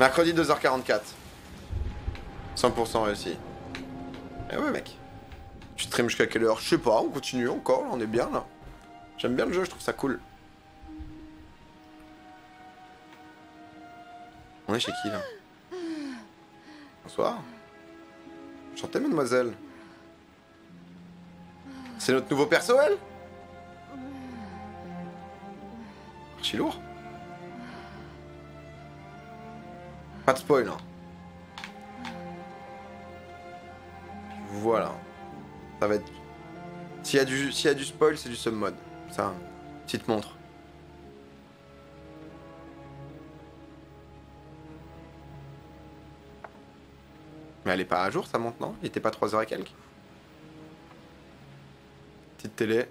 Mercredi 2h44. 100% réussi. Eh ouais mec. Tu stream jusqu'à quelle heure? Je sais pas, on continue encore, on est bien là. J'aime bien le jeu, je trouve ça cool. On est chez qui là? Bonsoir. Chantez mademoiselle. C'est notre nouveau perso elle? Archi lourd. Pas de spoil hein. Voilà. Ça va être... S'il y a du spoil, c'est du sub-mode. Ça, petite montre. Mais elle est pas à jour, ça monte, non? Il était pas 3h et quelques? Petite télé.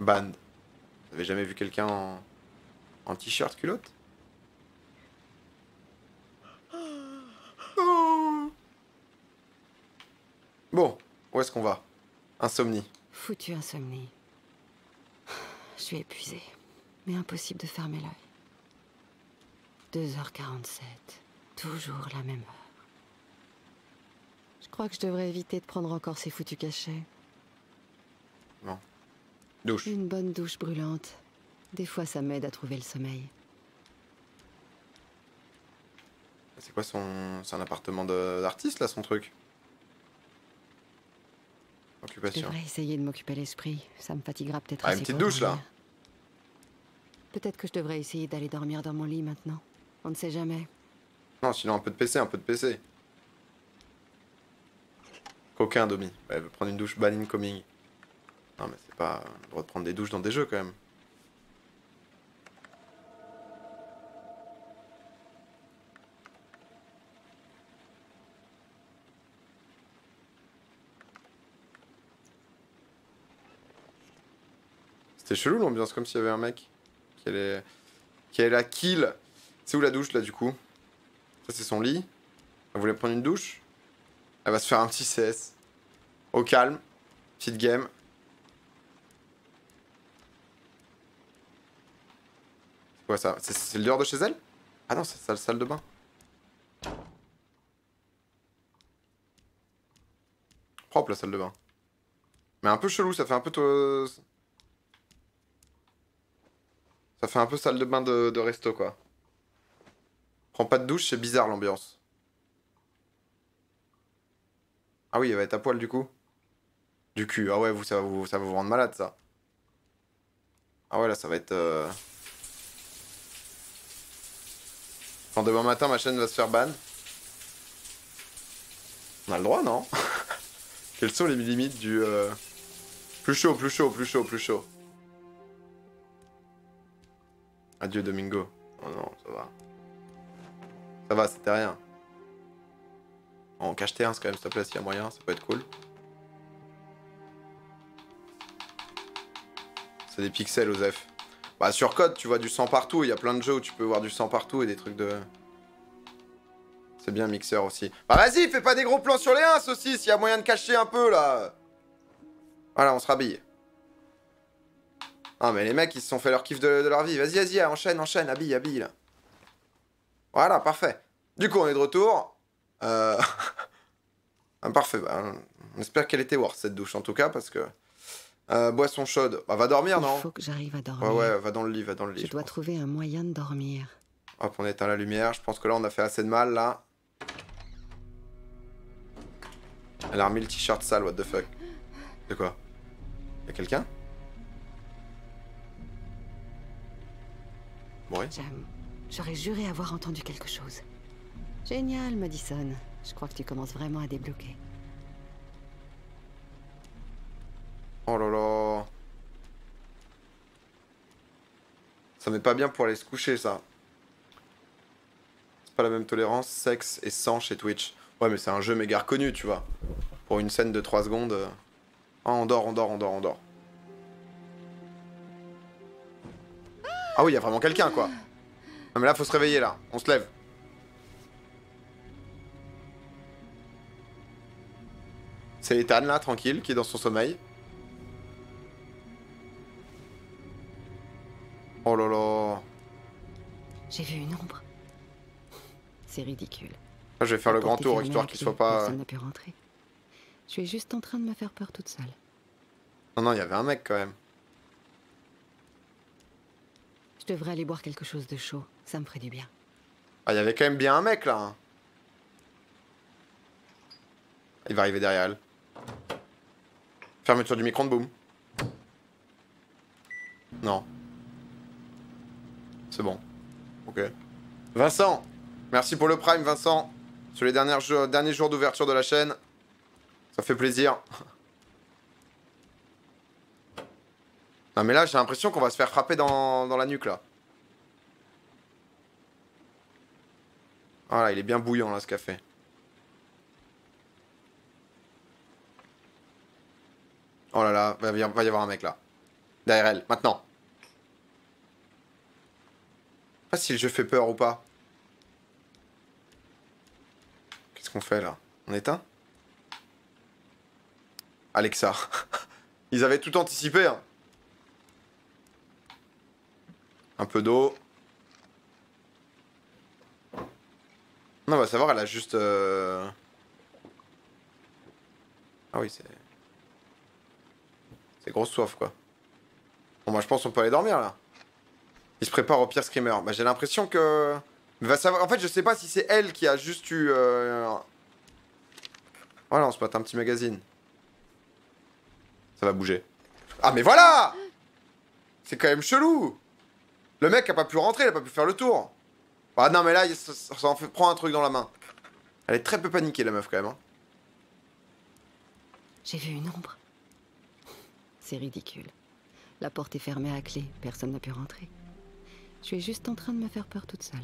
Band. Vous avez jamais vu quelqu'un en t-shirt culotte? Oh. Bon, où est-ce qu'on va? Insomnie. Foutu insomnie. Je suis épuisée, mais impossible de fermer l'œil. 2h47, toujours la même heure. Je crois que je devrais éviter de prendre encore ces foutus cachets. Non. Douche. Une bonne douche brûlante. Des fois, ça m'aide à trouver le sommeil. C'est quoi son... C'est un appartement d'artiste, là, son truc? Occupation. Je devrais essayer de m'occuper l'esprit. Ça me fatiguera peut-être assez. Ah, une petite douche, là. Peut-être que je devrais essayer d'aller dormir dans mon lit, maintenant. On ne sait jamais. Non, sinon, un peu de PC. Coquin, Domi. Elle veut prendre une douche ban incoming. Non, mais c'est pas... On a le droit de prendre des douches dans des jeux, quand même. C'était chelou l'ambiance, comme s'il y avait un mec qui allait... la kill. C'est où la douche, là, du coup? Ça, c'est son lit. Elle voulait prendre une douche. Elle va se faire un petit CS. Au calme. Petite game. Ouais, ça, c'est le dehors de chez elle? Ah non, c'est la salle de bain. Propre la salle de bain. Mais un peu chelou, ça fait un peu... Ça fait un peu salle de bain de resto, quoi. Prends pas de douche, c'est bizarre l'ambiance. Ah oui, elle va être à poil du coup. Du cul, ah ouais, ça va vous rendre malade, ça. Ah ouais, là, ça va être... Quand demain matin ma chaîne va se faire ban. On a le droit, non? Quelles sont les limites du... Plus chaud. Adieu Domingo. Oh non, ça va. Ça va, c'était rien. On cache T1 quand même, s'il te plaît, s'il y a moyen, ça peut être cool. C'est des pixels, Osef. Bah sur code tu vois du sang partout, il y a plein de jeux où tu peux voir du sang partout et des trucs de... C'est bien mixeur aussi. Bah vas-y, fais pas des gros plans sur les 1 aussi, s'il y a moyen de cacher un peu là. Voilà, on se rhabille. Ah mais les mecs ils se sont fait leur kiff de leur vie, vas-y, enchaîne, habille là. Voilà, parfait. Du coup on est de retour. Parfait, bah, on espère qu'elle était worth cette douche en tout cas parce que... boisson chaude. Bah, va dormir, non? Il faut que j'arrive à dormir. Ouais, va dans le lit. Je dois trouver un moyen de dormir. Hop, on éteint la lumière. Je pense que là, on a fait assez de mal, là. Elle a remis le t-shirt sale, what the fuck. De quoi? Y'a quelqu'un? Oui. J'aurais juré avoir entendu quelque chose. Génial, Madison. Je crois que tu commences vraiment à débloquer. Oh là là. Ça met pas bien pour aller se coucher, ça. C'est pas la même tolérance, sexe et sang chez Twitch. Ouais, mais c'est un jeu méga reconnu, tu vois. Pour une scène de 3 secondes... Ah, on dort. Ah oui, il y a vraiment quelqu'un, quoi. Non, mais là, faut se réveiller, là. On se lève. C'est Ethan, là, tranquille, qui est dans son sommeil. Oh là là. J'ai vu une ombre. C'est ridicule. Je vais faire le grand tour, histoire qu'il soit pas... Personne n'a pu rentrer. Je suis juste en train de me faire peur toute seule. Non, non, il y avait un mec quand même. Je devrais aller boire quelque chose de chaud, ça me ferait du bien. Ah, il y avait quand même bien un mec là. Il va arriver derrière elle. Fermeture du micro-ondes, boum. Non. C'est bon. Ok. Vincent, merci pour le prime, Vincent. Sur les derniers jours d'ouverture de la chaîne. Ça fait plaisir. Non mais là, j'ai l'impression qu'on va se faire frapper dans la nuque, là. Voilà, il est bien bouillant, là, ce café. Oh là là, va y avoir un mec, là. Derrière elle, maintenant. Je sais pas si le jeu fait peur ou pas. Qu'est-ce qu'on fait, là? On éteint Alexa. Ils avaient tout anticipé, hein. Un peu d'eau. Non, on va savoir, elle a juste... Ah oui, c'est... C'est grosse soif, quoi. Bon, bah, je pense qu'on peut aller dormir, là. Il se prépare au pire screamer. Bah, j'ai l'impression que... Va savoir... En fait, je sais pas si c'est elle qui a juste eu... Voilà, on se mate un petit magazine. Ça va bouger. Ah, mais voilà! C'est quand même chelou! Le mec a pas pu rentrer, il a pas pu faire le tour. Ah non mais là, ça en fait, prend un truc dans la main. Elle est très peu paniquée la meuf quand même. Hein. J'ai vu une ombre. C'est ridicule. La porte est fermée à clé, personne n'a pu rentrer. Je suis juste en train de me faire peur toute seule.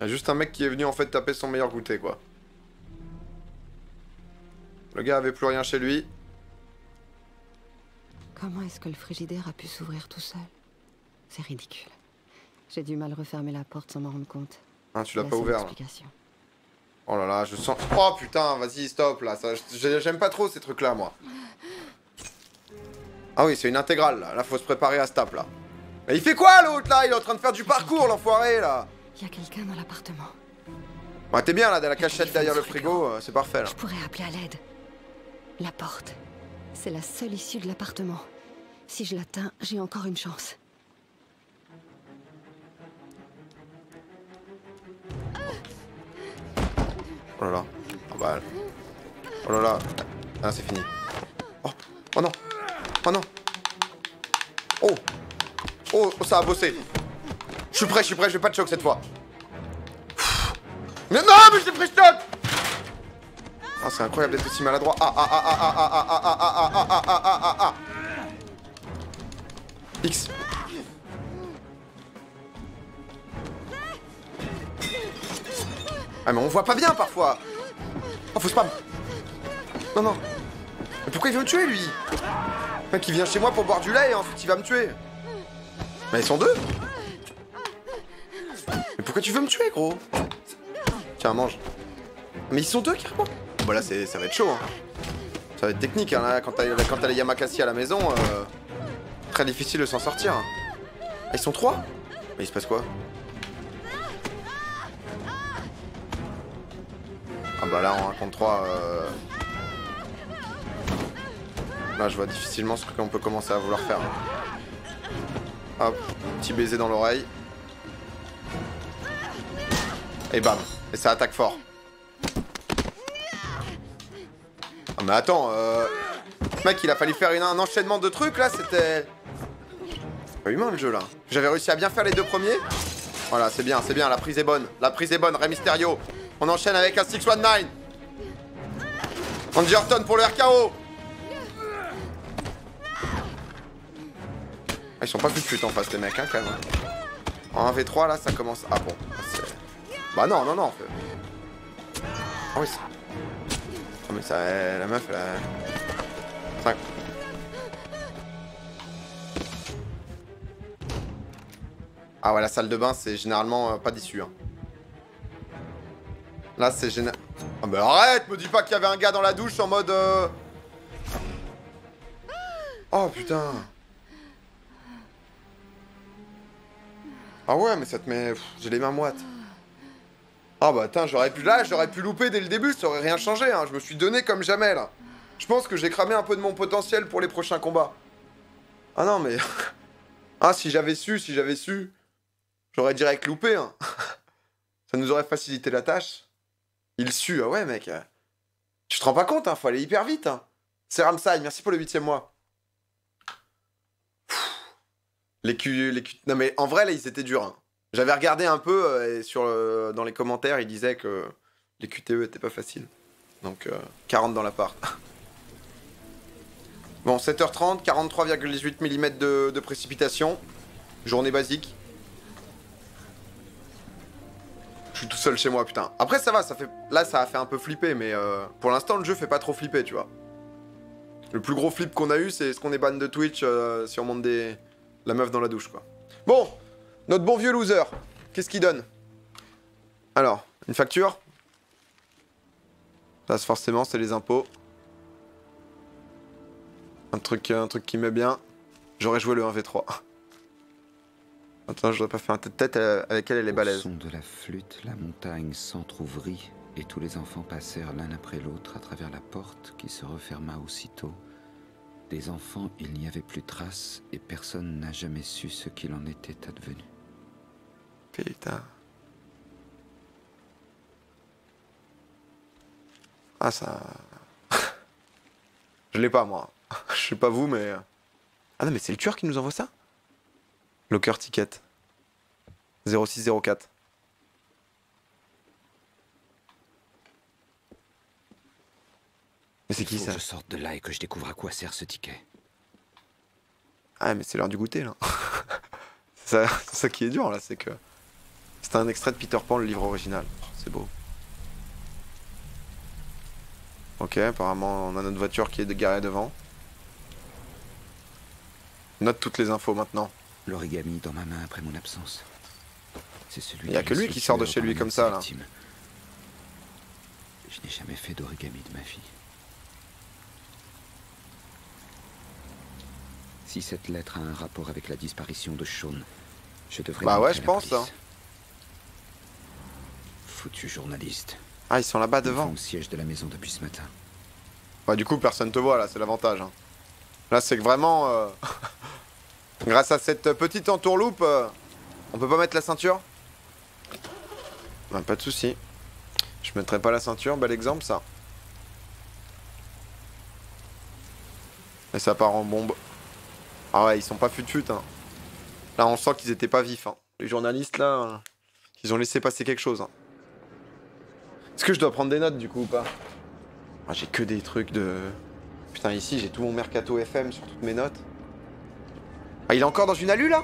Il y a juste un mec qui est venu en fait taper son meilleur goûter quoi. Le gars avait plus rien chez lui. Comment est-ce que le frigidaire a pu s'ouvrir tout seul ? C'est ridicule. J'ai du mal à refermer la porte sans m'en rendre compte. Ah, tu l'as pas ouvert là. Oh là là, je sens... Oh putain, vas-y, stop là. J'aime pas trop ces trucs là, moi. Ah oui, c'est une intégrale là. Là, faut se préparer à ce tape là. Mais il fait quoi l'autre là? Il est en train de faire du parcours, l'enfoiré là. Il y a quelqu'un dans l'appartement. Bah, t'es bien là, dans la cachette derrière le frigo, c'est parfait là. Je pourrais appeler à l'aide. La porte, c'est la seule issue de l'appartement. Si je l'atteins, j'ai encore une chance. Oh là là, oh bah... Oh là là, ah c'est fini. Oh, oh non, oh non. Oh, oh, ça a bossé. Je suis prêt, j'ai pas de choc cette fois. Mais non, mais j'ai pris stop. Ah c'est incroyable d'être aussi maladroit. Ah ah ah ah ah ah ah ah ah ah ah ah ah ah. X. Ah mais on voit pas bien parfois. Oh faut spam. Non non. Mais pourquoi il veut me tuer lui? Le mec il vient chez moi pour boire du lait et ensuite il va me tuer. Mais ils sont deux. Mais pourquoi tu veux me tuer gros? Tiens mange. Mais ils sont deux carrément. Bah là ça va être chaud hein. Ça va être technique hein là, quand t'as les Yamakasi à la maison très difficile de s'en sortir hein. Ah ils sont trois. Mais il se passe quoi? Ah bah là en 1 contre 3 Là je vois difficilement ce qu'on peut commencer à vouloir faire. Hop, petit baiser dans l'oreille. Et bam. Et ça attaque fort. Ah mais attends mec il a fallu faire un enchaînement de trucs là, c'était... C'est pas humain le jeu là. J'avais réussi à bien faire les deux premiers. Voilà c'est bien, la prise est bonne. La prise est bonne, Rey Mysterio. On enchaîne avec un 619. Andy Orton pour le RKO. Ah, ils sont pas plus putes en face les mecs hein, quand même. En 1v3 là ça commence... Ah bon. Bah non, non, non. Ah oui ça... Ah mais ça... La meuf elle a... 5. Ah ouais la salle de bain c'est généralement pas d'issue hein. Là c'est génial. Oh mais arrête, me dis pas qu'il y avait un gars dans la douche en mode Oh putain. Ah ouais mais ça te met... J'ai les mains moites. Ah bah attends, j'aurais pu louper dès le début, ça aurait rien changé, hein. Je me suis donné comme jamais là. Je pense que j'ai cramé un peu de mon potentiel pour les prochains combats. Ah non mais... Ah si j'avais su, j'aurais direct loupé, hein. Ça nous aurait facilité la tâche. Il sue, ah ouais mec. Tu te rends pas compte, hein, faut aller hyper vite, hein. C'est Ramsay, merci pour le 8e mois. Non mais en vrai là ils étaient durs, hein. J'avais regardé un peu et dans les commentaires, ils disaient que les QTE étaient pas faciles. Donc 40 dans la part. Bon, 7h30, 43,18 mm de précipitation. Journée basique. Je suis tout seul chez moi, putain. Après ça va, ça fait... là ça a fait un peu flipper, mais pour l'instant le jeu fait pas trop flipper, tu vois. Le plus gros flip qu'on a eu, c'est ce qu'on est ban de Twitch si on monte la meuf dans la douche, quoi. Bon, notre bon vieux loser, qu'est-ce qu'il donne? Alors, une facture. Ça, forcément, c'est les impôts. Un truc qui met bien. J'aurais joué le 1v3. Attends, je dois pas faire un tête-tête avec elle est balèze. Au son de la flûte, la montagne s'entr'ouvrit et tous les enfants passèrent l'un après l'autre à travers la porte qui se referma aussitôt. Des enfants, il n'y avait plus trace et personne n'a jamais su ce qu'il en était advenu. Putain. Ah ça... Je l'ai pas moi. Je sais pas vous mais... Ah non mais c'est le tueur qui nous envoie ça? Locker ticket. 0604. Mais c'est qui ça? Je sorte de là et que je découvre à quoi sert ce ticket. Ah mais c'est l'heure du goûter là. C'est ça qui est dur là, c'est que... C'est un extrait de Peter Pan, le livre original. C'est beau. Ok, apparemment on a notre voiture qui est garée devant. Note toutes les infos maintenant. L'origami dans ma main après mon absence. C'est celui. Il n'y a que lui qui sort de chez lui comme ça là. Je n'ai jamais fait d'origami de ma vie. Si cette lettre a un rapport avec la disparition de Shaun, je devrais. Bah ouais, je pense. Hein. Foutu journaliste. Ah, ils sont là-bas devant. Ils sont au siège de la maison depuis ce matin. Ouais, du coup, personne te voit là, c'est l'avantage. Hein. Là, c'est que vraiment, grâce à cette petite entourloupe, on peut pas mettre la ceinture. Bah, pas de souci. Je mettrai pas la ceinture, bel exemple ça. Et ça part en bombe. Ah ouais, ils sont pas fut-fut. Hein. Là, on sent qu'ils étaient pas vifs. Hein. Les journalistes là, ils ont laissé passer quelque chose. Hein. Est-ce que je dois prendre des notes du coup ou pas? Ah, j'ai que des trucs de... Putain, ici j'ai tout mon mercato FM sur toutes mes notes. Ah, il est encore dans une alu là?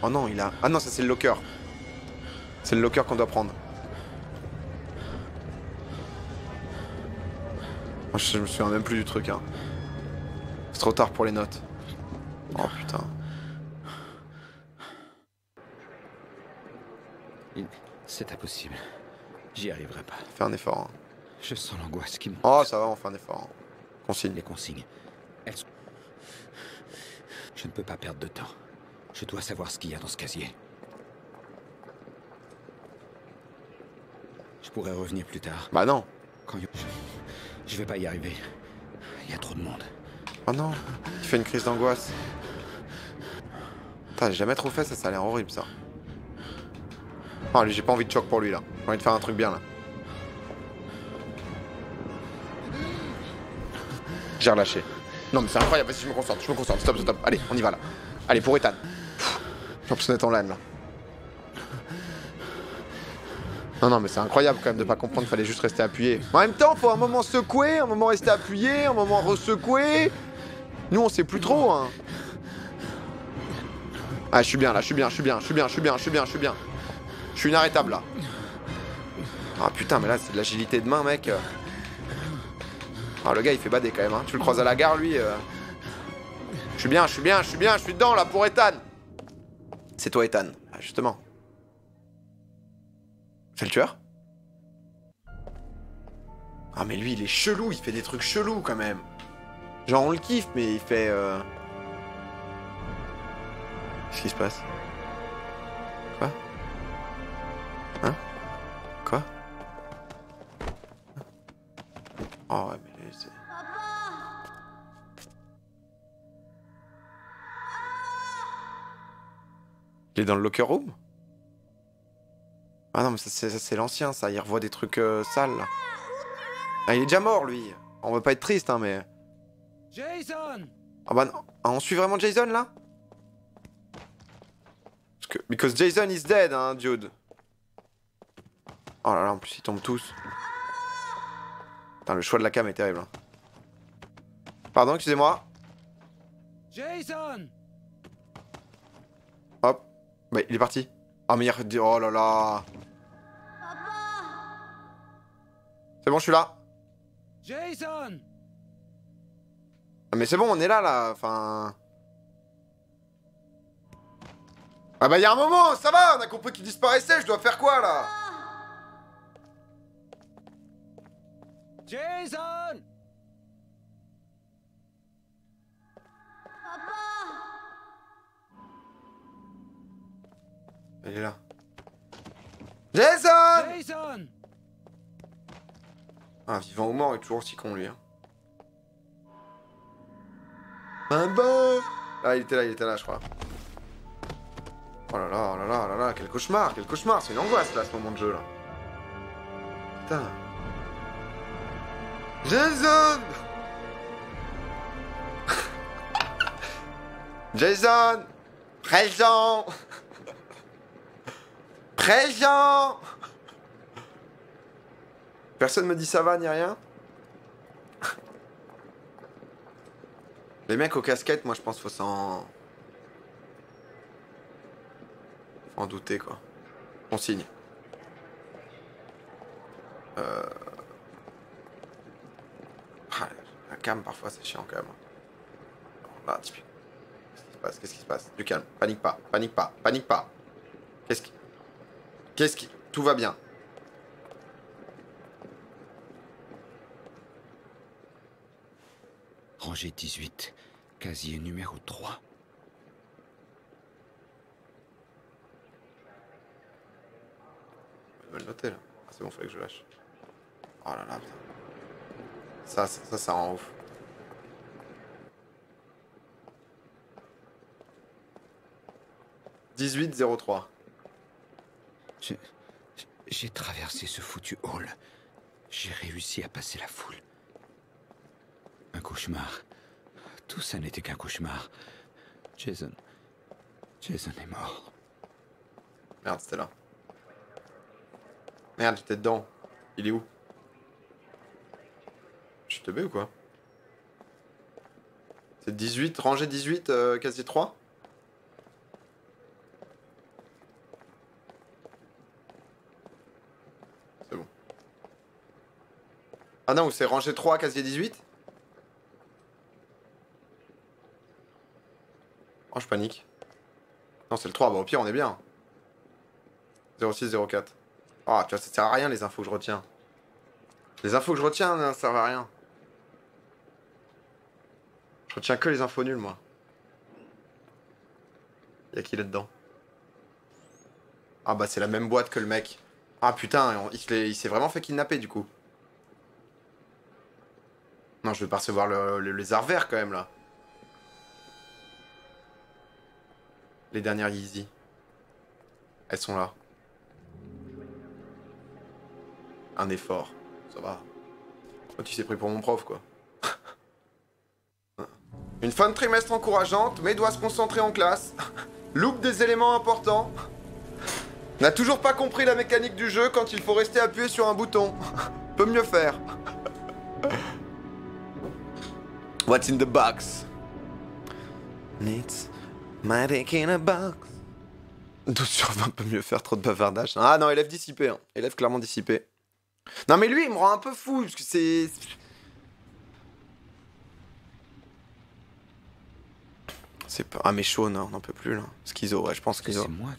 Oh non, il a... Ah non, ça c'est le locker. C'est le locker qu'on doit prendre. Oh, je me souviens même plus du truc, hein. C'est trop tard pour les notes. Oh putain. C'est impossible. J'y arriverai pas. Fais un effort. Hein. Je sens l'angoisse qui me... Oh, ça va, on fait un effort. Hein. Consigne. Les consignes. Elles... Je ne peux pas perdre de temps. Je dois savoir ce qu'il y a dans ce casier. Je pourrais revenir plus tard. Bah non. Quand... Je vais pas y arriver. Il y a trop de monde. Oh non. Tu fais une crise d'angoisse. Putain, j'ai jamais trop fait ça, ça a l'air horrible ça. Ah, j'ai pas envie de choc pour lui là. J'ai envie de faire un truc bien là. J'ai relâché. Non mais c'est incroyable, vas-y, je me concentre. Stop. Allez, on y va là. Allez, pour Ethan. J'ai l'impression d'être en LAN là. Non mais c'est incroyable quand même de pas comprendre, fallait juste rester appuyé. En même temps, faut un moment secouer, un moment rester appuyé, un moment ressecouer. Nous on sait plus trop hein. Ah, je suis bien là, je suis bien. Je suis inarrêtable là. Ah putain, mais là c'est de l'agilité de main, mec. Ah, le gars il fait bader quand même, hein. Tu le croises à la gare lui. Je suis bien, je suis dedans là pour Ethan. C'est toi, Ethan. Ah, justement. C'est le tueur? Ah, mais lui il est chelou, il fait des trucs chelous quand même. Genre on le kiffe, mais il fait. Qu'est-ce qui se passe? Hein? Quoi? Ah ouais, mais là, c'est... Il est dans le locker room? Ah non, mais ça c'est l'ancien, ça. Il revoit des trucs sales, là. Ah, il est déjà mort, lui. On veut pas être triste, hein, mais... Jason! Ah bah non. Ah, on suit vraiment Jason, là? Parce que... Because Jason is dead, hein, dude. Oh là là, en plus, ils tombent tous. Putain, le choix de la cam est terrible, hein. Pardon, excusez-moi. Jason! Hop. Bah, il est parti. Ah, mais il... Oh là là. C'est bon, je suis là. Jason! Ah, mais c'est bon, on est là, là. Enfin... Ah bah, il y a un moment, ça va. On a compris qu'il disparaissait. Je dois faire quoi, là? Jason! Il est là. Jason! Jason! Ah, vivant ou mort, il est toujours aussi con, lui. Hein. Bimbo! Ah, il était là, je crois. Oh là là, quel cauchemar! C'est une angoisse, là, ce moment de jeu, là. Putain. Jason! Jason! Présent! Présent! Personne me dit ça va ni rien. Les mecs aux casquettes, moi je pense faut s'en... Faut en douter quoi. On signe. La cam parfois c'est chiant quand même. Là, typique. Qu'est-ce qui se passe? Du calme. Panique pas. Qu'est-ce qui... Tout va bien. Rangée 18, casier numéro 3. Je vais le noter là. Ah, c'est bon, fallait que je lâche. Oh là là, putain. Ça rend ouf. « 18-03 ». J'ai traversé ce foutu hall. J'ai réussi à passer la foule. Un cauchemar. Tout ça n'était qu'un cauchemar. Jason est mort. Merde, c'était là. Merde, j'étais dedans. Il est où? Je suis teubé ou quoi? C'est 18, rangée 18, casier 3. C'est bon. Ah non, c'est rangée 3, casier 18. Oh, je panique. Non, c'est le 3. Bah, au pire, on est bien. 06-04. Oh, tu vois, ça sert à rien, les infos que je retiens. Ça sert à rien. Je retiens que les infos nulles, moi. Y'a qui là-dedans? Ah, bah, c'est la même boîte que le mec. Ah, putain, il s'est vraiment fait kidnapper, du coup. Non, je vais pas recevoir le lézard vert, quand même, là. Les dernières Yeezy. Elles sont là. Un effort. Ça va. Oh, tu t'es pris pour mon prof, quoi. Une fin de trimestre encourageante, mais doit se concentrer en classe. Loupe des éléments importants. N'a toujours pas compris la mécanique du jeu quand il faut rester appuyé sur un bouton. Peut mieux faire. What's in the box? Needs... Magic in a box. 12/20 peut mieux faire, trop de bavardage. Ah non, élève dissipé, hein. Élève clairement dissipé. Non mais lui, il me rend un peu fou, parce que c'est... C'est pas... Ah mais Shaun, on n'en peut plus là. Schizo, ouais, je pense que c'est moi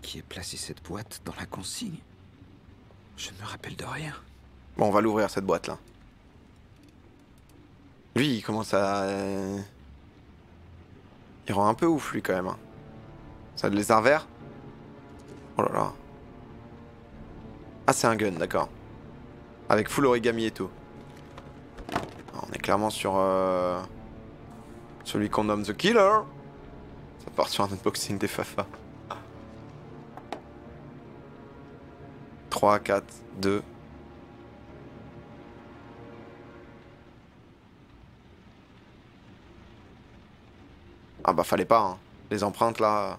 qui ai placé cette boîte dans la consigne. Je ne me rappelle de rien. Bon, on va l'ouvrir cette boîte là. Lui, il commence à... Il rend un peu ouf, lui, quand même. Hein. Ça a de lézard vert? Oh là là. Ah, c'est un gun, d'accord. Avec full origami et tout. On est clairement sur celui qu'on nomme The Killer. Ça part sur un unboxing des Fafa. 3, 4, 2. Ah bah fallait pas, hein. Les empreintes là.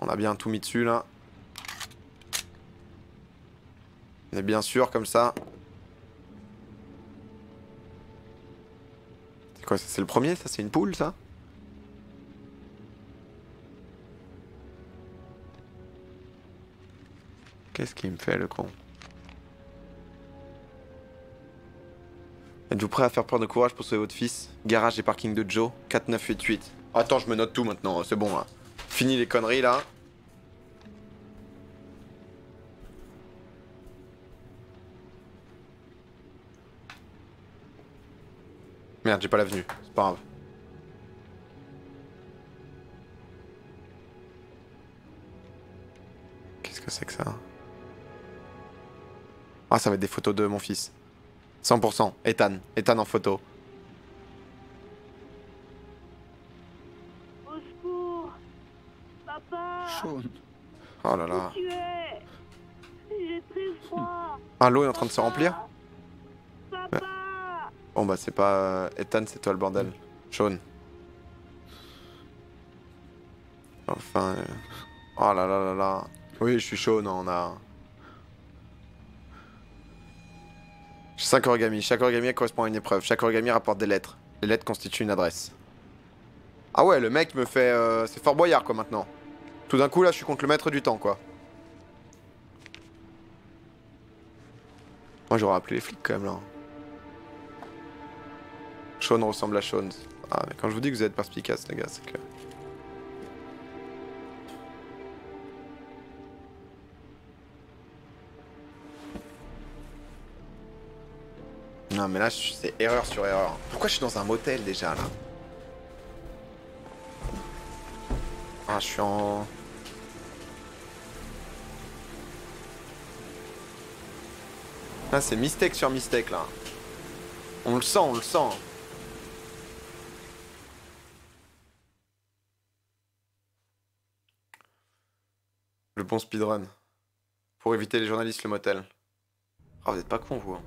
On a bien tout mis dessus là. On est bien sûr comme ça. C'est quoi ça? C'est le premier ça? C'est une poule ça? Qu'est-ce qu'il me fait le con? Êtes-vous prêt à faire preuve de courage pour sauver votre fils? Garage et parking de Joe, 4988. Attends, je me note tout maintenant, c'est bon là. Fini les conneries là. Merde, j'ai pas l'avenue, c'est pas grave. Qu'est-ce que c'est que ça? Ah, ça va être des photos de mon fils. 100%, Ethan en photo. Au secours, papa. Shaun. Oh là là. J'ai très froid. Ah, l'eau est en train de se remplir. Papa. Ouais. Bon bah c'est pas Ethan, c'est toi le bordel. Shaun. Enfin. Oh là là là là. Oui, je suis Shaun, on a... 5 origami. Chaque origami correspond à une épreuve. Chaque origami rapporte des lettres. Les lettres constituent une adresse. Ah ouais, le mec me fait... c'est Fort Boyard, quoi, maintenant. Tout d'un coup, là, je suis contre le maître du temps, quoi. Moi, j'aurais appelé les flics, quand même, là. Shaun ressemble à Shaun. Ah, mais quand je vous dis que vous êtes perspicace, les gars, c'est que... Non mais là c'est erreur sur erreur. Pourquoi je suis dans un motel déjà là? Ah je suis en... Là c'est mistake sur mistake là. On le sent, on le sent. Le bon speedrun. Pour éviter les journalistes le motel. Ah oh, vous êtes pas con vous hein.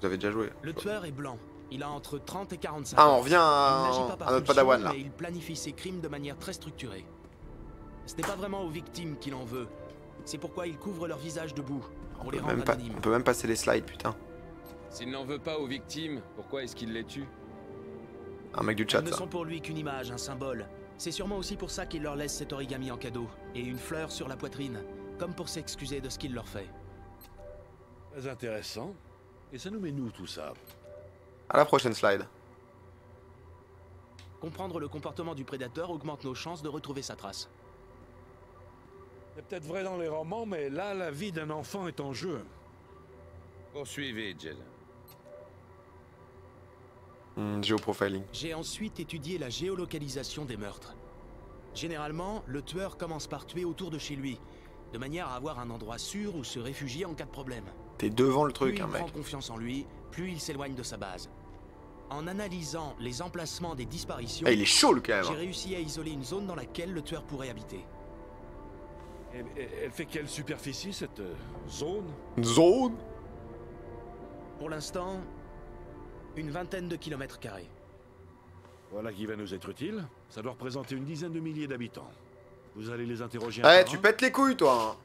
Vous avez déjà joué. Le tueur est blanc. Il a entre 30 et 45 ans. Ah, on revient à notre padawan là. Il planifie ses crimes de manière très structurée. Ce n'est pas vraiment aux victimes qu'il en veut. C'est pourquoi il couvre leur visage de boue. On les rend anonymes. On peut même passer les slides, putain. S'il n'en veut pas aux victimes, pourquoi est-ce qu'il les tue? Un mec du chat. Ils ne sont pour lui qu'une image, un symbole. C'est sûrement aussi pour ça qu'il leur laisse cet origami en cadeau et une fleur sur la poitrine, comme pour s'excuser de ce qu'il leur fait. Très intéressant. Et ça nous met nous tout ça. À la prochaine slide. Comprendre le comportement du prédateur augmente nos chances de retrouver sa trace. C'est peut-être vrai dans les romans, mais là, la vie d'un enfant est en jeu. Poursuivez, Jill. Géoprofiling. J'ai ensuite étudié la géolocalisation des meurtres. Généralement, le tueur commence par tuer autour de chez lui, de manière à avoir un endroit sûr où se réfugier en cas de problème. T'es devant le truc, hein, mec. Plus il prend confiance en lui, plus il s'éloigne de sa base. En analysant les emplacements des disparitions... Ah, il est chaud, le cas, hein. J'ai réussi à isoler une zone dans laquelle le tueur pourrait habiter. Elle fait quelle superficie, cette zone? Zone? Pour l'instant, une 20aine de kilomètres carrés. Voilà qui va nous être utile. Ça doit représenter une 10aine de milliers d'habitants. Vous allez les interroger... Eh, hey, tu pètes les couilles, toi, hein.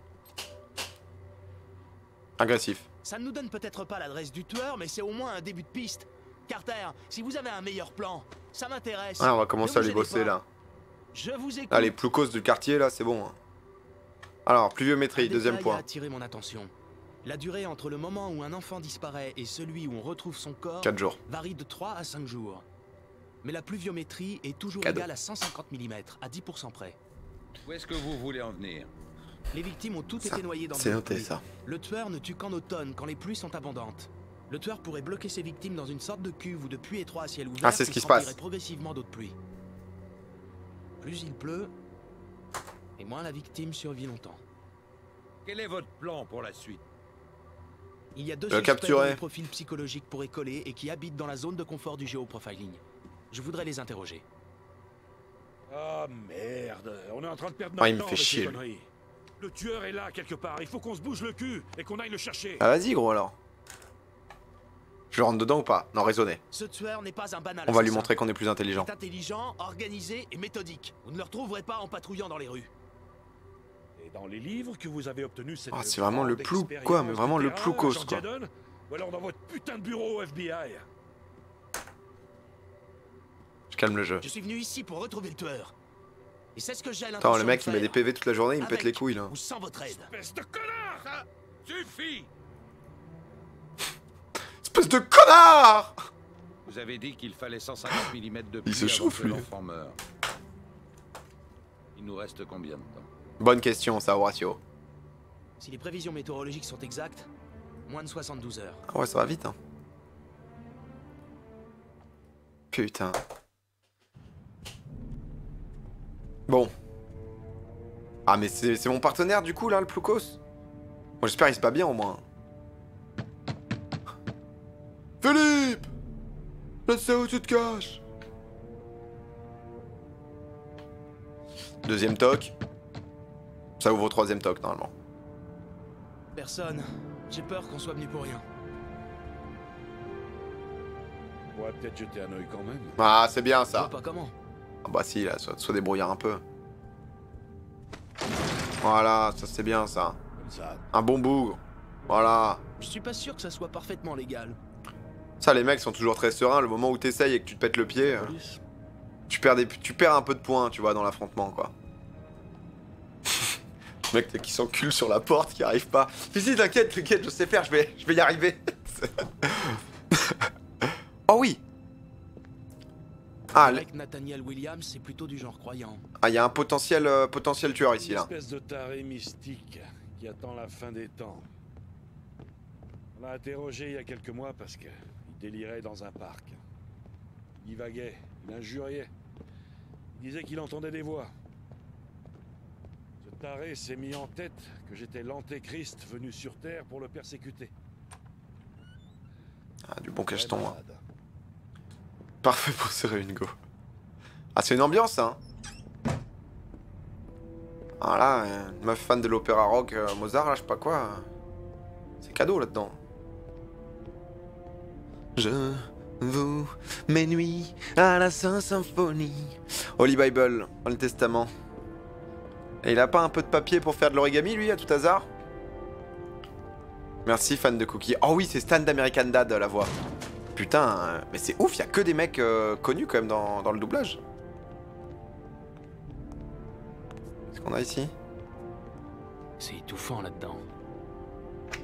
Agressif. Ça ne nous donne peut-être pas l'adresse du tueur, mais c'est au moins un début de piste. Carter, si vous avez un meilleur plan, ça m'intéresse. Ah, on va commencer à lui bosser là. Je vous écoute. Ah, les ploucos du quartier là, c'est bon. Alors, pluviométrie, deuxième point. Ça a attiré mon attention. La durée entre le moment où un enfant disparaît et celui où on retrouve son corps 4 jours. Varie de 3 à 5 jours. Mais la pluviométrie est toujours égale à 150 mm, à 10% près. Où est-ce que vous voulez en venir? Les victimes ont toutes été noyées dans le pluie. Le tueur ne tue qu'en automne, quand les pluies sont abondantes. Le tueur pourrait bloquer ses victimes dans une sorte de cuve ou de puits étroit à ciel ouvert. Ah, c'est ce qui se passe. Progressivement d'autres pluies. Plus il pleut, et moins la victime survit longtemps. Quel est votre plan pour la suite? Il y a deux suspects de profil psychologique pour écoler et qui habitent dans la zone de confort du géoprofiling. Je voudrais les interroger. Ah merde, on est en train de perdre notre temps. Il me fait chier. Le tueur est là quelque part, il faut qu'on se bouge le cul et qu'on aille le chercher. Ah vas-y gros alors. Je rentre dedans ou pas? Non, raisonnez. Ce tueur n'est pas un banal. On va lui montrer qu'on est plus intelligent. Il est intelligent, organisé et méthodique. Vous ne le retrouverez pas en patrouillant dans les rues. Et dans les livres que vous avez obtenus cette... Ah, c'est vraiment le plouc quoi, mais vraiment le ploucos quoi. Ou alors dans votre putain de bureau au FBI. Je calme le jeu. Je suis venu ici pour retrouver le tueur. Et c'est ce que j'ai à l'intention de faire. Attends, le mec il met des PV toute la journée, il me pète les couilles là. Ou sans votre aide. Espèce de connard, ça suffit. Espèce de connard. Vous avez dit qu'il fallait 150 mm de pluie. Il se chauffe lui. Il nous reste combien de temps? Bonne question ça, Horatio. Si les prévisions météorologiques sont exactes, moins de 72 heures. Ah ouais, ça va vite hein. Putain. Bon. Ah mais c'est mon partenaire du coup là, le Ploucos. Bon, j'espère qu'il se passe bien au moins. Philippe, laisse-le où tu te caches. Deuxième toc. Ça ouvre au troisième toc normalement. Personne. J'ai peur qu'on soit venu pour rien. Ouais, peut-être jeter un oeil quand même. Ah, c'est bien ça. Pas comment. Ah bah si, là, soit débrouillard un peu. Voilà, ça c'est bien ça. Un bon bougre. Voilà. Je suis pas sûr que ça soit parfaitement légal. Ça, les mecs sont toujours très sereins. Le moment où t'essayes et que tu te pètes le pied, tu perds un peu de points, tu vois, dans l'affrontement quoi. Le mec qui s'encule sur la porte, qui arrive pas. Mais si, t'inquiète, t'inquiète, je sais faire, je vais y arriver. Oh oui. Ah, avec Nathaniel Williams, c'est plutôt du genre croyant. Ah, il y a un potentiel tueur ici là. Une espèce de taré mystique qui attend la fin des temps. On l'a interrogé il y a quelques mois parce que il délirait dans un parc. Il vaguait, il injuriait. Il disait qu'il entendait des voix. Ce taré s'est mis en tête que j'étais l'antéchrist venu sur Terre pour le persécuter. Ah, du bon cacheton hein. Parfait pour ce réunigo. Ah, c'est une ambiance, hein. Ah là, une meuf fan de l'opéra rock Mozart, là, je sais pas quoi. C'est cadeau, là-dedans. Je vous m'ennuie à la Saint-Symphonie. Holy Bible, dans le Testament. Et il a pas un peu de papier pour faire de l'origami, lui, à tout hasard? Merci, fan de Cookie. Oh oui, c'est Stan d'American Dad, la voix. Putain, mais c'est ouf, y'a que des mecs connus quand même dans le doublage. Qu'est-ce qu'on a ici? C'est étouffant là-dedans.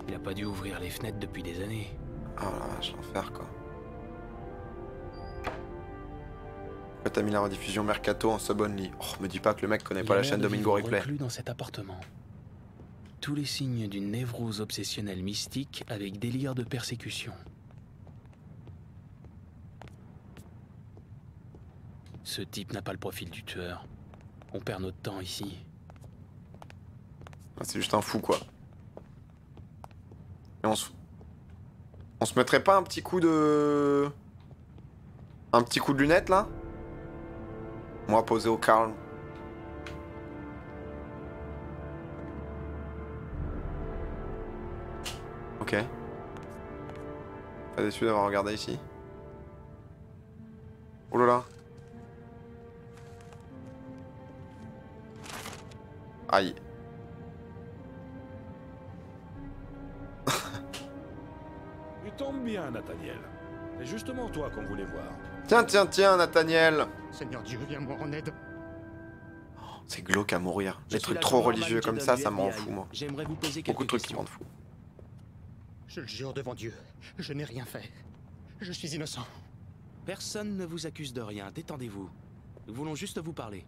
Il a pas dû ouvrir les fenêtres depuis des années. Oh la vache, l'enfer quoi. Pourquoi t'as mis la rediffusion Mercato en sub-only? Oh, me dis pas que le mec connaît pas la chaîne Domingo Replay. Reclus dans cet appartement. Tous les signes d'une névrose obsessionnelle mystique avec délire de persécution. Ce type n'a pas le profil du tueur. On perd notre temps ici. C'est juste un fou quoi. Et on se mettrait pas un petit coup de... Un petit coup de lunette là? Moi posé au calme. Ok. Pas déçu d'avoir regardé ici. Oh là là. Aïe. Tu tombes bien, Nathaniel. C'est justement toi qu'on voulait voir. Tiens, Nathaniel. Seigneur Dieu, viens-moi en aide. Oh, c'est glauque à mourir. Les trucs trop religieux comme ça, ça me rend fou, moi. J'aimerais vous poser beaucoup de trucs qui me rendent fou. Je le jure devant Dieu, je n'ai rien fait. Je suis innocent. Personne ne vous accuse de rien, détendez-vous. Nous voulons juste vous parler.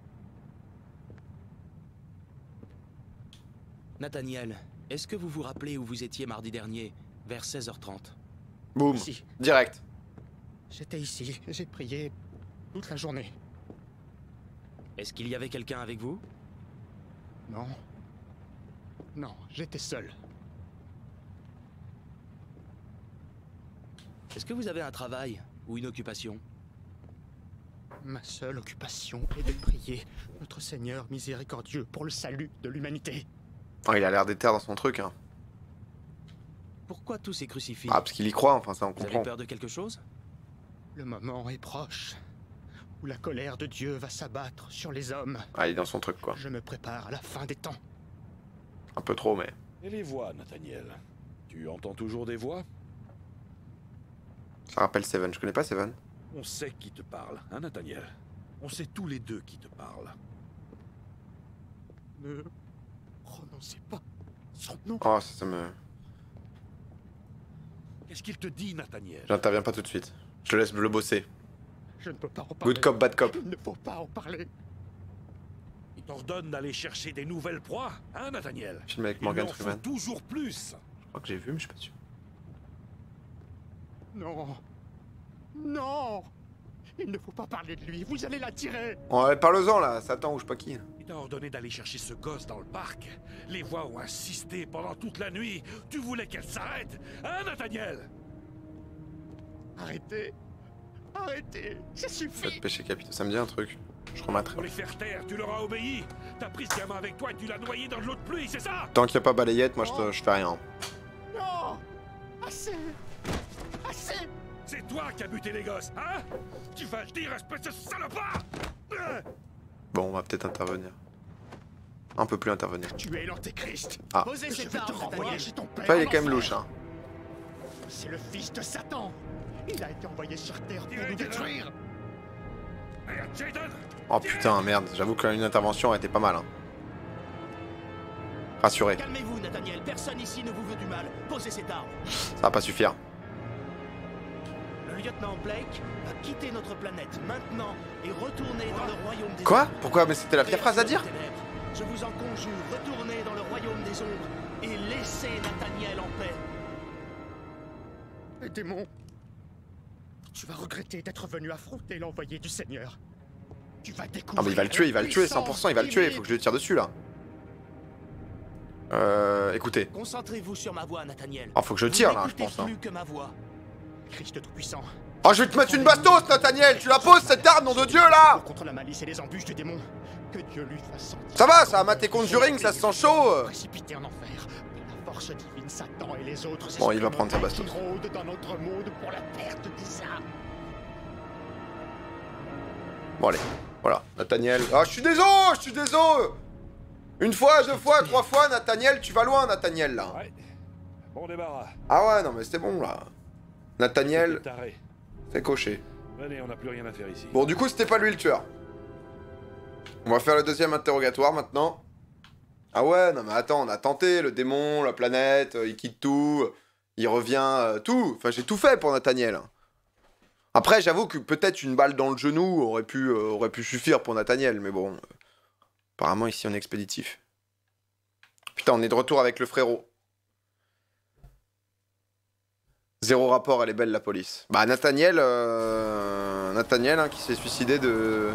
Nathaniel, est-ce que vous vous rappelez où vous étiez mardi dernier, vers 16h30? Boum, si. Direct. J'étais ici, j'ai prié toute la journée. Est-ce qu'il y avait quelqu'un avec vous? Non. Non, j'étais seul. Est-ce que vous avez un travail ou une occupation? Ma seule occupation est de prier notre Seigneur miséricordieux pour le salut de l'humanité. Oh, il a l'air déter dans son truc, hein. Pourquoi tous ces crucifix? Ah, parce qu'il y croit, enfin ça on comprend. Vous avez peur de quelque chose? Le moment est proche où la colère de Dieu va s'abattre sur les hommes. Ah, il est dans son truc, quoi. Je me prépare à la fin des temps. Un peu trop, mais... Et les voix, Nathaniel? Tu entends toujours des voix? Ça rappelle Seven, je connais pas Seven. On sait qui te parle, hein, Nathaniel? On sait tous les deux qui te parle. Ne prononcez pas son nom. Oh, ça me... Qu'est-ce qu'il te dit, Nathaniel? J'interviens pas tout de suite. Je te laisse le bosser. Je ne peux pas en parler. Good cop, bad cop. Il ne faut pas en parler. Il t'ordonne d'aller chercher des nouvelles proies, hein, Nathaniel? Film avec Morgan Freeman. Toujours plus. Je crois que j'ai vu, mais je suis pas sûr. Non. Non. Il ne faut pas parler de lui, vous allez l'attirer. Ouais, parle-en là, Satan ou je sais pas qui. Il t'a ordonné d'aller chercher ce gosse dans le parc. Les voix ont insisté pendant toute la nuit. Tu voulais qu'elle s'arrête, hein, Nathaniel? Arrêtez. Arrêtez, ça suffit. Pas de péché capitaux, ça me dit un truc. Je remettrai. Pour les faire taire, tu leur as obéi. T'as pris ce gamin avec toi et tu l'as noyé dans de l'eau de pluie, c'est ça? Tant qu'il n'y a pas balayette, moi je fais rien. Non. Assez. Assez. C'est toi qui as buté les gosses, hein? Tu vas dire espèce de salopard! Bon, on va peut-être intervenir. Un peu plus intervenir. Tu es l'antéchrist. Ah. Posez cette arme, renvoyer chez ton père. Enfin, il est quand même louche, hein. C'est le fils de Satan. Il a été envoyé sur Terre pour nous détruire. Oh putain, merde. J'avoue qu'une intervention était pas mal, hein. Rassuré. Calmez-vous, Nathaniel. Personne ici ne vous veut du mal. Posez cette arme. Ça va pas suffire. Le lieutenant Blake va quitter notre planète maintenant et retourner dans le royaume des ombres. Quoi ? Pourquoi ? Mais c'était la pire phrase à dire. Je vous en conjure, retournez dans le royaume des ombres et laissez Nathaniel en paix. Les démons, tu vas regretter d'être venu affronter l'envoyé du Seigneur. Tu vas découvrir. Ah mais il va le tuer, il va le tuer, 100%, il va le tuer. Il faut que je le tire dessus là. Écoutez. Concentrez-vous sur ma voix, Nathaniel. Ah, faut que je tire là, je pense. Hein. Que ma voix. Christ tout-puissant. Oh, je vais te mettre une bastos, Nathaniel. Tu la poses cette arme, nom de Dieu là. Contre la malice et les embûches du démon. Que Dieu lui fasse sentir. Ça va, ça a maté Conjuring, ça se sent chaud. Précipité en enfer. La force divine, Satan et les autres. Bon, il va prendre sa bastos. Rôde dans notre monde pour la perte des âmes. Bon allez, voilà, Nathaniel. Ah, je suis désolé, je suis désolé. Une fois, deux fois, trois fois, Nathaniel, tu vas loin, Nathaniel là. Ouais. Bon débarras. Ah ouais, non mais c'était bon là. Nathaniel, c'est coché. Allez, on n'a plus rien à faire ici. Bon, du coup, c'était pas lui le tueur. On va faire le deuxième interrogatoire maintenant. Ah ouais, non mais attends, on a tenté le démon, la planète, il quitte tout, il revient, tout. Enfin, j'ai tout fait pour Nathaniel. Après, j'avoue que peut-être une balle dans le genou aurait pu suffire pour Nathaniel, mais bon. Apparemment, ici, on est expéditif. Putain, on est de retour avec le frérot. Zéro rapport, elle est belle la police. Bah Nathaniel, hein, qui s'est suicidé de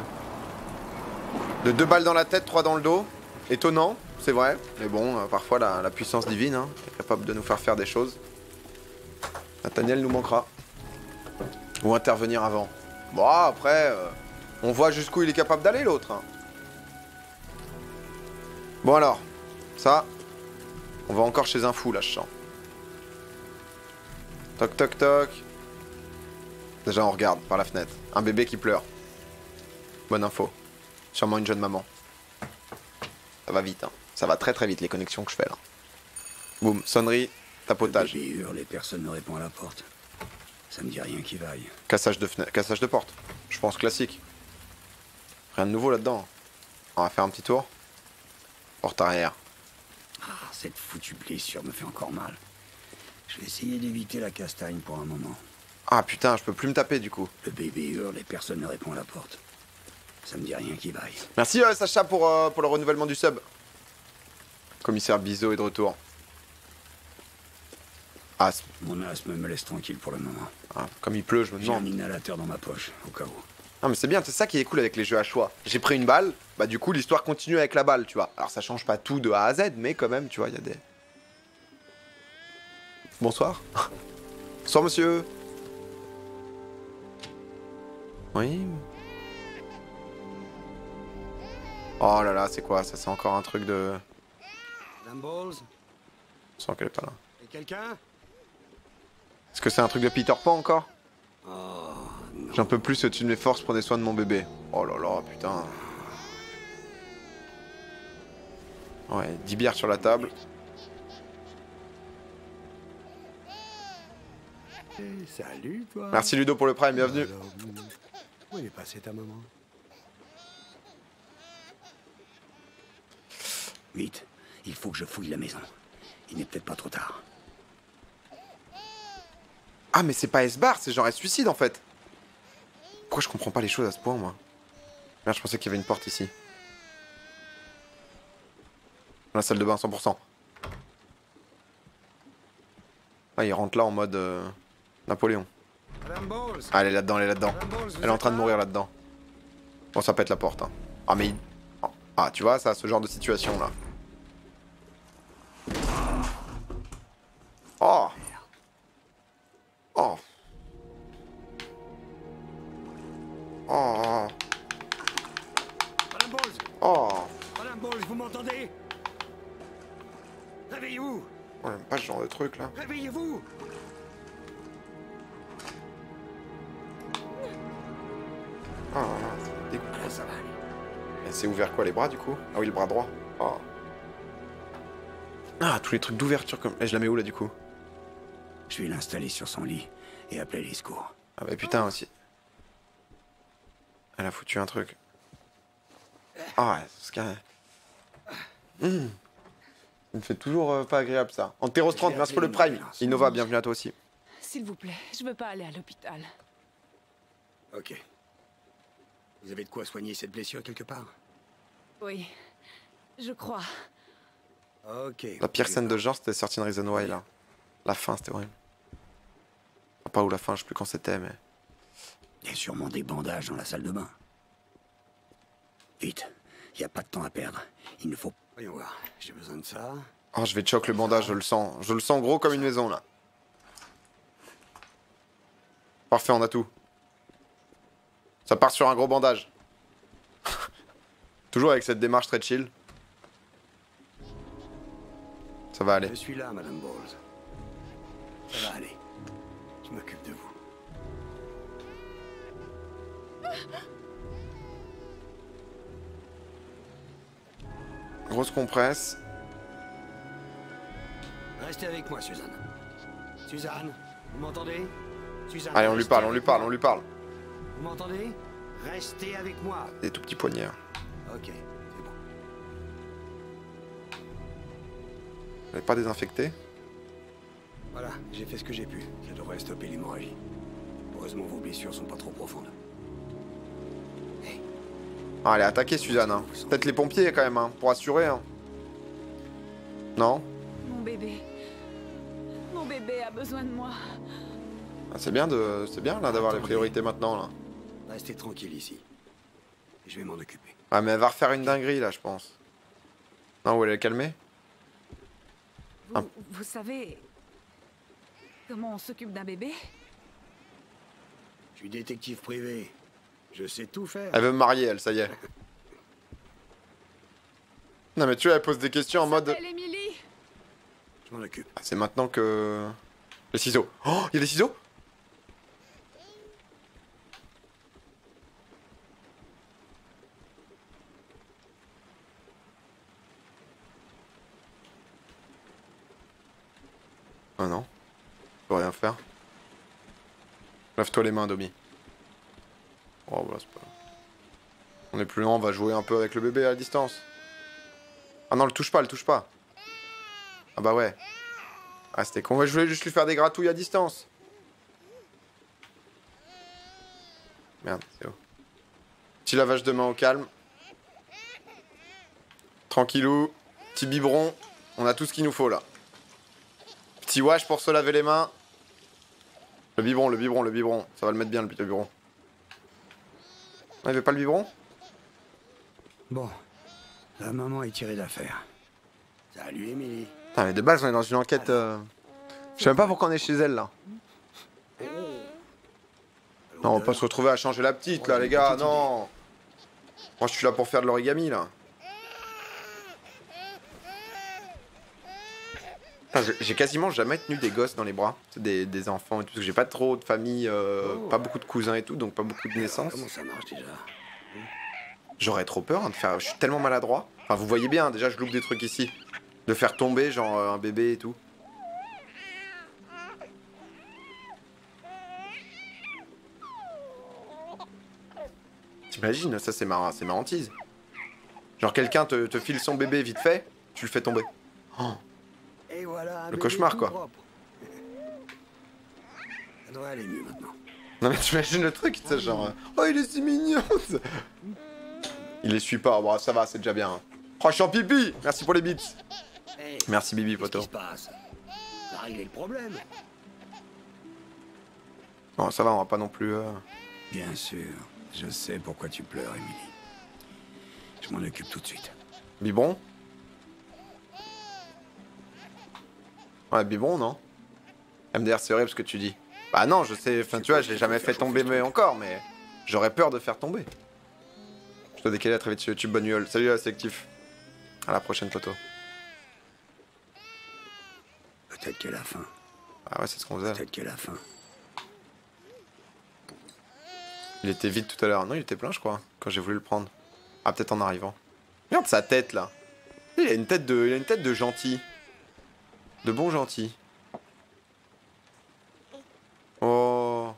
2 balles dans la tête, 3 dans le dos. Étonnant, c'est vrai. Mais bon, parfois la puissance divine hein, est capable de nous faire faire des choses. Nathaniel nous manquera. Ou intervenir avant. Bon après, on voit jusqu'où il est capable d'aller l'autre. Hein. Bon alors, ça, on va encore chez un fou là je sens. Toc toc toc. Déjà on regarde par la fenêtre. Un bébé qui pleure. Bonne info. Sûrement une jeune maman. Ça va vite hein. Ça va très très vite les connexions que je fais là. Boum, sonnerie, tapotage. Le bébé hurle et personne ne répond à la porte. Ça me dit rien qui vaille. Cassage de fenêtre, cassage de porte. Je pense classique. Rien de nouveau là-dedans. On va faire un petit tour. Porte arrière. Ah, cette foutue blessure me fait encore mal. Je vais essayer d'éviter la castagne pour un moment. Ah putain, je peux plus me taper du coup. Le bébé hurle et personne ne répond à la porte. Ça me dit rien qui vaille. Merci Sacha pour le renouvellement du sub. Commissaire Bizot est de retour. Asthme. Mon asthme me laisse tranquille pour le moment. Ah, comme il pleut, je me demande. J'ai un inhalateur dans ma poche, au cas où. Ah mais c'est bien, c'est ça qui est cool avec les jeux à choix. J'ai pris une balle, bah du coup l'histoire continue avec la balle, tu vois. Alors ça change pas tout de A à Z, mais quand même, tu vois, il y a des... Bonsoir. Bonsoir monsieur. Oui. Oh là là, c'est quoi? Ça, c'est encore un truc de... Dumballs. Je sens qu'elle est pas là. Et quelqu'un? Est-ce que c'est un truc de Peter Pan encore? Oh, j'en peux plus, au-dessus de mes forces, prenez soin de mon bébé. Oh là là, putain. Ouais, 10 bières sur la table. Et salut toi. Merci Ludo pour le prime, bienvenue. Où est passée ta maman? Vite, il faut que je fouille la maison. Il n'est peut-être pas trop tard. Ah mais c'est pas S-Bar, c'est genre S-Suicide en fait. Pourquoi je comprends pas les choses à ce point moi? Merde, je pensais qu'il y avait une porte ici. Dans la salle de bain 100%. Ah il rentre là en mode Napoléon. Ah elle est là-dedans, elle est là-dedans. Elle est en train de mourir là-dedans. Bon ça pète la porte hein. Ah mais il... Ah tu vois ça, ce genre de situation là. Oh. Oh. Oh. Oh. Madame Bowles, vous m'entendez? Réveillez-vous. On n'aime pas ce genre de truc là. Réveillez-vous. Oh, c'est dégoûtant ça. Elle s'est ouvert quoi, les bras du coup? Ah oui, le bras droit. Oh. Ah, tous les trucs d'ouverture comme... Et je la mets où là du coup? Je vais l'installer sur son lit et appeler les secours. Ah bah putain aussi. Elle a foutu un truc. Ah ouais, c'est carré. Mmh. Il me fait toujours pas agréable ça. Anteros 30, merci pour le prime. Innova, bienvenue à toi aussi. S'il vous plaît, je veux pas aller à l'hôpital. Ok. Vous avez de quoi soigner cette blessure quelque part? Oui, je crois. Ok. La pire scène de genre, c'était sortie de Reason Why là. La fin, c'était horrible. Pas où la fin, je sais plus quand c'était, mais... Il y a sûrement des bandages dans la salle de bain. Vite, il n'y a pas de temps à perdre. Il ne faut... Voyons voir, j'ai besoin de ça. Oh, je vais choc le bandage, je le sens. Je le sens gros comme une maison, là. Parfait, on a tout. Ça part sur un gros bandage. Toujours avec cette démarche très chill. Ça va aller. Je suis là, Madame Bowles. Ça va aller. Je m'occupe de vous. Grosse compresse. Restez avec moi, Suzanne. Suzanne, vous m'entendez? Suzanne. Allez, on lui parle, on lui parle, on lui parle. Vous m'entendez? Restez avec moi. Des tout petits poignards. Ok, c'est bon. Vous n'avez pas désinfecté? Voilà, j'ai fait ce que j'ai pu. Ça devrait stopper l'hémorragie. Heureusement, vos blessures sont pas trop profondes. Hey. Ah, elle est attaquée, Suzanne. Hein. Peut-être les pompiers, quand même, hein, pour assurer. Hein. Non? Mon bébé a besoin de moi. Ah, c'est bien, de... bien là d'avoir les priorités maintenant. Là. Restez tranquille ici. Je vais m'en occuper. Ah, mais elle va refaire une dinguerie, là, je pense. Non, où elle est calmée? Vous, ah. Vous savez... Comment on s'occupe d'un bébé? Je suis détective privé. Je sais tout faire. Elle veut me marier, elle, ça y est. Non mais tu vois, elle pose des questions en mode... Je m'en occupe. Ah, c'est maintenant que... Les ciseaux. Oh, il y a des ciseaux? Oh non. Rien faire. Lave-toi les mains, Dobby. Oh, bah, c'est pas... On est plus loin, on va jouer un peu avec le bébé à distance. Ah non, le touche pas, le touche pas. Ah bah ouais. Ah, c'était con. Je voulais juste lui faire des gratouilles à distance. Merde, c'est haut. Petit lavage de main au calme. Tranquillou. Petit biberon. On a tout ce qu'il nous faut, là. Petit wash pour se laver les mains. Le biberon, le biberon, le biberon. Ça va le mettre bien, le biberon. Il avait pas le biberon? Bon. La maman est tirée d'affaire. Salut, Émilie. Putain, mais de base, on est dans une enquête... Je sais même pas pourquoi on est chez elle, là. Non, on va pas se retrouver à changer la petite là, les gars, non. Moi je suis là pour faire de l'origami là. J'ai quasiment jamais tenu des gosses dans les bras, des enfants et tout, parce que j'ai pas trop de famille, pas beaucoup de cousins et tout, donc pas beaucoup de naissances. Comment ça marche déjà? J'aurais trop peur hein, de faire. Je suis tellement maladroit. Enfin, vous voyez bien, déjà je loupe des trucs ici. De faire tomber, genre un bébé et tout. T'imagines, ça c'est ma hantise. Genre quelqu'un te file son bébé vite fait, tu le fais tomber. Oh. Et voilà, le cauchemar quoi. Propre. Ça doit aller mieux maintenant. Non mais t'imagines le truc, tu genre... Oh il est si mignon. Il les suit pas, bon, ça va, c'est déjà bien. Hein. Oh je suis en pipi. Merci pour les bits. Hey, merci Bibi poto. Qu'est-ce qui se passe? Ça a réglé le problème. Bon ça va, on va pas non plus... Bien sûr, je sais pourquoi tu pleures Émilie. Je m'en occupe tout de suite. Biberon? Ouais, biberon, non? MDR, c'est horrible ce que tu dis. Bah non, je sais, enfin tu vois, je l'ai jamais fait tomber mais encore, mais j'aurais peur de faire tomber. Je dois décaler à très vite sur YouTube, bonne nuit. Salut, c'est actif. À la prochaine, Toto. Peut-être qu'elle a faim. Ah ouais, c'est ce qu'on faisait. Peut-être qu'elle a faim. Il était vide tout à l'heure. Non, il était plein, je crois, quand j'ai voulu le prendre. Ah, peut-être en arrivant. Regarde sa tête, là. Il a une tête de, gentil. De bon gentil. Oh.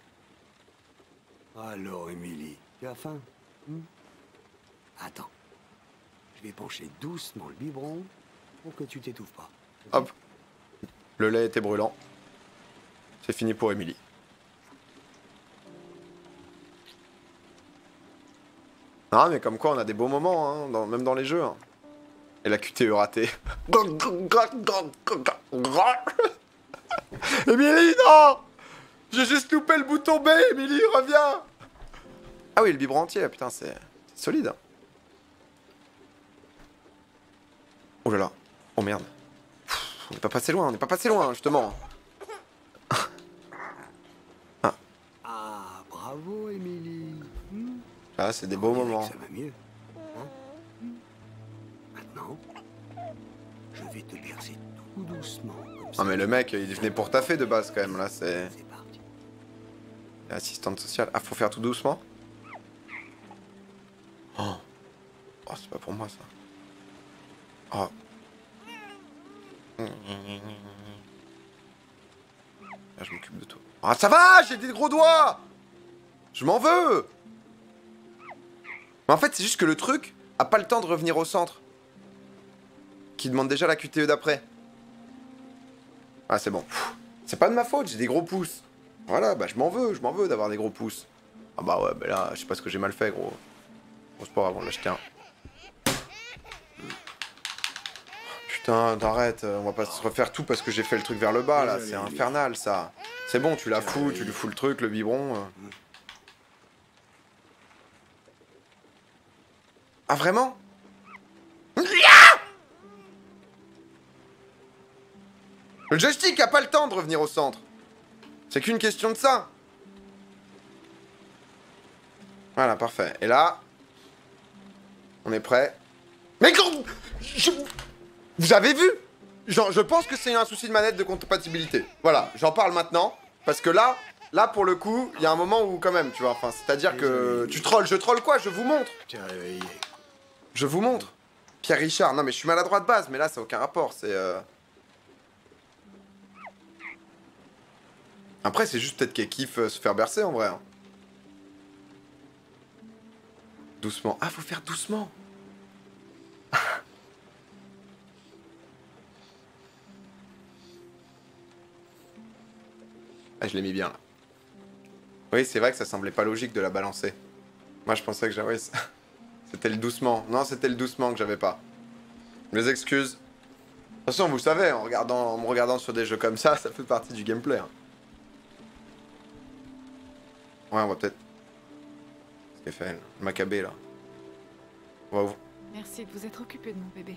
Alors, Émilie, tu as faim? Attends. Je vais pencher doucement le biberon pour que tu t'étouffes pas. Hop. Le lait était brûlant. C'est fini pour Émilie. Ah, mais comme quoi, on a des beaux moments, hein, même dans les jeux. Hein. Et la QTE ratée. Émilie, non! J'ai juste loupé le bouton B, Émilie, reviens! Ah oui, le biberon entier, putain, c'est solide. Oh là là, oh merde. On n'est pas passé loin, justement. Ah. Ah, bravo, Émilie. Ah, c'est des beaux moments. Ça va mieux. Non. Je vais te bercer tout doucement. Non mais le mec, il venait pour taffer de base quand même, là c'est... Assistante sociale. Ah, faut faire tout doucement. Oh, oh c'est pas pour moi ça. Oh. Là, je m'occupe de tout. Ah ça va, j'ai des gros doigts. Je m'en veux. Mais en fait, c'est juste que le truc a pas le temps de revenir au centre. Qui demande déjà la QTE d'après. Ah c'est bon. C'est pas de ma faute, j'ai des gros pouces. Voilà, bah je m'en veux d'avoir des gros pouces. Ah bah ouais, bah là, je sais pas ce que j'ai mal fait, gros. Bon sport avant de l'acheter un. Putain, t'arrêtes, on va pas se refaire tout parce que j'ai fait le truc vers le bas là, c'est infernal ça. C'est bon, tu la fous, tu lui fous le truc, le biberon. Ah vraiment? Le joystick a pas le temps de revenir au centre. C'est qu'une question de ça. Voilà, parfait. Et là, on est prêt. Mais vous avez vu? Genre, je pense que c'est un souci de manette de compatibilité. Voilà, j'en parle maintenant. Parce que là, pour le coup, il y a un moment où quand même, tu vois. Enfin, c'est-à-dire que tu trolles. Je troll quoi? Je vous montre. Je vous montre. Pierre Richard, non mais je suis maladroit de base. Mais là, ça n'a aucun rapport. C'est... Après, c'est juste peut-être qu'elle kiffe se faire bercer, en vrai. Doucement. Ah, faut faire doucement. Ah, je l'ai mis bien, là. Oui, c'est vrai que ça semblait pas logique de la balancer. Moi, je pensais que j'avais... C'était le doucement. Non, c'était le doucement que j'avais pas. Mes excuses. De toute façon, vous le savez, en me regardant sur des jeux comme ça, ça fait partie du gameplay, hein. Ouais, on va peut-être... C'est fait, le macabé, là. On va ouvrir. Merci de vous être occupé de mon bébé.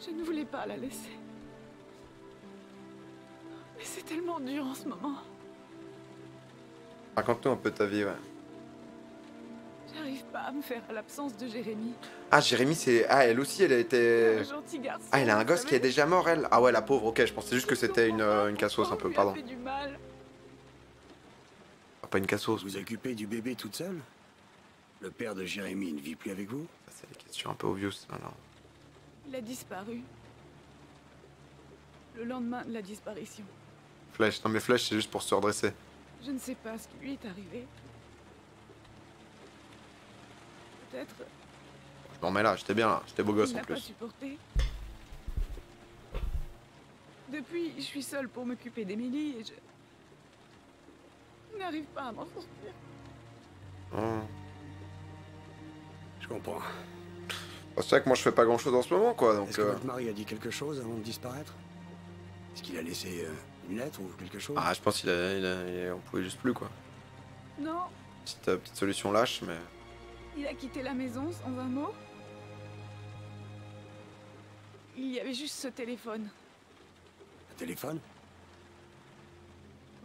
Je ne voulais pas la laisser. Mais c'est tellement dur en ce moment. Raconte-nous un peu ta vie, ouais. J'arrive pas à me faire à l'absence de Jérémy. Ah, Jérémy, c'est... Ah, elle aussi, elle a été... Un gentil garçon. Ah, elle a un gosse qui est déjà mort, elle. Ah ouais, la pauvre, ok, je pensais juste que c'était une cassos un peu, pardon. Ah, pas une cassos. Vous occupez du bébé toute seule? Le père de Jérémy ne vit plus avec vous? Ça, c'est des questions un peu obvious, alors. Il a disparu. Le lendemain de la disparition. Flèche, non mais Flèche, c'est juste pour se redresser. Je ne sais pas ce qui lui est arrivé. Peut-être... Je m'en mets là, j'étais bien là, j'étais beau gosse en plus. Il n'a pas supporté. Depuis, je suis seule pour m'occuper d'Emilie et je n'arrive pas à m'en sortir. Oh. Je comprends. C'est vrai que moi je fais pas grand chose en ce moment quoi, donc... Est-ce que votre mari a dit quelque chose avant de disparaître? Est-ce qu'il a laissé une lettre ou quelque chose? Ah je pense qu'il a, on pouvait juste plus quoi. Non. Petite solution lâche mais... Il a quitté la maison sans un mot. Il y avait juste ce téléphone. Un téléphone?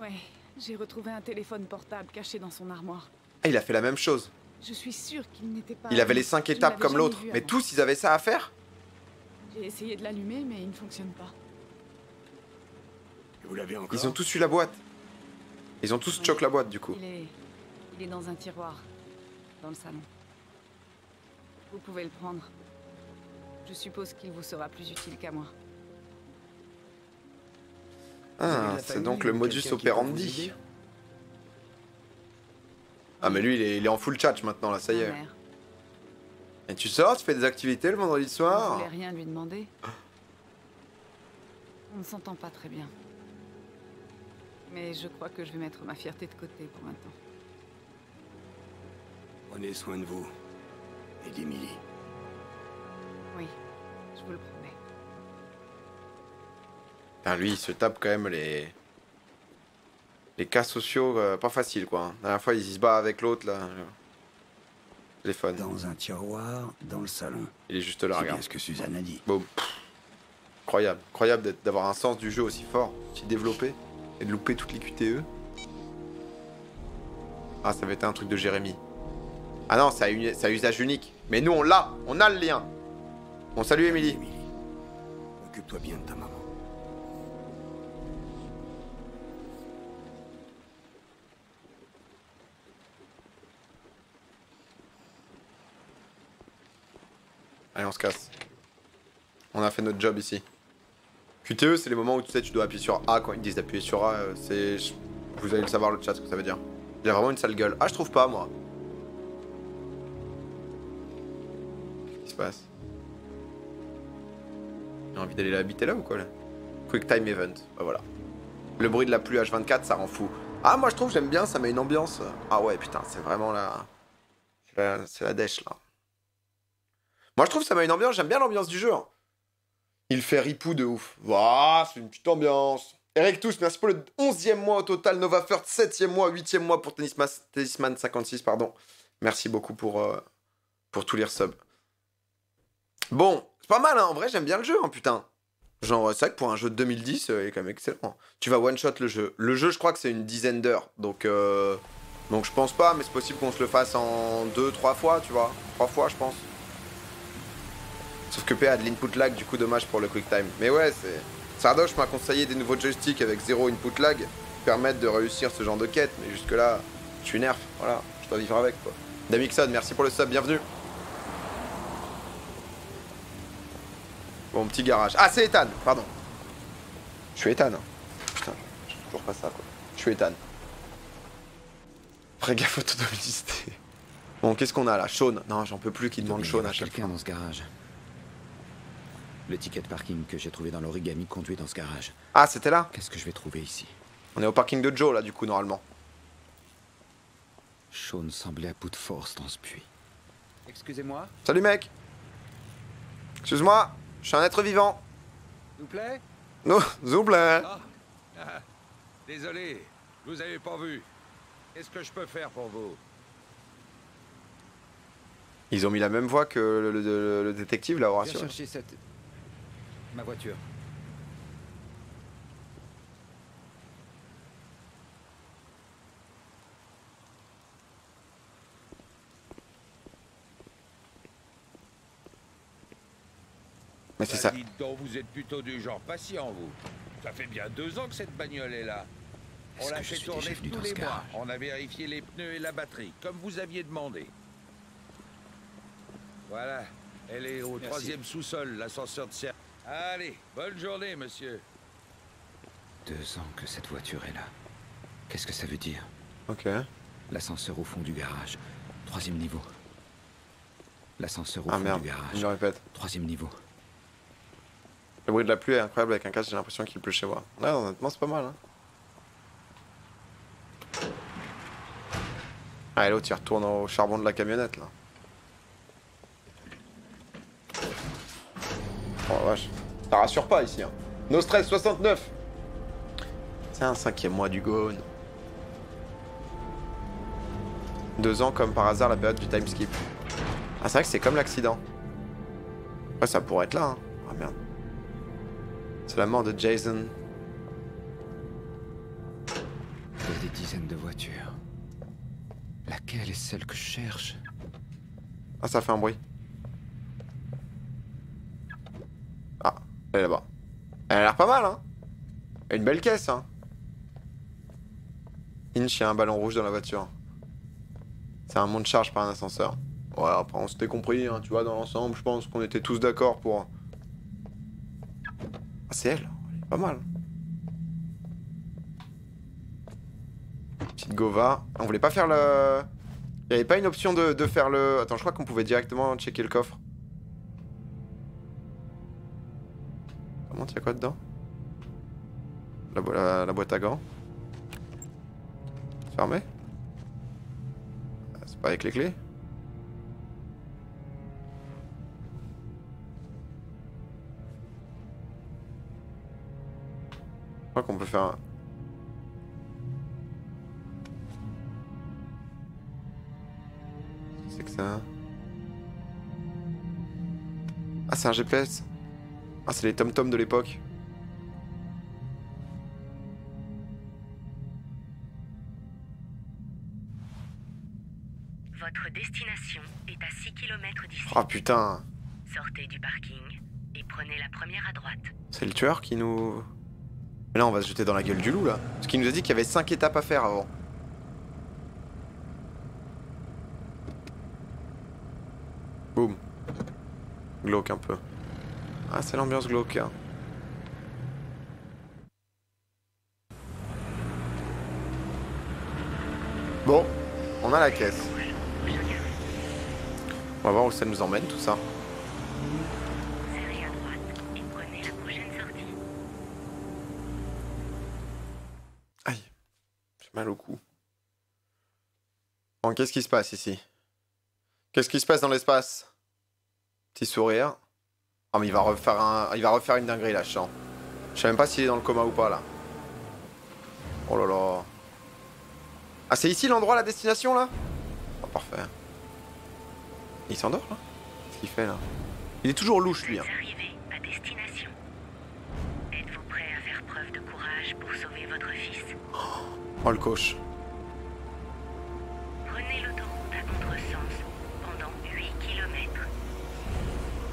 Ouais, j'ai retrouvé un téléphone portable caché dans son armoire. Ah il a fait la même chose. Je suis sûre qu'il n'était pas... Il avait les 5 étapes comme l'autre, mais tous ils avaient ça à faire. J'ai essayé de l'allumer mais il ne fonctionne pas. Vous l'avez encore? Ils ont tous eu la boîte. Ils ont tous choqué la boîte du coup. Il est dans un tiroir, dans le salon. Vous pouvez le prendre. Je suppose qu'il vous sera plus utile qu'à moi. Ah, c'est donc le modus operandi. Ah mais lui il est en full chat maintenant là, ça y est. Et tu sors, tu fais des activités le vendredi soir? Je voulais rien lui demander. On ne s'entend pas très bien. Mais je crois que je vais mettre ma fierté de côté pour maintenant. Prenez soin de vous et d'Emilie. Oui, je vous le promets. Ah, lui, il se tape quand même les cas sociaux, pas facile quoi. La dernière fois, il se bat avec l'autre là. Les fans. Dans un tiroir, dans le salon. Il est juste là, regarde. C'est bien ce que Suzanne a dit. Bon, incroyable, incroyable d'avoir un sens du jeu aussi fort, aussi développé. Et de louper toutes les QTE. Ah, ça va être un truc de Jérémy. Ah non, ça a usage unique. Mais nous, on l'a. On a le lien. Bon, salut, Émilie. Occupe-toi bien de ta maman. Allez, on se casse. On a fait notre job ici. QTE, c'est les moments où tu sais, tu dois appuyer sur A quand ils disent d'appuyer sur A. C'est, vous allez le savoir le chat ce que ça veut dire. J'ai vraiment une sale gueule. Ah, je trouve pas moi. Qu'est-ce qui se passe? J'ai envie d'aller l'habiter là ou quoi là? Quick time event. Bah voilà. Le bruit de la pluie H24, ça rend fou. Ah, moi je trouve j'aime bien, ça met une ambiance. Ah ouais, putain, c'est vraiment la, c'est la dèche là. Moi je trouve ça met une ambiance. J'aime bien l'ambiance du jeu. Hein. Il fait ripou de ouf. Waouh, c'est une petite ambiance. Eric Touche, merci pour le 11e mois au total. Nova Furt, 7e mois, 8e mois pour Tennisman 56, pardon. Merci beaucoup pour tous les resubs. Bon, c'est pas mal, hein. En vrai, j'aime bien le jeu, hein, putain. Genre, c'est vrai que pour un jeu de 2010, il est quand même excellent. Tu vas one-shot le jeu. Le jeu, je crois que c'est une dizaine d'heures. Donc je pense pas, mais c'est possible qu'on se le fasse en 2-3 fois, tu vois. 3 fois, je pense. Sauf que PA a de l'input lag, du coup dommage pour le quick time. Mais ouais, c'est... Sardoche m'a conseillé des nouveaux joysticks avec 0 input lag qui permettent de réussir ce genre de quête. Mais jusque là, je suis nerf, voilà, je dois vivre avec quoi. Damixon, merci pour le sub, bienvenue. Bon, petit garage. Ah, c'est Ethan, pardon. Je suis Ethan. Hein. Putain, je fais toujours pas ça quoi. Je suis Ethan. Après gaffe autonomiste. Bon, qu'est-ce qu'on a là? Shaun. Non, j'en peux plus qu'il demande Shaun à chaque fois. Dans ce garage. Le ticket de parking que j'ai trouvé dans l'origami conduit dans ce garage. Ah, c'était là? Qu'est-ce que je vais trouver ici? On est au parking de Joe, là, du coup, normalement. Shaun semblait à bout de force dans ce puits. Excusez-moi? Salut, mec! Excuse-moi, je suis un être vivant. S'il vous plaît? Non, s'il vous plaît. Désolé, je vous avais pas vu. Qu'est-ce que je peux faire pour vous? Ils ont mis la même voix que le détective, là, au chercher cette... Ma voiture. Mais c'est ça. Dites donc, vous êtes plutôt du genre patient, vous. Ça fait bien 2 ans que cette bagnole est là. On l'a fait tourner tous les mois. On a vérifié les pneus et la batterie, comme vous aviez demandé. Voilà. Elle est au 3e sous-sol, l'ascenseur de serre. Allez, bonne journée, monsieur. 2 ans que cette voiture est là. Qu'est-ce que ça veut dire? Ok. L'ascenseur au fond du garage, 3e niveau. L'ascenseur au fond du garage. Je répète. 3e niveau. Le bruit de la pluie est incroyable avec un casque, j'ai l'impression qu'il pleut chez moi. Ouais, honnêtement, c'est pas mal. Hein. Ah, et l'autre, il retourne au charbon de la camionnette là. Oh vache. Ça rassure pas ici. Hein. No stress 69. C'est un 5e mois du Gone. 2 ans comme par hasard la période du time skip. Ah, c'est vrai que c'est comme l'accident. Ouais, ça pourrait être là. Hein. Ah merde. C'est la mort de Jason. Il y a des dizaines de voitures. Laquelle est celle que je cherche? Ah, ça fait un bruit. Ah, elle est là-bas. Elle a l'air pas mal, hein. Une belle caisse, hein. Inch, il y a un ballon rouge dans la voiture. C'est un monte-charge par un ascenseur. Ouais, après on s'était compris, hein, tu vois, dans l'ensemble, je pense qu'on était tous d'accord pour... Ah, c'est elle, elle est pas mal. Petite Gova. On voulait pas faire le... Il n'y avait pas une option de faire le... Attends, je crois qu'on pouvait directement checker le coffre. Comment il y a quoi dedans? La boîte à gants. Fermée. C'est pas avec les clés. Je crois qu'on peut faire un... C'est que ça... Ah, c'est un GPS. Ah, c'est les tom-toms de l'époque. Votre destination est à 6 km d'ici. Ah putain. Sortez du parking et prenez la première à droite. C'est le tueur qui nous... Mais là, on va se jeter dans la gueule du loup, là. Parce qu'il nous a dit qu'il y avait 5 étapes à faire avant. Boum. Glauque un peu. Ah, c'est l'ambiance glauque, hein. Bon, on a la caisse. On va voir où ça nous emmène, tout ça. Aïe, j'ai mal au cou. Bon, qu'est-ce qui se passe ici? Qu'est-ce qui se passe dans l'espace? Petit sourire. Ah oh, mais il va refaire un... il va refaire une dinguerie là, je sens. Je sais même pas s'il est dans le coma ou pas là. Oh là là. Ah, c'est ici l'endroit, la destination là? Oh, parfait. Il s'endort là? Qu'est-ce qu'il fait là? Il est toujours louche lui. Hein. Vous arrivez à destination. Êtes-vous prêt à faire preuve de courage pour sauver votre fils? Oh le coche. Prenez l'autoroute à contresens pendant 8 km.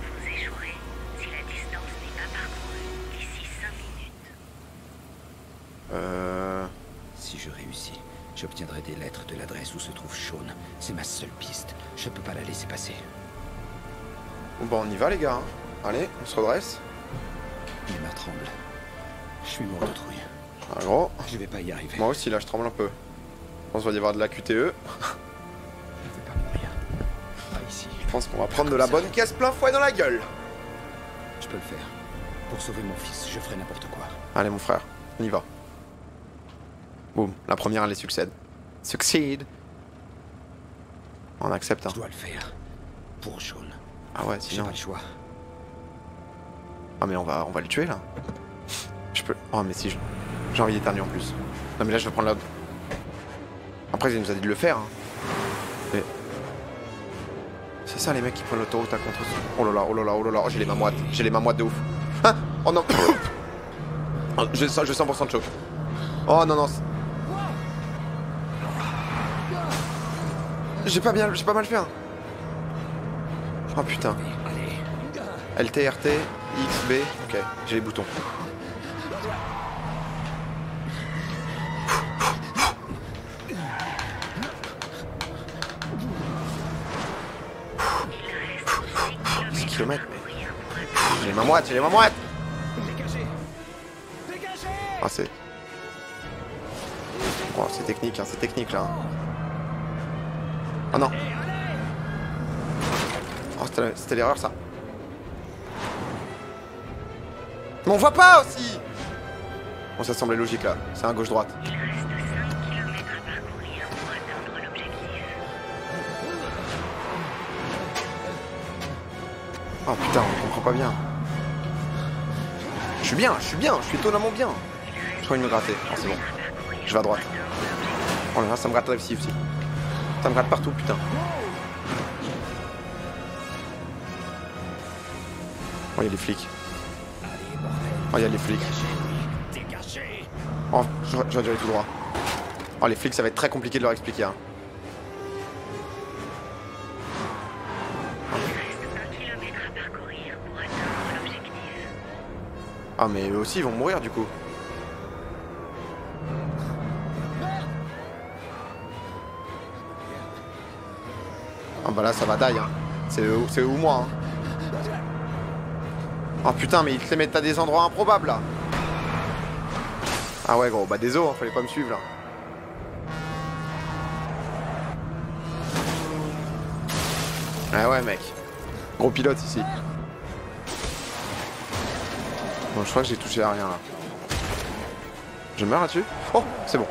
Vous échouerez si la distance n'est pas parcourue d'ici 5 minutes. Si je réussis, j'obtiendrai des lettres de l'adresse où se trouve Shaun. C'est ma seule piste. Je peux pas la laisser passer. Bon bah on y va les gars. Allez, on se redresse. Il m'a tremble. Je suis mort de trouille. Ah gros. Je vais pas y arriver. Moi aussi là, je tremble un peu. Je pense qu'on va y avoir de la QTE. Je vais pas mourir. Pas ici. Je pense qu'on va prendre de la bonne caisse plein fouet dans la gueule. Je peux le faire. Pour sauver mon fils, je ferai n'importe quoi. Allez mon frère, on y va. Boum, la première elle les succède. Succeed. On accepte hein. Je dois le faire. Pour Shaun. Ah ouais, sinon... J'ai pas le choix. Ah mais on va le tuer là. Je peux... Oh mais si je... J'ai envie d'éternuer en plus. Non mais là je vais prendre la... Après il nous a dit de le faire. Hein. Mais... C'est ça les mecs qui prennent l'autoroute à contre... Oh là là, oh là là, oh là là, oh, j'ai les mains moites. J'ai les mains moites de ouf. Ah oh non. J'ai 100% de choc. Oh non non. J'ai pas mal fait. Hein. Oh putain. LTRT, X, B. Ok, j'ai les boutons. Kilomètres, mais... J'ai les mains moites, j'ai les mains moites. Dégagez. Dégagez. Ah, c'est... Oh, c'est technique là. Oh non. Oh, c'était l'erreur ça. Mais on voit pas aussi. Bon, ça semblait logique là. C'est un gauche-droite. Oh putain, on comprend pas bien. Je suis bien, je suis bien, je suis étonnamment bien. Je crois qu'il me grattait. Oh, c'est bon. Je vais à droite. Oh là là, ça me gratte la vessie aussi. Ça me gratte partout, putain. Oh, y'a les flics. Oh, y'a les flics. Oh, je vais aller tout droit. Oh, les flics, ça va être très compliqué de leur expliquer. Hein. Ah mais eux aussi ils vont mourir du coup. Ah bah là ça va die hein. C'est eux ou moi hein. Oh putain mais ils te les mettent à des endroits improbables là. Ah ouais gros bah désolé hein, fallait pas me suivre là. Ah ouais mec. Gros pilote ici. Bon, je crois que j'ai touché à rien là. Je meurs là-dessus? Oh, c'est bon.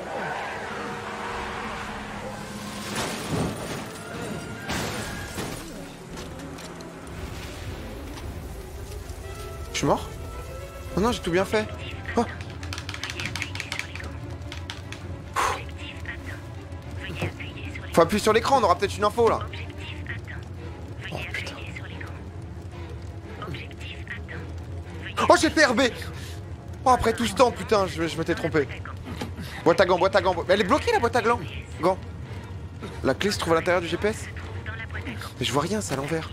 Je suis mort? Oh non, j'ai tout bien fait. Oh. Faut appuyer sur l'écran, on aura peut-être une info là. Oh j'ai fait RB. Oh après tout ce temps putain je m'étais trompé. Boîte à gants, boîte à gants. Mais elle est bloquée la boîte à gants. Gants. La clé se trouve à l'intérieur du GPS. Mais je vois rien, c'est à l'envers.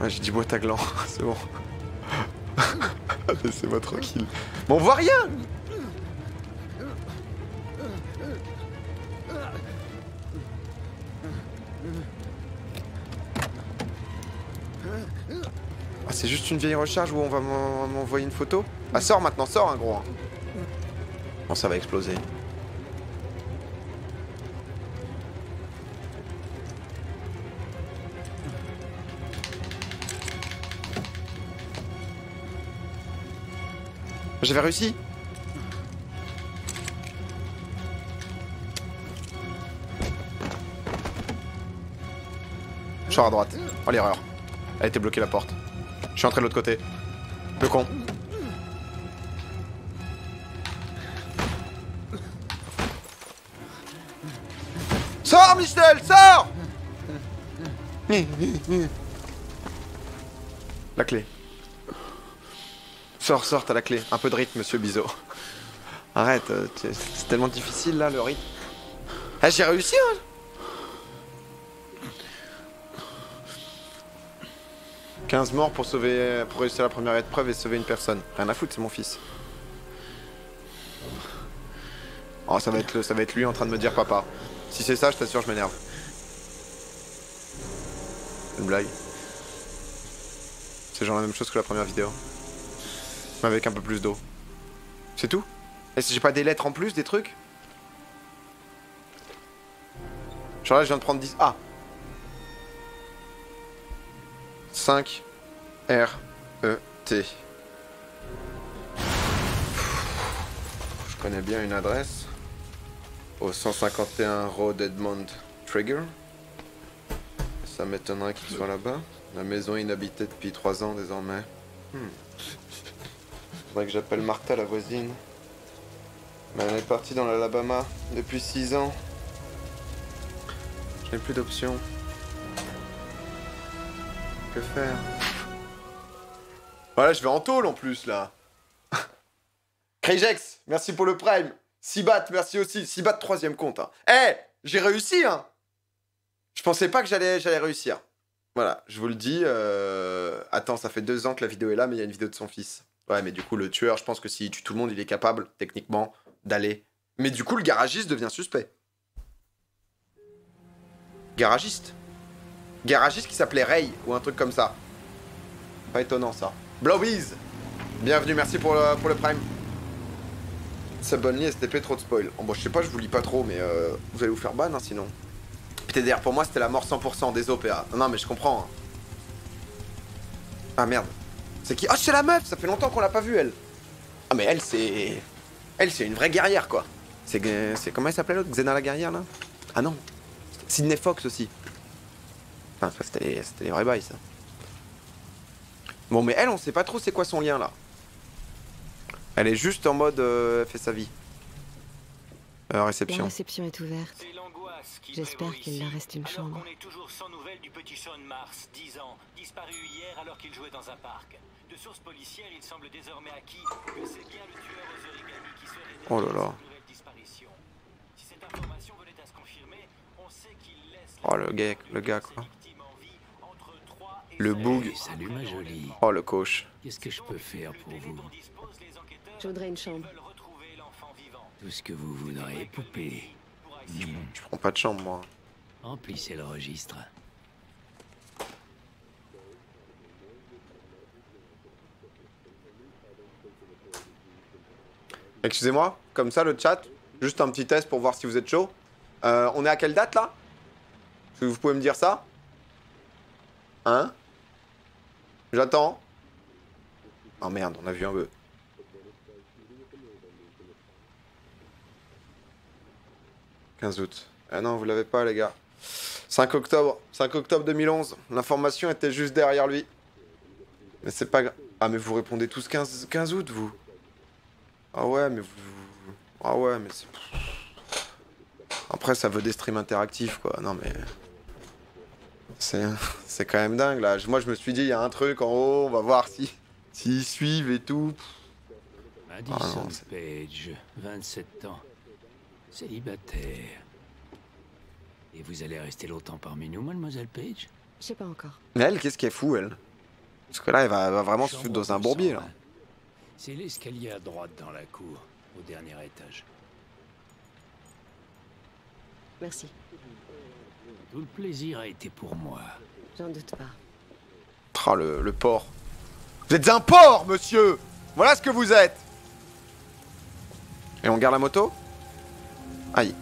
Ouais j'ai dit boîte à gants, c'est bon. Laissez-moi tranquille. Mais on voit rien. C'est juste une vieille recharge où on va m'envoyer une photo. Ah sors maintenant, sors hein, gros. Bon ça va exploser. J'avais réussi. Je sors à droite. Oh l'erreur. Elle était bloquée la porte. Je suis entré de l'autre côté. Le con. Sors Michel, sors. La clé. Sors, sors, t'as la clé. Un peu de rythme, monsieur Bizot. Arrête, c'est tellement difficile là le rythme. Ah j'ai réussi hein. « 15 morts pour sauver, pour réussir la première épreuve et sauver une personne. Rien à foutre, c'est mon fils. » Oh, ça va être lui en train de me dire « Papa ». Si c'est ça, je t'assure, je m'énerve. Une blague. C'est genre la même chose que la première vidéo. Mais avec un peu plus d'eau. C'est tout? Et si j'ai pas des lettres en plus, des trucs? Genre là, je viens de prendre 10... Ah 5 R E T. Je connais bien une adresse au 151 Road Edmond Trigger. Ça m'étonnerait qu'il soit là-bas. La maison inhabitée depuis 3 ans désormais. Faudrait que j'appelle Martha la voisine. Mais elle est partie dans l'Alabama depuis 6 ans. Je n'ai plus d'options. Que faire? Voilà, je vais en tôle en plus là. Cragex, merci pour le prime. Sibat, merci aussi. Sibat, troisième compte. Eh, j'ai réussi, hein. Je pensais pas que j'allais réussir. Voilà, je vous le dis. Attends, ça fait 2 ans que la vidéo est là, mais il y a une vidéo de son fils. Ouais, mais du coup, le tueur, je pense que s'il tue tout le monde, il est capable, techniquement, d'aller. Mais du coup, le garagiste devient suspect. Garagiste. Garagiste qui s'appelait Ray, ou un truc comme ça. Pas étonnant, ça. Blowies, bienvenue, merci pour le prime. Subonly, STP, trop de spoil. Oh, bon, je sais pas, je vous lis pas trop, mais vous allez vous faire ban, hein, sinon. PTDR, pour moi, c'était la mort 100% des OPA. Non, mais je comprends. Hein. Ah, merde. C'est qui? Oh, c'est la meuf. Ça fait longtemps qu'on l'a pas vue, elle. Ah, mais elle, c'est... Elle, c'est une vraie guerrière, quoi. C'est comment elle s'appelait, l'autre? Xena la guerrière, là? Ah non. Sydney Fox, aussi. Enfin, c'était les vrais bails, ça. Bon, mais elle, on sait pas trop c'est quoi son lien, là. Elle est juste en mode... elle fait sa vie. Réception. La réception est ouverte. J'espère qu'il leur reste une chambre. Alors qu'on est toujours sans nouvelles du petit Shaun Mars, 10 ans, disparu hier alors qu'il jouait dans un parc. De sources policières, il semble désormais acquis que c'est bien le tueur aux origami qui serait derrière cette nouvelle disparition. Si cette information venait à se confirmer, on sait qu'il laisse... Oh, le gars, quoi. Le bug. Salut, ma jolie. Oh, le coach. Qu'est-ce que je peux faire pour vous? Je voudrais une chambre. Tout ce que vous voudrez, poupée. Je prends pas de chambre, moi. Remplissez le registre. Excusez-moi, comme ça le chat, juste un petit test pour voir si vous êtes chaud. On est à quelle date là? Vous pouvez me dire ça? Hein? J'attends. Oh merde, on a vu un peu. Août. Ah non, vous l'avez pas, les gars. 5 octobre. 5 octobre 2011. L'information était juste derrière lui. Mais c'est pas grave. Ah, mais vous répondez tous 15 août, vous. Ah ouais, mais vous... Ah ouais, mais c'est... Après, ça veut des streams interactifs, quoi. Non, mais... C'est quand même dingue, là. Moi, je me suis dit, il y a un truc en haut. On va voir si... S'ils suivent et tout. Madison Page, 27 ans. Célibataire. Et vous allez rester longtemps parmi nous, mademoiselle Page? Je sais pas encore. Mais elle, qu'est-ce qui est fou, elle? Parce que là, elle va vraiment se foutre dans un bourbier, là. C'est l'escalier à droite dans la cour, au dernier étage. Merci. Tout le plaisir a été pour moi. J'en doute pas. Oh, le porc. Vous êtes un porc, monsieur! Voilà ce que vous êtes! Et on garde la moto? Aïe.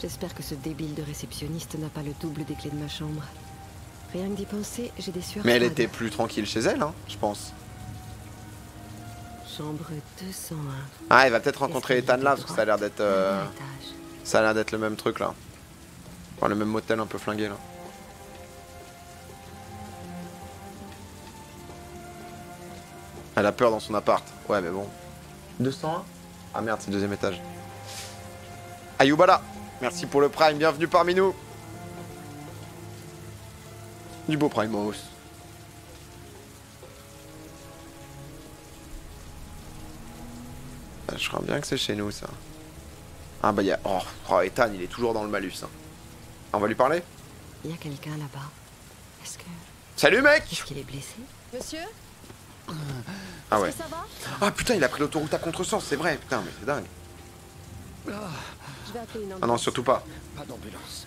J'espère que ce débile de réceptionniste n'a pas le double des clés de ma chambre. Rien que d'y penser, j'ai des sueurs. Mais elle était plus tranquille chez elle, hein, je pense. Chambre 201. Ah, elle va peut-être rencontrer Ethan là, parce que ça a l'air d'être... Ça a l'air d'être le même truc là. Enfin, le même motel un peu flingué là. Elle a peur dans son appart. Ouais, mais bon. 201? Ah merde, c'est le deuxième étage. Ayubala, merci pour le prime, bienvenue parmi nous. Du beau prime en hausse. Je crois bien que c'est chez nous ça. Ah bah y'a... Oh, Ethan, il est toujours dans le malus. Hein. On va lui parler? Il y a quelqu'un là-bas. Est-ce que... Salut mec! Est-ce qu'il est blessé? Monsieur? Ah ouais. Ça va? Ah putain, il a pris l'autoroute à contresens, c'est vrai, putain, mais c'est dingue. Ah non, surtout pas. Pas d'ambulance.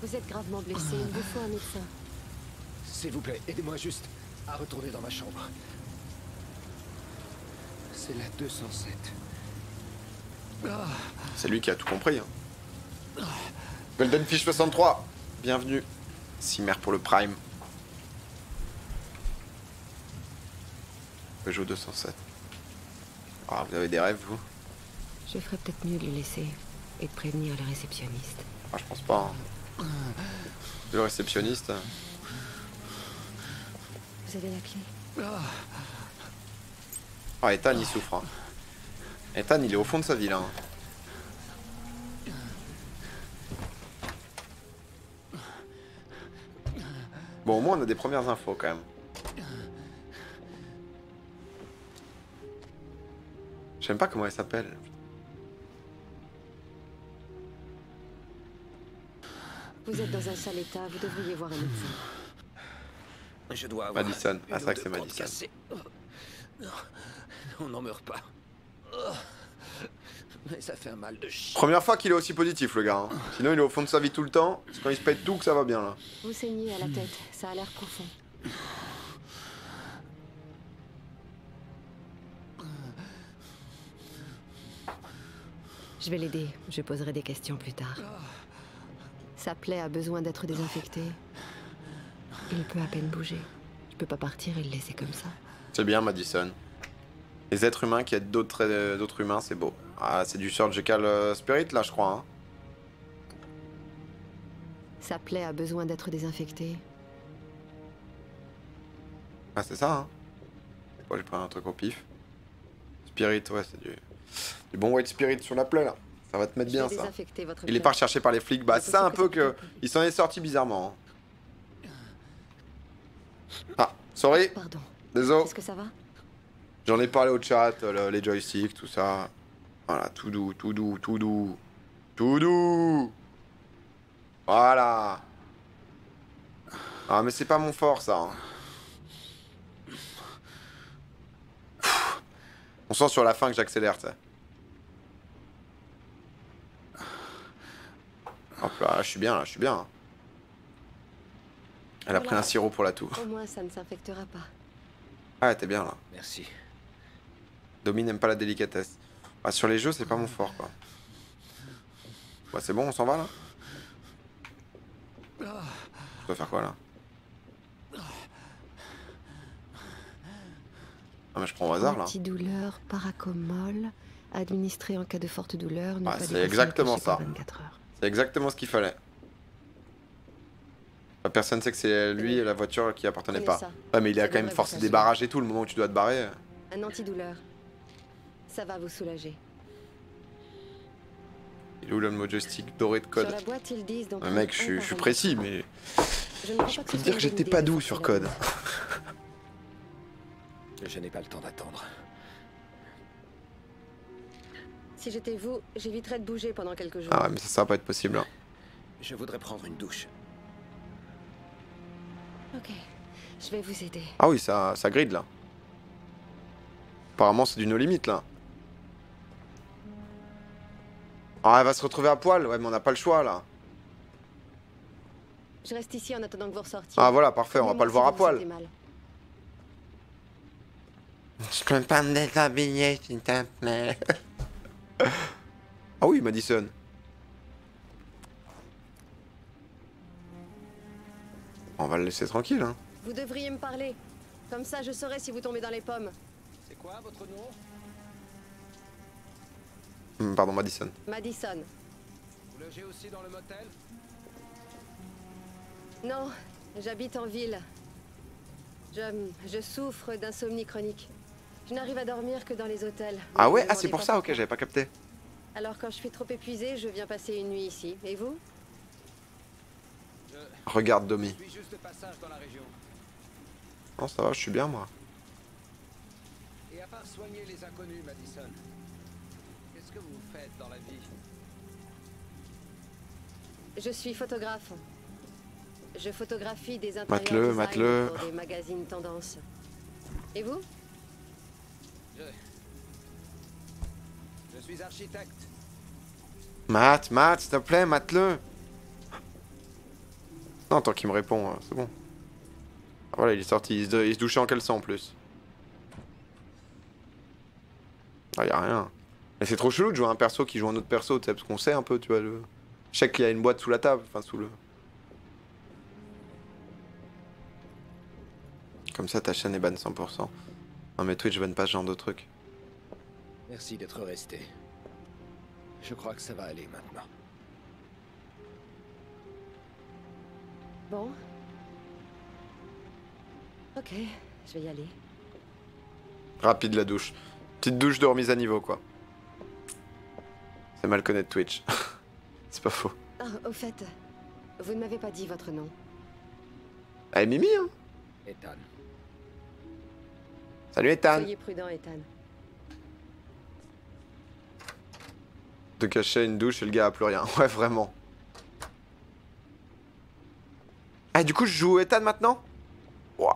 Vous êtes gravement blessé, il vous faut un médecin. S'il vous plaît, aidez-moi juste à retourner dans ma chambre. C'est la 207. C'est lui qui a tout compris. Hein. Goldenfish 63, bienvenue. Cimer pour le prime. Peugeot 207. Ah, vous avez des rêves, vous? Je ferais peut-être mieux de le laisser et de prévenir le réceptionniste. Ah, je pense pas. Hein. Le réceptionniste. Vous avez la clé? Ah, Ethan, il souffre. Hein. Ethan, il est au fond de sa vie là. Hein. Bon, au moins, on a des premières infos quand même. Je sais même pas comment elle s'appelle. Vous êtes dans un sale état, vous devriez voir un médecin. Je dois avoir Madison, ah c'est vrai que c'est Madison. Non, on n'en meurt pas. Mais ça fait un mal de chien. Première fois qu'il est aussi positif le gars. Hein. Sinon il est au fond de sa vie tout le temps. C'est quand il se pète tout que ça va bien là. Vous saignez à la tête, ça a l'air profond. Je vais l'aider, je poserai des questions plus tard. Sa plaie a besoin d'être désinfectée. Il peut à peine bouger. Je peux pas partir et le laisser comme ça. C'est bien Madison. Les êtres humains qui aident d'autres humains, c'est beau. Ah, c'est du surgical spirit là, je crois. Hein. Sa plaie a besoin d'être désinfectée. Ah, c'est ça, hein. Pourquoi j'ai pris un truc au pif? Spirit, ouais, c'est du bon white spirit sur la plaie là. Ça va te mettre bien ça. Il est pas recherché par les flics. Bah, ça un peu que. Il s'en est sorti bizarrement. Hein. Ah, sorry. Pardon. Désolé. Est-ce que ça va? J'en ai parlé au chat, les joysticks, tout ça. Voilà, tout doux, tout doux, tout doux. Tout doux. Voilà. Ah, mais c'est pas mon fort, ça. Hein. On sent sur la fin que j'accélère, ça. Hop là, je suis bien, là, je suis bien. Hein. Elle a pris un sirop pour la toux. Au moins, ça ne s'infectera pas. Ah, t'es bien là. Merci. Domi n'aime pas la délicatesse. Bah, sur les jeux, c'est pas mon fort quoi. Bah, c'est bon, on s'en va là. Je dois faire quoi là? Ah, mais je prends au hasard là. Antidouleur paracomol administré en cas de forte douleur. Bah, c'est exactement ça. C'est exactement ce qu'il fallait. La personne sait que c'est lui et la voiture qui appartenait pas. Ouais, mais il a quand même forcé des barrages et tout le moment où tu dois te barrer. Un antidouleur. Ça va vous soulager. Il est où le mot joystick doré de code? Ouais, mec, je suis précis, mais. Je peux dire que j'étais pas doux sur code. Je n'ai pas le temps d'attendre. Si j'étais vous, j'éviterais de bouger pendant quelques jours. Ah, ouais, mais ça va pas être possible. Hein. Je voudrais prendre une douche. Ok, je vais vous aider. Ah oui, ça grid là. Apparemment, c'est du no limite là. Ah, elle va se retrouver à poil, ouais, mais on n'a pas le choix là. Je reste ici en attendant que vous ressortiez. Ah voilà, parfait, on va pas le voir à poil. Je peux pas me déshabiller, s'il te plaît. Ah oui, Madison. On va le laisser tranquille, hein. Vous devriez me parler. Comme ça, je saurai si vous tombez dans les pommes. C'est quoi votre nom? Pardon, Madison. Madison. Vous logez aussi dans le motel? Non, j'habite en ville. Je souffre d'insomnie chronique. Je n'arrive à dormir que dans les hôtels. Ah ouais? Ah, c'est pour ça? Ok, j'avais pas capté. Alors, quand je suis trop épuisée, je viens passer une nuit ici. Et vous? Regarde Domi. Non, ça va, je suis bien moi. Et à part soigner les inconnus, Madison, qu'est-ce que vous faites dans la vie? Je suis photographe. Je photographie des intérieurs pour des magazines tendance. Et vous? Je suis architecte. Matt, s'il te plaît, mate-le. Non, tant qu'il me répond, c'est bon. Ah, voilà, il est sorti, il se douchait en caleçon en plus. Ah, y'a rien. Mais c'est trop chelou de jouer à un perso qui joue un autre perso, tu sais, parce qu'on sait un peu, tu vois. Je sais qu'il y a une boîte sous la table, enfin sous le. Comme ça, ta chaîne est ban 100%. Non, mais Twitch banne pas ce genre de truc. Merci d'être resté. Je crois que ça va aller maintenant. Bon. Ok, je vais y aller. Rapide la douche. Petite douche de remise à niveau, quoi. C'est mal connaître Twitch. C'est pas faux. Oh, au fait, vous ne m'avez pas dit votre nom. Ah, et Mimi, hein? Ethan. Salut Ethan. Soyez prudent, Ethan. te cacher à une douche et le gars a plus rien. Ouais, vraiment. Ah, du coup, je joue Ethan maintenant? What?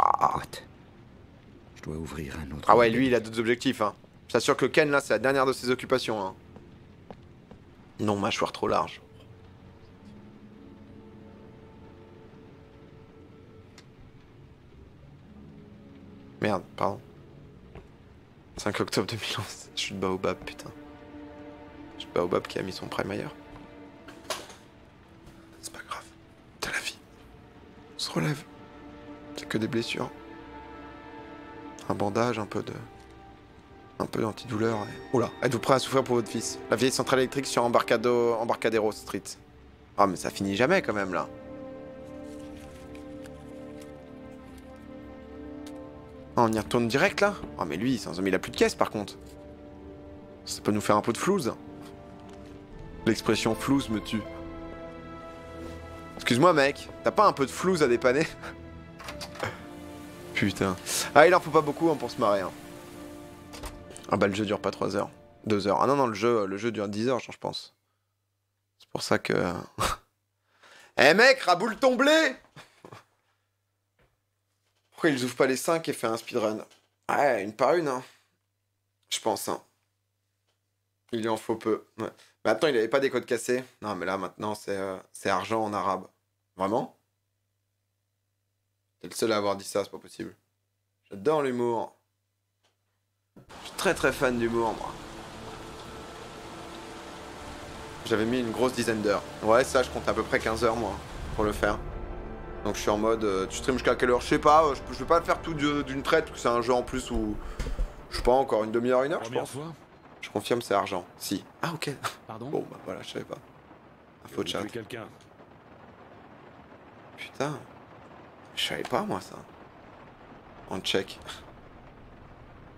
Je dois ouvrir un autre. Ah ouais, lui, il a d'autres objectifs, hein. Je t'assure que Ken, là, c'est la dernière de ses occupations, hein. Non, mâchoire trop large. Merde, pardon. 5 octobre 2011. Je suis de Baobab, putain. Je suis de Baobab qui a mis son prime ailleurs. C'est pas grave. T'as la vie. On se relève. C'est que des blessures. Un bandage, un peu de... un peu d'antidouleur. Et... oula, êtes-vous prêt à souffrir pour votre fils? La vieille centrale électrique sur Embarcadero Street. Ah, mais ça finit jamais quand même, là. Ah, on y retourne direct, là? Ah, mais lui, sans homme, il a plus de caisse, par contre. Ça peut nous faire un peu de flouze. L'expression flouze me tue. Excuse-moi, mec. T'as pas un peu de flouze à dépanner? Putain. Ah, il en faut pas beaucoup hein, pour se marrer. Hein. Ah bah, le jeu dure pas 3 heures. 2 heures. Ah non, non, le jeu dure 10 heures, je pense. C'est pour ça que... Eh hey, mec, raboule ton blé. Pourquoi ils ouvrent pas les 5 et fait un speedrun? Ouais, une par une, hein. Je pense, hein. Il lui en faut peu. Ouais. Mais attends, il avait pas des codes cassés? Non, mais là, maintenant, c'est argent en arabe. Vraiment? T'es le seul à avoir dit ça, c'est pas possible. J'adore l'humour. Je suis très très fan d'humour, moi. J'avais mis une grosse dizaine d'heures. Ouais, ça, je compte à peu près 15 heures, moi, pour le faire. Donc je suis en mode, tu stream jusqu'à quelle heure? Je sais pas, je vais pas le faire tout d'une traite, parce que c'est un jeu en plus où... je sais pas, encore une demi-heure, une heure, je pense. Je confirme, c'est argent. Si. Ah, ok. Pardon. Bon, bah voilà, je savais pas. Info chat. Putain. Je savais pas, moi, ça. En check.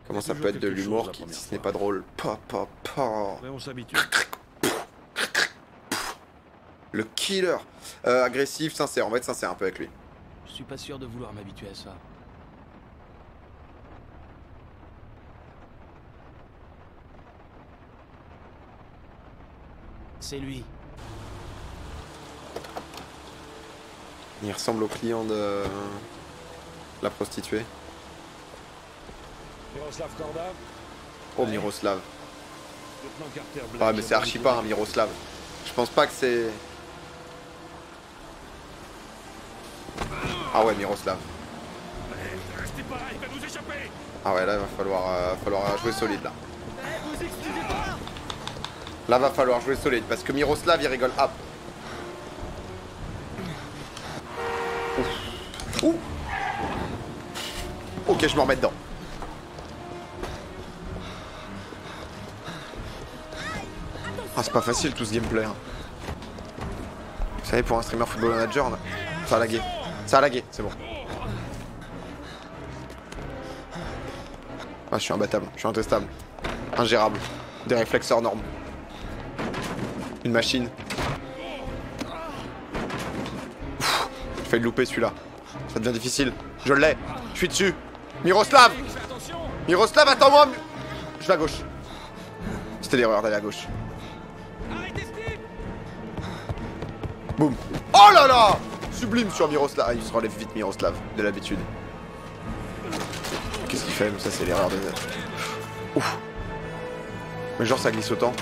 Comment ça peut être de l'humour qui, si ce n'est pas drôle? Pa, pa, pa. Mais on s'habitue. Le killer. Agressif, sincère. On va être sincère un peu avec lui. Je suis pas sûr de vouloir m'habituer à ça. C'est lui. Il ressemble au client de la prostituée. Miroslav Korda. Oh, Miroslav. Ah, mais c'est archi pas un Miroslav. Je pense pas que c'est... ah ouais, Miroslav. Ah ouais, là, il va falloir jouer solide, là. Là, va falloir jouer solide, parce que Miroslav, il rigole. Ah. Ouf. Ouh. Ok, je me remets dedans. Ah, c'est pas facile tout ce gameplay. Hein. Vous savez, pour un streamer Football Manager, on a... ça a lagué. Ça a lagué, c'est bon. Ah, je suis imbattable, je suis intestable. Ingérable. Des réflexes hors normes. Une machine. Ouf, j'ai failli le louper celui-là. Ça devient difficile. Je l'ai. Je suis dessus. Miroslav! Miroslav, attends-moi! Je vais à gauche. C'était l'erreur d'aller à gauche. Boum. Oh là là. Sublime sur Miroslav. Ah, il se relève vite Miroslav, de l'habitude. Qu'est-ce qu'il fait? Ça c'est l'erreur de... ouf. Mais genre ça glisse autant.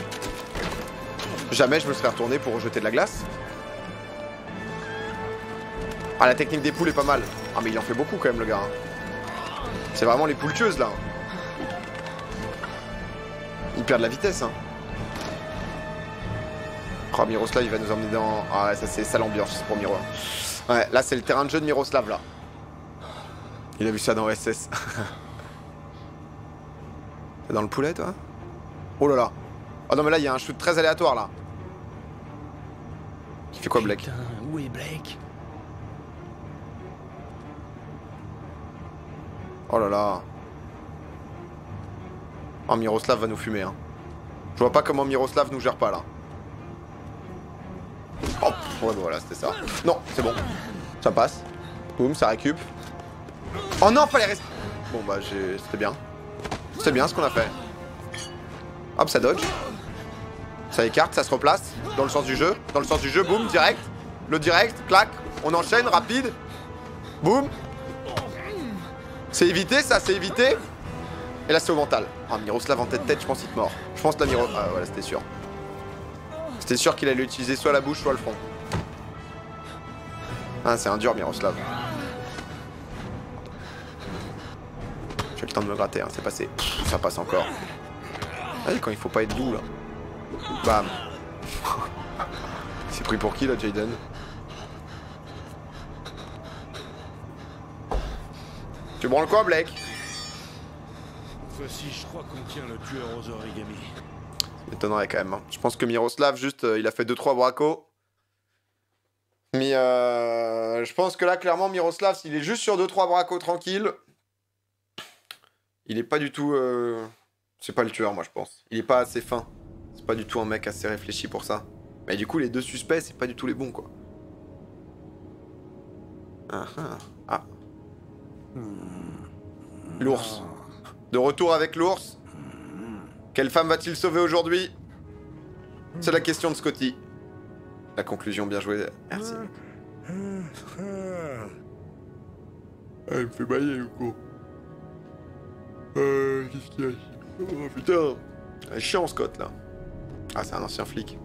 Jamais je me serais retourné pour rejeter de la glace. Ah, la technique des poules est pas mal. Ah mais il en fait beaucoup quand même le gars. Hein. C'est vraiment les poules tueuses là. Il perd de la vitesse hein. Oh, Miroslav, il va nous emmener dans... ah ouais, ça c'est sale ambiance pour Miro. Ouais, là c'est le terrain de jeu de Miroslav, là. Il a vu ça dans SS. T'es dans le poulet, toi? Oh là là. Oh non, mais là, il y a un shoot très aléatoire, là. Qui fait quoi, Blake? Putain, où est Blake? Oh là là. Oh, Miroslav va nous fumer, hein. Je vois pas comment Miroslav nous gère pas, là. Oh, ouais, voilà, c'était ça. Non, c'est bon. Ça passe. Boum, ça récup. Oh non, fallait rester. Bon, bah, c'était bien. C'était bien ce qu'on a fait. Hop, ça dodge. ça écarte, ça se replace dans le sens du jeu, boum, direct, clac, on enchaîne, rapide, boum. C'est évité, ça, c'est évité. Et là, c'est au mental. Oh, Miroslav en tête-tête, je pense qu'il te mord. Je pense que la Miro... Ah, voilà, c'était sûr. C'était sûr qu'il allait utiliser soit la bouche, soit le front. Ah, c'est un dur, Miroslav. J'ai le temps de me gratter, hein, c'est passé. Ça passe encore. Allez, quand il faut pas être doux, là. Bam. C'est pris pour qui, là, Jaden? Tu branles quoi, Blake? Voici, je crois qu'on tient le tueur aux origamis. Ça m'étonnerait quand même. Hein. Je pense que Miroslav, juste, il a fait 2-3 bracos. Mais je pense que là, clairement, Miroslav, s'il est juste sur 2-3 bracos tranquille, il est pas du tout... C'est pas le tueur, moi, je pense. Il est pas assez fin. C'est pas du tout un mec assez réfléchi pour ça. Mais du coup, les deux suspects, c'est pas du tout les bons, quoi. Ah, ah. Ah. L'ours. De retour avec l'ours. Quelle femme va-t-il sauver aujourd'hui? C'est la question de Scotty. La conclusion, bien jouée. Merci. Elle me fait bailler, le coup. Qu'est-ce qu'il y a? Oh putain. Elle est chiant, Scott, là. Ah, c'est un ancien flic.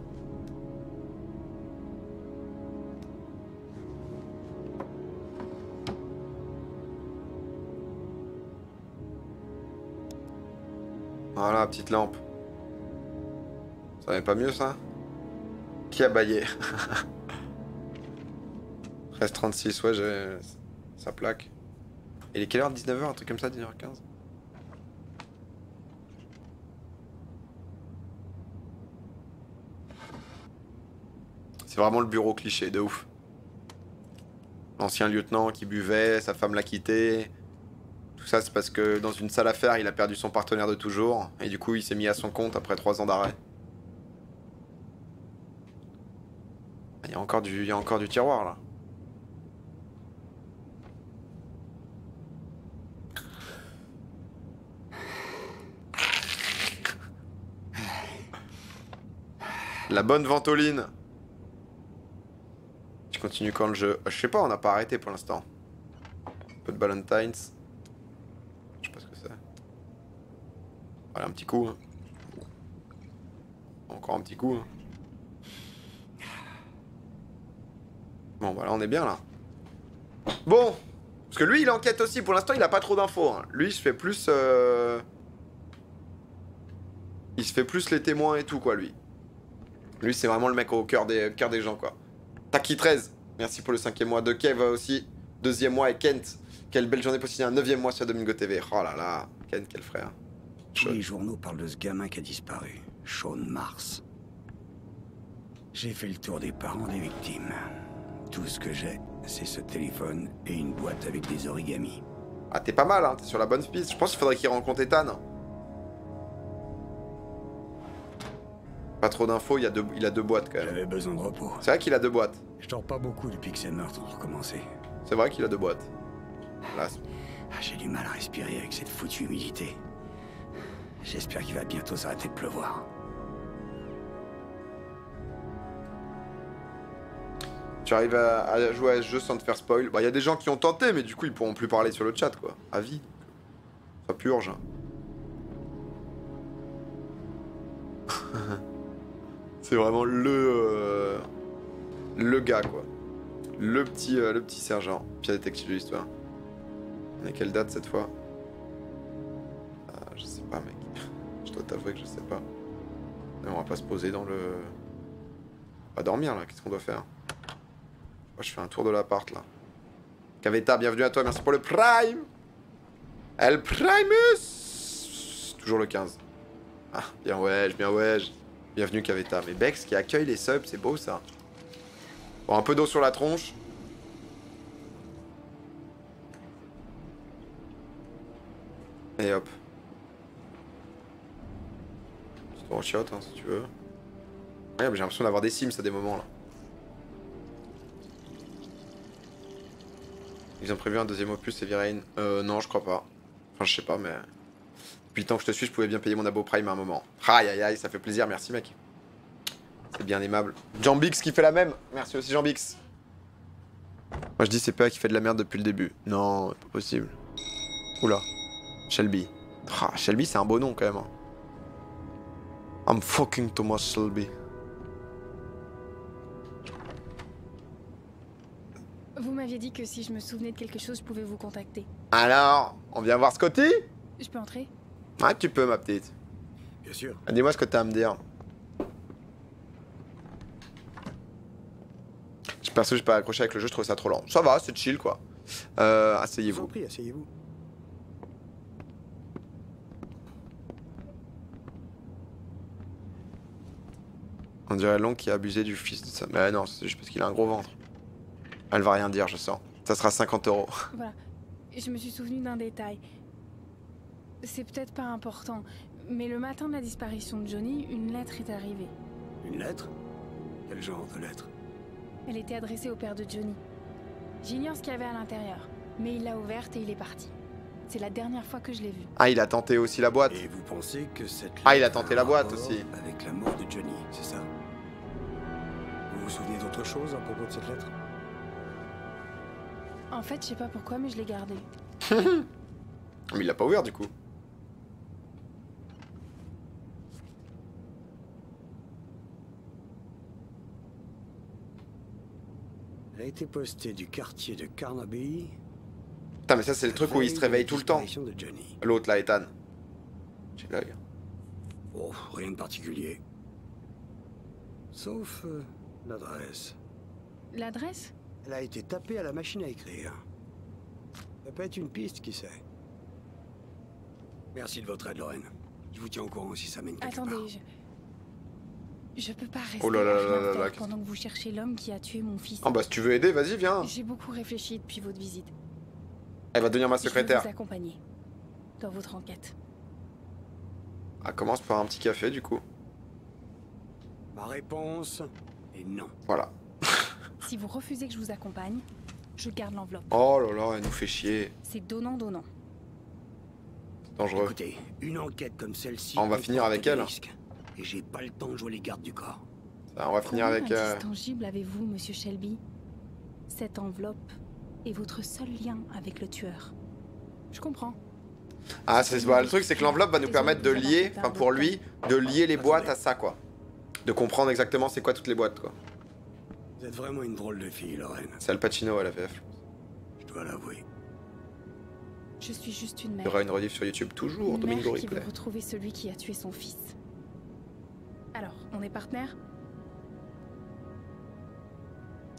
Voilà, petite lampe. Ça n'est pas mieux, ça? Qui a baillé? Reste 36, ouais, j'ai... Ça plaque. Il est quelle heure? 19h, un truc comme ça, 19h15? C'est vraiment le bureau cliché, de ouf. L'ancien lieutenant qui buvait, sa femme l'a quitté... Tout ça, c'est parce que dans une sale affaire, il a perdu son partenaire de toujours, et du coup, il s'est mis à son compte après 3 ans d'arrêt. Il y a encore du, tiroir, là. La bonne ventoline. Je continue quand le jeu... Je sais pas, on n'a pas arrêté pour l'instant. Un peu de Valentine's. Voilà, un petit coup. Hein. Encore un petit coup. Hein. Bon, voilà, on est bien là. Bon, parce que lui, il enquête aussi. Pour l'instant, il a pas trop d'infos. Hein. Lui, il se fait plus... Il se fait plus les témoins et tout, quoi, lui. Lui, c'est vraiment le mec au cœur des gens, quoi. Taki 13, merci pour le 5e mois. De Kev aussi, 2e mois. Et Kent, quelle belle journée pour signer un 9e mois sur Domingo TV. Oh là là, Kent, quel frère. Tous les journaux parlent de ce gamin qui a disparu, Shaun Mars. J'ai fait le tour des parents des victimes. Tout ce que j'ai, c'est ce téléphone et une boîte avec des origamis. Ah, t'es pas mal, hein, t'es sur la bonne piste. Je pense qu'il faudrait qu'il rencontre Ethan. Pas trop d'infos, il a 2 boîtes quand même. J'avais besoin de repos. C'est vrai qu'il a 2 boîtes. Je dors pas beaucoup depuis que ces meurtres ont recommencé. C'est vrai qu'il a 2 boîtes. Là, ah, j'ai du mal à respirer avec cette foutue humidité. J'espère qu'il va bientôt s'arrêter de pleuvoir. Tu arrives à jouer à ce jeu sans te faire spoil? Bah, y a des gens qui ont tenté, mais du coup, ils pourront plus parler sur le chat, quoi. À vie. Ça purge. C'est vraiment le gars, quoi. Le petit sergent. Puis la détective de l'histoire. On est quelle date, cette fois? Je sais pas, mec. Je dois t'avouer que je sais pas. Mais on va pas se poser dans le... On va dormir, là. Qu'est-ce qu'on doit faire? Moi, je fais un tour de l'appart, là. Caveta, bienvenue à toi. Merci pour le Prime. El Primus. Toujours le 15. Ah, bien ouais, bien ouais. Bienvenue, Caveta. Mais Bex qui accueille les subs, c'est beau, ça. Bon, un peu d'eau sur la tronche. Et hop. Bon, chiotte, hein, si tu veux. Ouais, mais j'ai l'impression d'avoir des Sims à des moments là. Ils ont prévu un 2e opus et Virane. Non, je crois pas. Enfin, je sais pas, mais. Depuis le temps que je te suis, je pouvais bien payer mon abo Prime à un moment. Aïe aïe aïe, ça fait plaisir, merci mec. C'est bien aimable. Jambix qui fait la même. Merci aussi Jambix. Moi je dis c'est PA qui fait de la merde depuis le début. Non, pas possible. Oula. Shelby. Ah, Shelby c'est un beau nom quand même. I'm fucking Thomas Shelby. Vous m'aviez dit que si je me souvenais de quelque chose, je pouvais vous contacter. Alors, on vient voir Scotty? Je peux entrer? Ouais, tu peux ma petite. Bien sûr. Dis-moi ce que t'as à me dire. Perso, j'ai pas accroché avec le jeu, je trouvais ça trop lent. Ça va, c'est chill quoi. Asseyez-vous. Asseyez-vous. On dirait Long qui a abusé du fils de ça. Mais non, c'est juste parce qu'il a un gros ventre. Elle va rien dire, je sens. Ça sera 50 €. Voilà. Je me suis souvenu d'un détail. C'est peut-être pas important, mais le matin de la disparition de Johnny, une lettre est arrivée. Une lettre? Quel genre de lettre? Elle était adressée au père de Johnny. J'ignore ce qu'il y avait à l'intérieur, mais il l'a ouverte et il est parti. C'est la dernière fois que je l'ai vu. Ah, il a tenté aussi la boîte. Et vous pensez que cette... Ah, il a tenté la boîte aussi. Avec la mort de Johnny, c'est ça? Vous vous souvenez d'autre chose à propos de cette lettre? En fait, je sais pas pourquoi, mais je l'ai gardée. Mais il l'a pas ouvert du coup. Elle a été postée du quartier de Carnaby. Putain mais ça c'est le truc où il se réveille tout le temps. L'autre là, Ethan. J'ai l'œil. Oh, rien de particulier. Sauf l'adresse. L'adresse? Elle a été tapée à la machine à écrire. Ça peut être une piste, qui sait. Merci de votre aide, Lorraine. Je vous tiens au courant si ça mène quelque part. Attendez, je peux pas rester pendant que vous cherchez l'homme qui a tué mon fils. Ah bah si tu veux aider, vas-y, viens. J'ai beaucoup réfléchi depuis votre visite. Elle va devenir ma secrétaire. Je vais vous accompagner dans votre enquête. Ah, commence par un petit café du coup. Ma réponse est non. Voilà. Si vous refusez que je vous accompagne, je garde l'enveloppe. Oh là là, elle nous fait chier. C'est donnant-donnant. Dangereux. Écoutez, une enquête comme celle-ci... On va finir avec elle. Et j'ai pas le temps de jouer les gardes du corps. Ça, on va finir avec... Quel tangible avez-vous, monsieur Shelby? Cette enveloppe est votre seul lien avec le tueur. Je comprends. Ah, c'est bah, le truc, c'est que l'enveloppe va nous permettre de lier, enfin pour lui, de lier les boîtes à ça, quoi. De comprendre exactement c'est quoi toutes les boîtes, quoi. Vous êtes vraiment une drôle de fille, Lorraine. C'est Al Pacino à la VF. Je dois l'avouer. Je suis juste une mère. Il y aura une rediff sur YouTube toujours, Domingo Replay. Une mère qui veut retrouver celui qui a tué son fils. Alors, on est partenaires?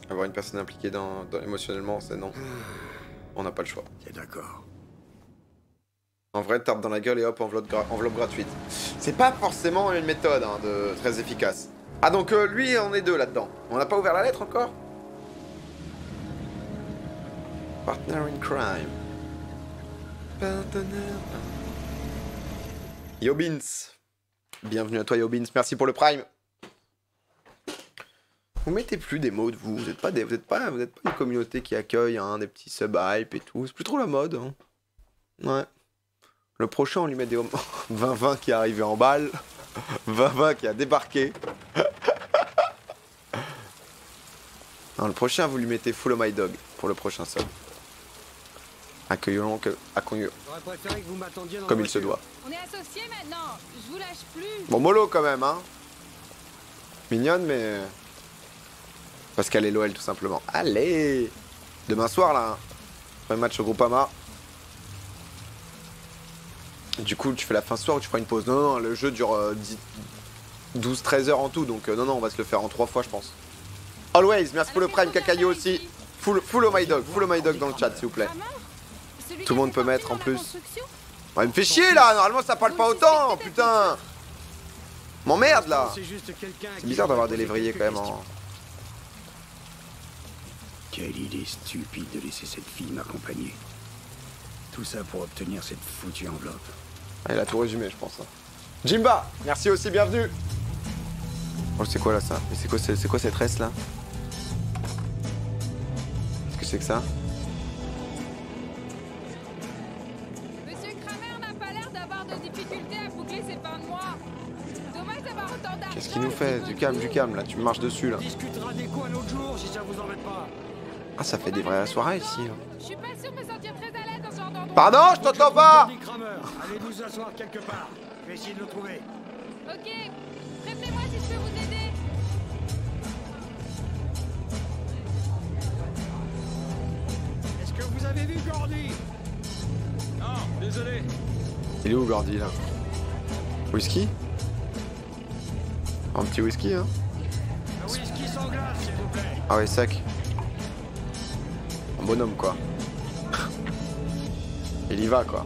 Avoir une personne impliquée dans émotionnellement, c'est non. On n'a pas le choix. T'es d'accord. En vrai, tape dans la gueule et hop, enveloppe gratuite. C'est pas forcément une méthode hein, très efficace. Ah donc lui, on est deux là-dedans. On n'a pas ouvert la lettre encore? Partner in crime. Partenaire. Yobins. Bienvenue à toi Yobins, merci pour le prime. Vous mettez plus des mots de vous, vous êtes pas une communauté qui accueille hein, des petits sub-hype et tout, c'est plus trop la mode. Hein. Ouais. Le prochain on lui met des... 20-20 qui est arrivé en balle, 20-20 qui a débarqué. Non, le prochain vous lui mettez Follow My Dog pour le prochain sub. Accueillons que... Comme il se doit. On est associés maintenant, je vous lâche plus. Bon, mollo quand même, hein. Mignonne, mais... Parce qu'elle est l'OL tout simplement. Allez. Demain soir, là. Premier match au Groupama. Du coup, tu fais la fin soir ou tu feras une pause? Non, non, le jeu dure 12-13 heures en tout, donc non, non, on va se le faire en 3 fois, je pense. Always, merci pour le prime, Cacaillou aussi. Follow My Dog, Follow My Dog dans le chat, s'il vous plaît. Tout le monde peut mettre en plus. Oh, il me fait chier là, normalement ça parle pas autant, putain. M'emmerde là. C'est bizarre d'avoir des lévriers quand même. Hein. Quelle idée stupide de laisser cette fille m'accompagner. Tout ça pour obtenir cette foutue enveloppe. Ah, il a tout résumé je pense. Hein. Jimba, merci aussi, bienvenue. Oh c'est quoi là ça? Mais c'est quoi cette tresse là? Qu'est-ce que c'est que ça? qu'il nous fait. Du calme, là, tu marches dessus, là. Ah, ça fait des vraies soirées, ici. Je suis pas sûr de me sentir très à l'aise dans ce genre d'endroit. Pardon, je t'entends pas. Allez nous asseoir quelque part. Je vais essayer de le trouver. Ok, prévenez-moi si je peux vous aider. Est-ce que vous avez vu Gordi? Non, désolé. Il est où Gordi, là? Whisky? Un petit whisky, hein? Un whisky sans glace, s'il vous plaît. Ah ouais, sac. Un bonhomme, quoi. Il y va, quoi.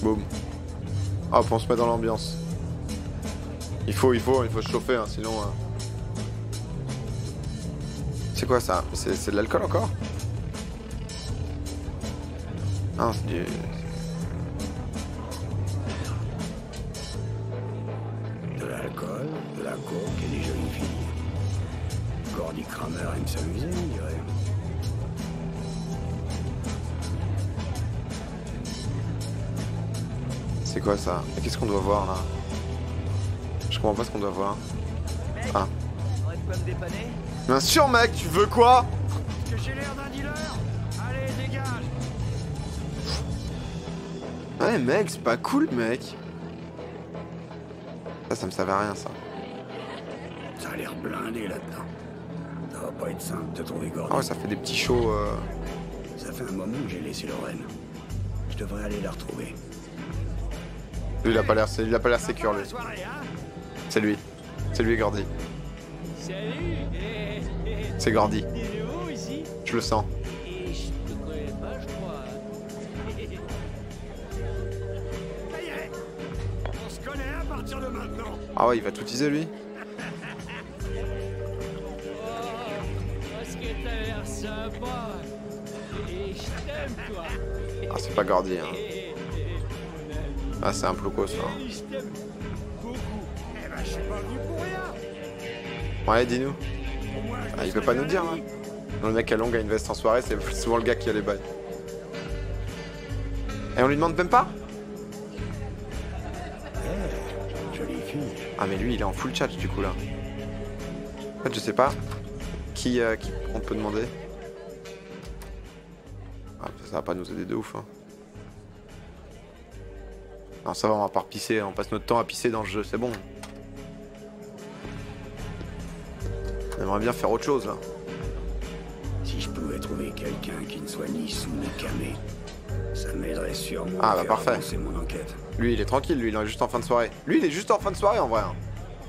Boum. Hop, on se met dans l'ambiance. Il faut se chauffer, hein, sinon... C'est quoi, ça? C'est de l'alcool, encore? Ah, c'est du... de la coke et des jeunes filles. Gordi Kramer aime s'amuser, on dirait. C'est quoi ça? Qu'est-ce qu'on doit voir là? Je comprends pas ce qu'on doit voir. Mec, ah. Bien sûr, mec, tu veux quoi? Est-ce que j'ai l'air d'un dealer? Allez, dégage! Ouais, mec, c'est pas cool, mec. Ça me savait à rien, ça. Ça a l'air blindé là-dedans. Ça va pas être simple de trouver Gordi. Ah ouais, ça fait des petits shows. Ça fait un moment que j'ai laissé Lorraine. Je devrais aller la retrouver. Lui, il a pas l'air sécure, lui. C'est lui. C'est lui, Gordi. C'est Gordi. Je le sens. Ah ouais, il va tout teaser lui. Ah, c'est pas Gordi, hein. Ah, c'est un plouco, ça. Ouais, dis-nous. Ah, il peut pas nous dire, hein. Non, le mec à longue à une veste en soirée, c'est souvent le gars qui a les bails. Et on lui demande même pas? Ah mais lui il est en full chat du coup là. En fait je sais pas qui on peut demander. Ah, ça va pas nous aider de ouf, hein. Non ça va, on va pas pisser, on passe notre temps à pisser dans le jeu, c'est bon. On aimerait bien faire autre chose là. Si je pouvais trouver quelqu'un qui ne soit ni sous ni camé, ça m'aiderait sûrement. Ah bah parfait. Mon enquête. Lui il est tranquille, lui il est juste en fin de soirée. Lui il est juste en fin de soirée en vrai.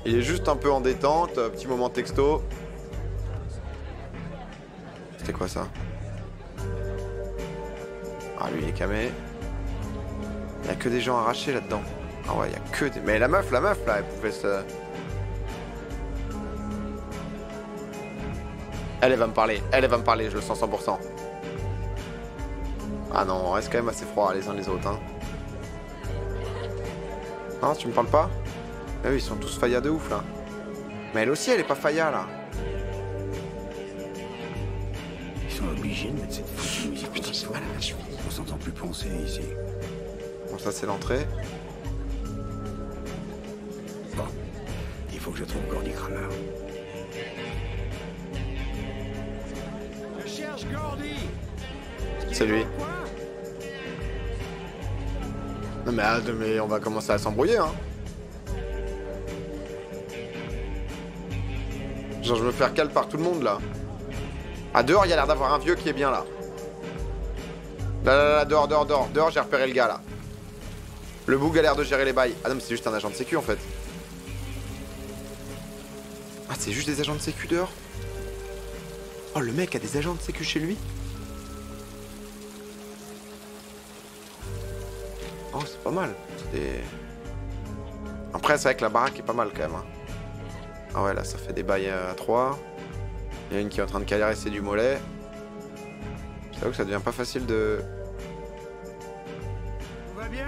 Il est juste un peu en détente, petit moment texto. C'était quoi ça? Ah lui il est camé. Il y a que des gens arrachés là-dedans. Ah ouais, il y a que des... Mais la meuf là, elle pouvait se... Elle va me parler, je le sens 100%. Ah non, on reste quand même assez froid les uns les autres, hein. Non, tu me parles pas? Ah oui, ils sont tous faillas de ouf, là. Mais elle aussi, elle est pas faillas, là. Ils sont obligés de mettre cette foutue musique. Putain, c'est mal à la cheville. On s'entend plus penser, ici. Bon, ça, c'est l'entrée. Bon. Il faut que je trouve Gordi Kramer. Je cherche Gordi. C'est lui. Non mais on va commencer à s'embrouiller, hein. Genre je me fais recale par tout le monde là. À dehors il y a l'air d'avoir un vieux qui est bien là. Là dehors j'ai repéré le gars là. Le boug a l'air de gérer les bails. Ah non mais c'est juste un agent de sécu en fait. Ah c'est juste des agents de sécu dehors. Oh le mec a des agents de sécu chez lui. Oh, c'est pas mal. Après, c'est vrai que la baraque est pas mal quand même. Hein. Ah ouais, là, ça fait des bails à 3. Il y a une qui est en train de galérer, c'est du mollet. J'avoue que ça devient pas facile de... Tout va bien.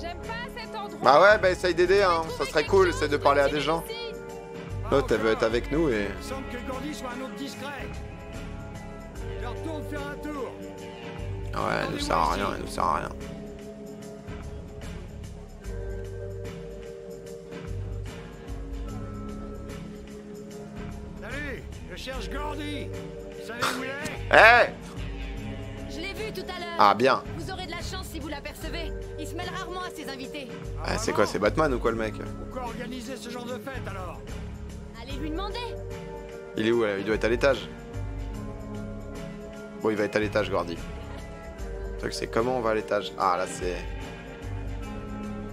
J'aime pas cet endroit. Bah ouais, bah essaye d'aider, hein. Ça serait cool, essaye de parler à des gens. L'autre, elle veut être avec nous et... Il semble que Gordi soit un autre discret. Je retourne faire un tour. Ouais, elle nous sert à rien, Salut, je cherche Gordi. Vous savez où il est? Hey! Je l'ai vu tout à l'heure. Ah bien. Vous aurez de la chance si vous l'apercevez. Il se mêle rarement à ses invités. Ah, c'est quoi, c'est Batman ou quoi le mec? Pourquoi organiser ce genre de fête alors? Allez lui demander. Il est où? Il doit être à l'étage. Bon, il va être à l'étage, Gordi. Le truc, c'est comment on va à l'étage? Ah, là, c'est...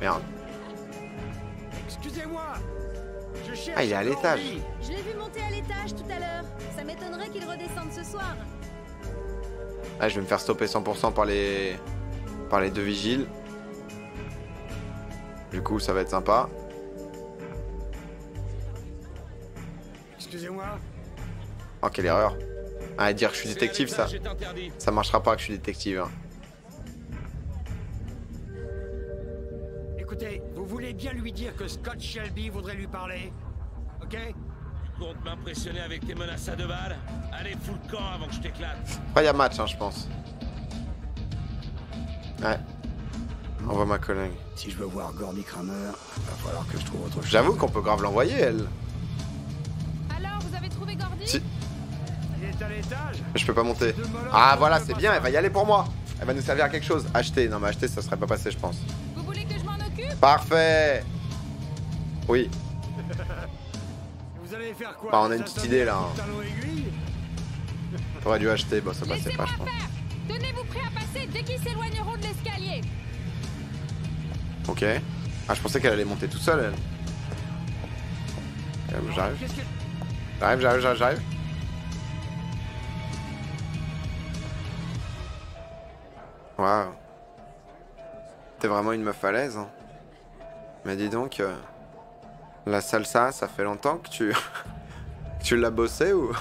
Merde. Excusez-moi. Ah, il est à l'étage. Je l'ai vu monter à l'étage tout à l'heure. Ça m'étonnerait qu'il redescende ce soir. Ah, je vais me faire stopper 100% par les deux vigiles. Du coup, ça va être sympa. Excusez-moi. Oh, quelle erreur. Ah, dire que je suis détective, ça... Ça marchera pas que je suis détective. Hein. Écoutez, vous voulez bien lui dire que Scott Shelby voudrait lui parler, ok? Tu comptes m'impressionner avec tes menaces à deux balles? Allez, fous le camp avant que je t'éclate. Pas y a match, hein, je pense. Ouais. Envoie ma collègue. Si je veux voir Gordi Kramer, va falloir que je trouve autre chose. J'avoue qu'on peut grave l'envoyer, elle. Alors, vous avez trouvé Gordi? Si. Je peux pas monter. Ah voilà, c'est bien, elle va y aller pour moi. Elle va nous servir à quelque chose. Acheter, non mais acheter ça serait pas passé je pense. Vous voulez que je m'en occupe? Parfait. Oui. Vous allez faire quoi? Bah on a une petite idée là. T'aurais dû acheter, bon ça passait pas je pense. Tenez-vous prêt à passer dès qu'ils s'éloigneront de l'escalier. Ok. Ah je pensais qu'elle allait monter toute seule elle. J'arrive. J'arrive. Waouh. T'es vraiment une meuf à l'aise, hein. Mais dis donc, la salsa, ça fait longtemps que tu... que tu l'as bossé ou...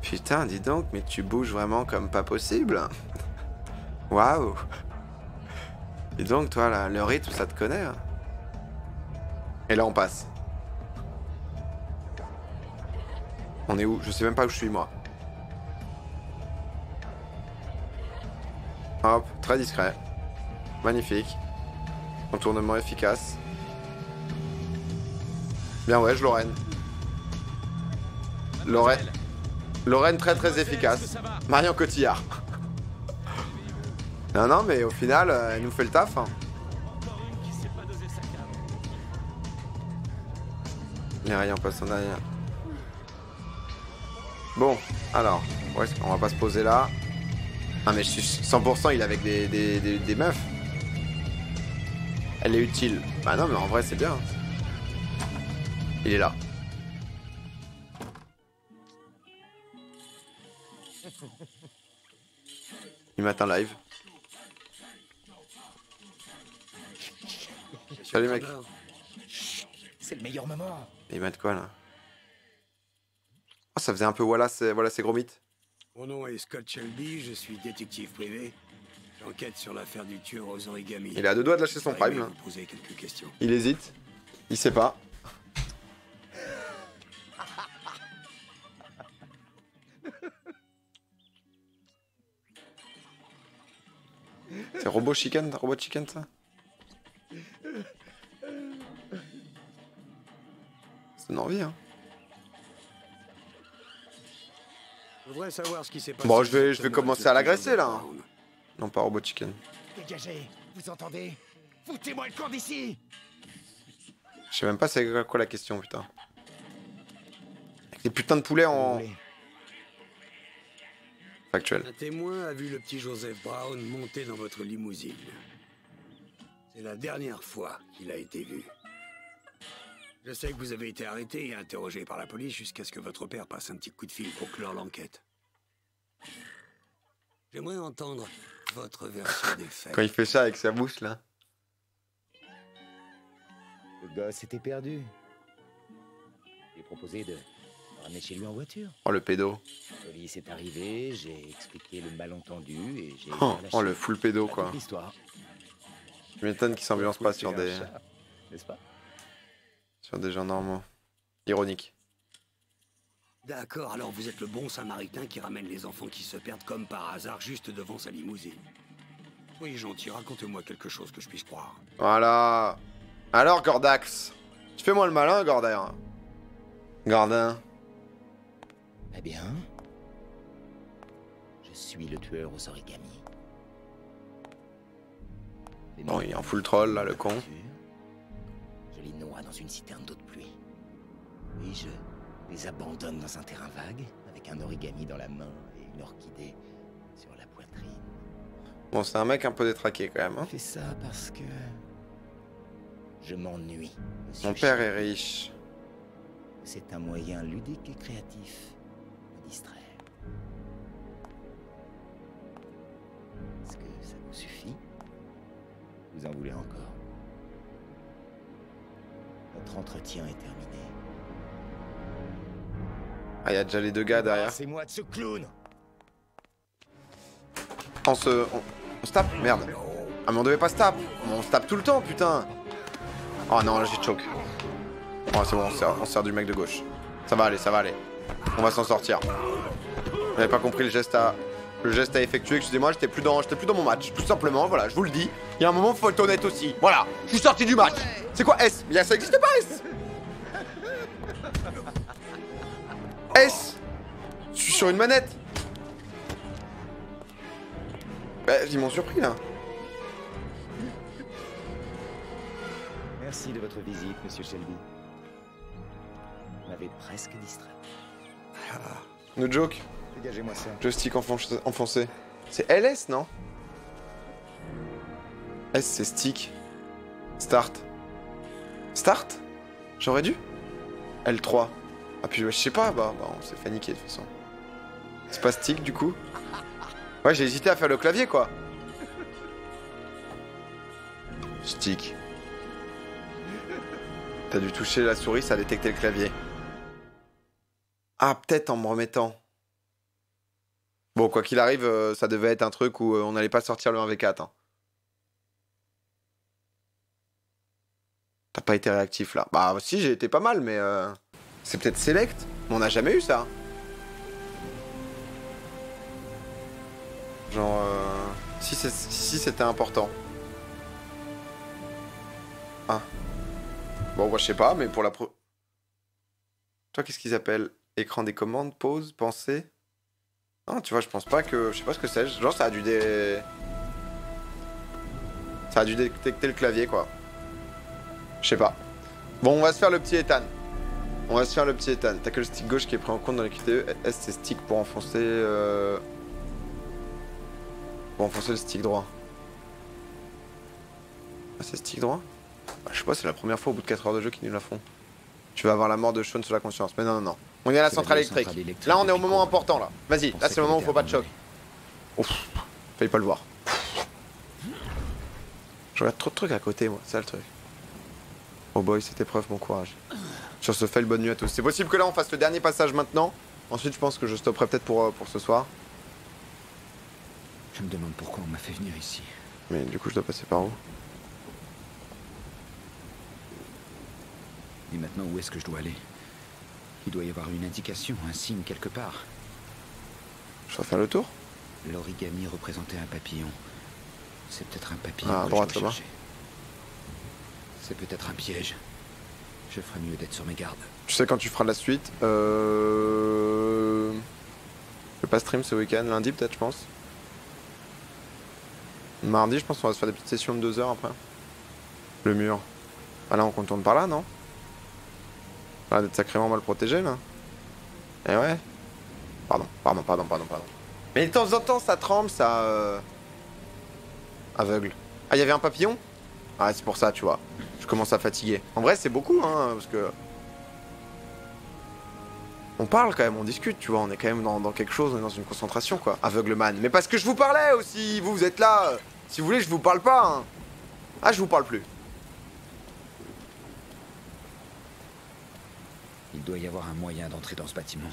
Putain, dis donc, mais tu bouges vraiment comme pas possible. Waouh. Dis donc, toi, là, le rythme, ça te connaît. Hein. Et là, on passe. On est où? Je sais même pas où je suis, moi. Hop, très discret. Magnifique. Contournement efficace. Bien ouais, je Lorraine. Lorraine très efficace. Marion Cotillard. Non mais au final, elle nous fait le taf. Hein. Les rayons passent en arrière. Bon, alors, ouais, on va pas se poser là. Ah mais je suis 100% il est avec des meufs. Elle est utile. Bah non mais en vrai c'est bien. Il est là. Il m'attend live. Salut mec. C'est le meilleur moment. Il m'a de quoi là? Oh ça faisait un peu voilà ces gros mythes. Mon nom est Scott Shelby, je suis détective privé. J'enquête sur l'affaire du tueur aux origamis. Il a deux doigts de lâcher son prime. Vous poser quelques questions. Il hésite, il sait pas. C'est Robot Chicken ça? Ça donne envie hein. Je voudrais savoir ce qui s'est passé. Bon, je vais commencer à l'agresser là. Non, pas Robot Chicken. Dégagez, vous entendez? Foutez-moi le camp d'ici. Je sais même pas c'est quoi la question, putain. Avec les putains de poulets en. Factuel. Un témoin a vu le petit Joseph Brown monter dans votre limousine. C'est la dernière fois qu'il a été vu. Je sais que vous avez été arrêté et interrogé par la police jusqu'à ce que votre père passe un petit coup de fil pour clore l'enquête. J'aimerais entendre votre version des faits. Quand il fait ça avec sa bouche, là. Le gars s'était perdu. Je lui ai proposé de ramener chez lui en voiture. Oh, le pédo. La police est arrivée, j'ai expliqué le malentendu et j'ai... Oh, le full pédo, quoi. Je m'étonne qu'il s'ambiance pas sur des... N'est-ce pas ? Sur des gens normaux. Ironique. D'accord, alors vous êtes le bon samaritain qui ramène les enfants qui se perdent comme par hasard juste devant sa limousine. Soyez gentil, racontez-moi quelque chose que je puisse croire. Voilà. Alors Gordax, tu fais-moi le malin, Gordax. Gordin. Eh bien, je suis le tueur aux origamis. Bon, il est en full troll là, le con. Je les noie dans une citerne d'eau de pluie. Puis je les abandonne dans un terrain vague, avec un origami dans la main et une orchidée sur la poitrine. Bon, c'est un mec un peu détraqué quand même. Hein. Je fais ça parce que je m'ennuie. Mon père est riche. C'est un moyen ludique et créatif de me distraire. Est-ce que ça vous suffit? Vous en voulez encore? Notre entretien est terminé. Ah, il y a déjà les deux gars derrière. C'est moi de ce clown. On se tape? Merde. Ah mais on devait pas se taper. On se tape tout le temps, putain. Oh non, là j'ai choke. Oh, c'est bon, on sert du mec de gauche. Ça va aller, ça va aller. On va s'en sortir. J'avais pas compris le geste à effectuer. Excusez-moi, j'étais plus dans mon match. Tout simplement, voilà, je vous le dis. Il y a un moment, faut être honnête aussi. Voilà, je suis sorti du match. C'est quoi S? Mais ça existe pas S. S. Je suis sur une manette. Bah, ils m'ont surpris là. Merci de votre visite, monsieur Shelby. Vous m'avez presque distrait. Ah, no joke. Dégagez-moi ça. Joystick enfoncé. C'est LS, non? S, c'est stick. Start. Start? J'aurais dû? L3. Ah, puis je sais pas, bah on s'est paniqué de toute façon. C'est pas stick du coup? Ouais, j'ai hésité à faire le clavier quoi. Stick. T'as dû toucher la souris, ça a détecté le clavier. Ah, peut-être en me remettant. Bon, quoi qu'il arrive, ça devait être un truc où on n'allait pas sortir le 1v4. Hein. T'as pas été réactif, là. Bah, si, j'ai été pas mal, mais... C'est peut-être select, mais on n'a jamais eu ça. Genre... Si c'était important. Ah... Bon, moi, je sais pas, mais pour la pro... Toi, qu'est-ce qu'ils appellent? Écran des commandes, pause, pensée? Non, tu vois, je pense pas que... Je sais pas ce que c'est. Genre, ça a dû détecter le clavier, quoi. Je sais pas. Bon, on va se faire le petit Ethan. On va se faire le petit Ethan. T'as que le stick gauche qui est pris en compte dans les QTE. S, c'est stick pour enfoncer... Pour enfoncer le stick droit. Ah, c'est stick droit? Je sais pas, c'est la première fois au bout de 4 heures de jeu qu'ils nous la font. Tu vas avoir la mort de Shaun sur la conscience. Mais non, non, non. On est à la centrale électrique. Là, on est au moment important, là. Vas-y, là, c'est le moment où faut pas de choc. Ouf, fallait pas le voir. Je regarde trop de trucs à côté, moi. C'est ça le truc. Oh boy, cette épreuve, bon courage. Sur ce fail, bonne nuit à tous. C'est possible que là, on fasse le dernier passage maintenant. Ensuite, je pense que je stopperai peut-être pour ce soir. Je me demande pourquoi on m'a fait venir ici. Mais du coup, je dois passer par où? Et maintenant, où est-ce que je dois aller? Il doit y avoir une indication, un signe quelque part. Je dois faire le tour? L'origami représentait un papillon. C'est peut-être un papillon. Ah, à droite, là-bas. C'est peut-être un piège. Je ferais mieux d'être sur mes gardes. Tu sais quand tu feras la suite? Je vais pas stream ce week-end, lundi peut-être, je pense. Mardi, je pense qu'on va se faire des petites sessions de 2 heures après. Le mur. Ah là, on contourne par là, non? Ah, d'être sacrément mal protégé là. Eh ouais. Pardon. Mais de temps en temps ça tremble, ça... Aveugle. Ah, il y avait un papillon? Ah, c'est pour ça, tu vois. Je commence à fatiguer. En vrai, c'est beaucoup, hein, parce que... On parle quand même, on discute, tu vois, on est quand même dans quelque chose, on est dans une concentration, quoi. Aveugle man. Mais parce que je vous parlais aussi, vous êtes là. Si vous voulez, je vous parle pas, hein. Ah, je vous parle plus. Il doit y avoir un moyen d'entrer dans ce bâtiment.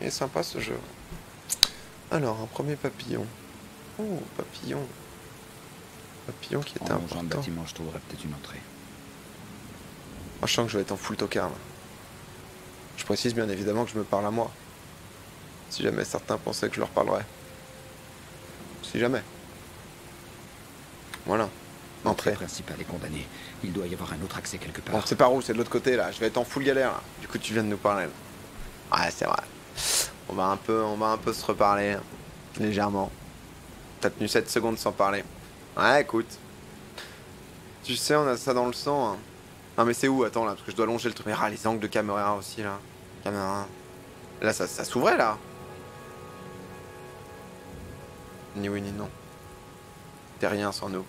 Il est sympa ce jeu. Alors, un premier papillon. Oh, papillon. Papillon qui est un genre de bâtiment, je trouverais peut-être une entrée. Moi, je sens que je vais être en full tocard là. Je précise bien évidemment que je me parle à moi. Si jamais certains pensaient que je leur parlerais. Si jamais. Voilà. Entrée. Le principal est condamné. Il doit y avoir un autre accès quelque part. On sait par où, c'est de l'autre côté là. Je vais être en full galère là. Du coup, tu viens de nous parler là. Ouais, c'est vrai. On va un peu se reparler. Hein. Légèrement. T'as tenu 7 secondes sans parler. Ouais, écoute. Tu sais, on a ça dans le sang. Hein. Non, mais c'est où? Attends là, parce que je dois longer le truc. Mais ah, les angles de caméra aussi là. Caméra. Là, ça s'ouvrait là. Ni oui ni non. T'es rien sans nous.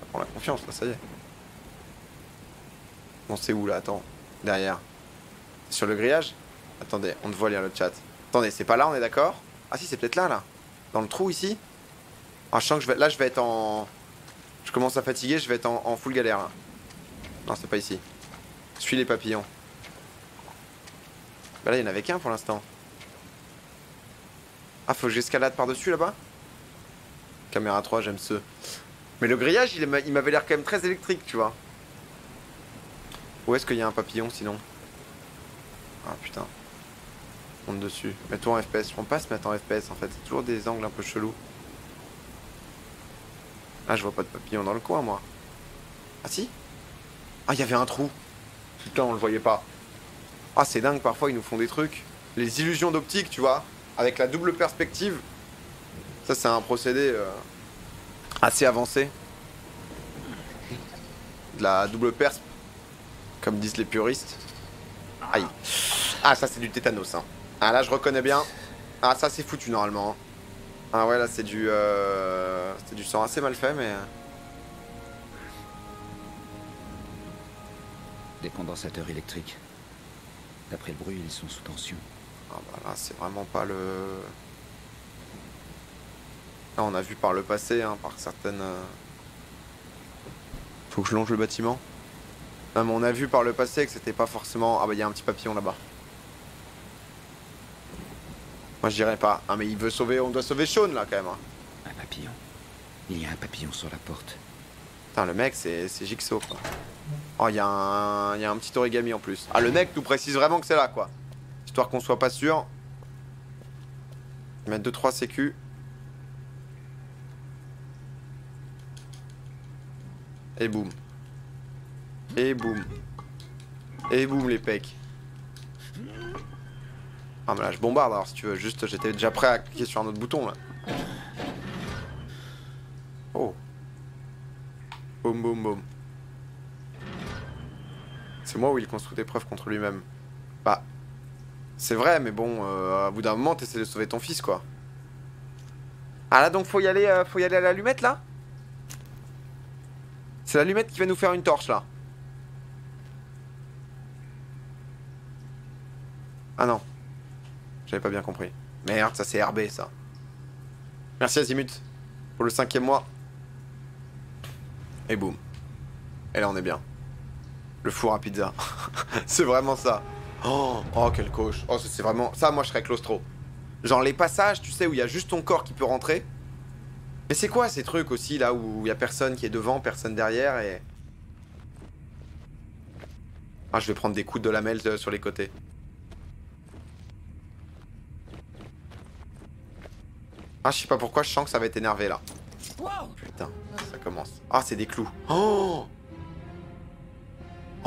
Ça prend la confiance là, ça y est. Bon, c'est où là? Attends. Derrière. Sur le grillage? Attendez, on te voit lire le chat. Attendez, c'est pas là, on est d'accord? Ah si, c'est peut-être là, là. Dans le trou ici? Ah, je sens que je vais... Là, je vais être en... Je commence à fatiguer, je vais être en full galère là. Non, c'est pas ici. Je suis les papillons. Bah là, il n'y en avait qu'un pour l'instant. Ah, faut que j'escalade par-dessus là-bas? Caméra 3, j'aime ce. Mais le grillage, il m'avait l'air quand même très électrique, tu vois. Où est-ce qu'il y a un papillon sinon? Ah putain. Monte dessus. Mets-toi en FPS. Je prends pas à se mettre en FPS en fait. C'est toujours des angles un peu chelous. Ah, je vois pas de papillon dans le coin moi. Ah si? Ah, il y avait un trou. Putain, on le voyait pas. Ah, c'est dingue, parfois ils nous font des trucs. Les illusions d'optique, tu vois. Avec la double perspective. Ça, c'est un procédé assez avancé. De la double persp. Comme disent les puristes. Aïe. Ah, ça, c'est du tétanos. Hein. Ah, là, je reconnais bien. Ah, ça, c'est foutu normalement. Hein. Ah, ouais, là, c'est du. C'est du sang assez mal fait, mais. Des condensateurs électriques. D'après le bruit, ils sont sous tension. Ah bah là, c'est vraiment pas le... Là, on a vu par le passé, hein, par certaines... Faut que je longe le bâtiment. Non, mais on a vu par le passé que c'était pas forcément... Ah bah, il y a un petit papillon là-bas. Moi, je dirais pas. Ah, mais il veut sauver... On doit sauver Shaun, là, quand même. Hein. Un papillon. Il y a un papillon sur la porte. Putain, le mec, c'est Jigsaw, quoi. Oh, il y a un petit origami en plus. Ah, le mec nous précise vraiment que c'est là, quoi. Histoire qu'on soit pas sûr. Je vais mettre 2-3 sécu. Et boum. Et boum. Et boum, les pecs. Ah, mais là, je bombarde, alors, si tu veux. Juste, j'étais déjà prêt à cliquer sur un autre bouton, là. Oh. Boum, boum, boum. C'est moi où il construit des preuves contre lui-même. Bah, c'est vrai, mais bon, à bout d'un moment, t'essaies de sauver ton fils, quoi. Ah là, donc faut y aller à l'allumette, là? C'est l'allumette qui va nous faire une torche, là. Ah non. J'avais pas bien compris. Merde, ça c'est RB, ça. Merci Azimut pour le 5e mois. Et boum. Et là, on est bien. Le four à pizza. C'est vraiment ça. Oh, oh quelle coche. Oh, c'est vraiment... Ça, moi, je serais claustro. Genre les passages, tu sais, où il y a juste ton corps qui peut rentrer. Mais c'est quoi ces trucs aussi, là, où il y a personne qui est devant, personne derrière, et... Ah, je vais prendre des coups de lamelle sur les côtés. Ah, je sais pas pourquoi, je sens que ça va être énervé, là. Putain, ça commence. Ah, c'est des clous. Oh!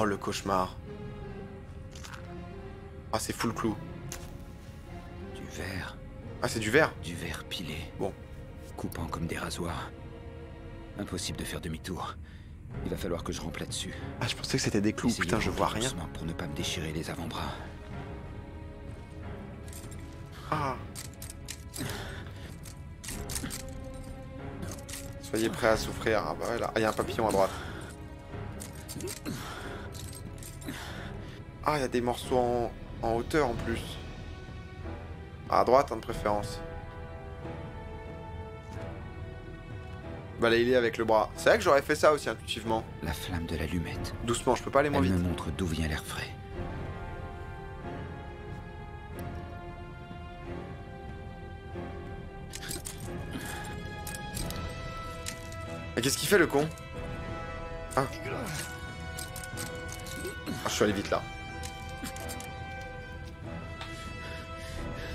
Oh, le cauchemar. Ah, c'est full clou. Du verre. Ah, c'est du verre? Du verre pilé. Bon. Coupant comme des rasoirs. Impossible de faire demi-tour. Il va falloir que je rampe là-dessus. Ah, je pensais que c'était des clous. Putain, je vois rien. Pour ne pas me déchirer les avant-bras. Ah. Soyez prêts à souffrir. Ah, bah ouais, là. Ah, il y a un papillon à droite. Ah, il y a des morceaux en hauteur en plus. À droite, hein, de préférence. Balayer avec le bras. C'est vrai que j'aurais fait ça aussi intuitivement. La flamme de l'allumette. Doucement, je peux pas aller moins vite. Elle me montre d'où vient l'air frais. Ah, qu'est-ce qu'il fait le con? Ah. Ah, je suis allé vite là.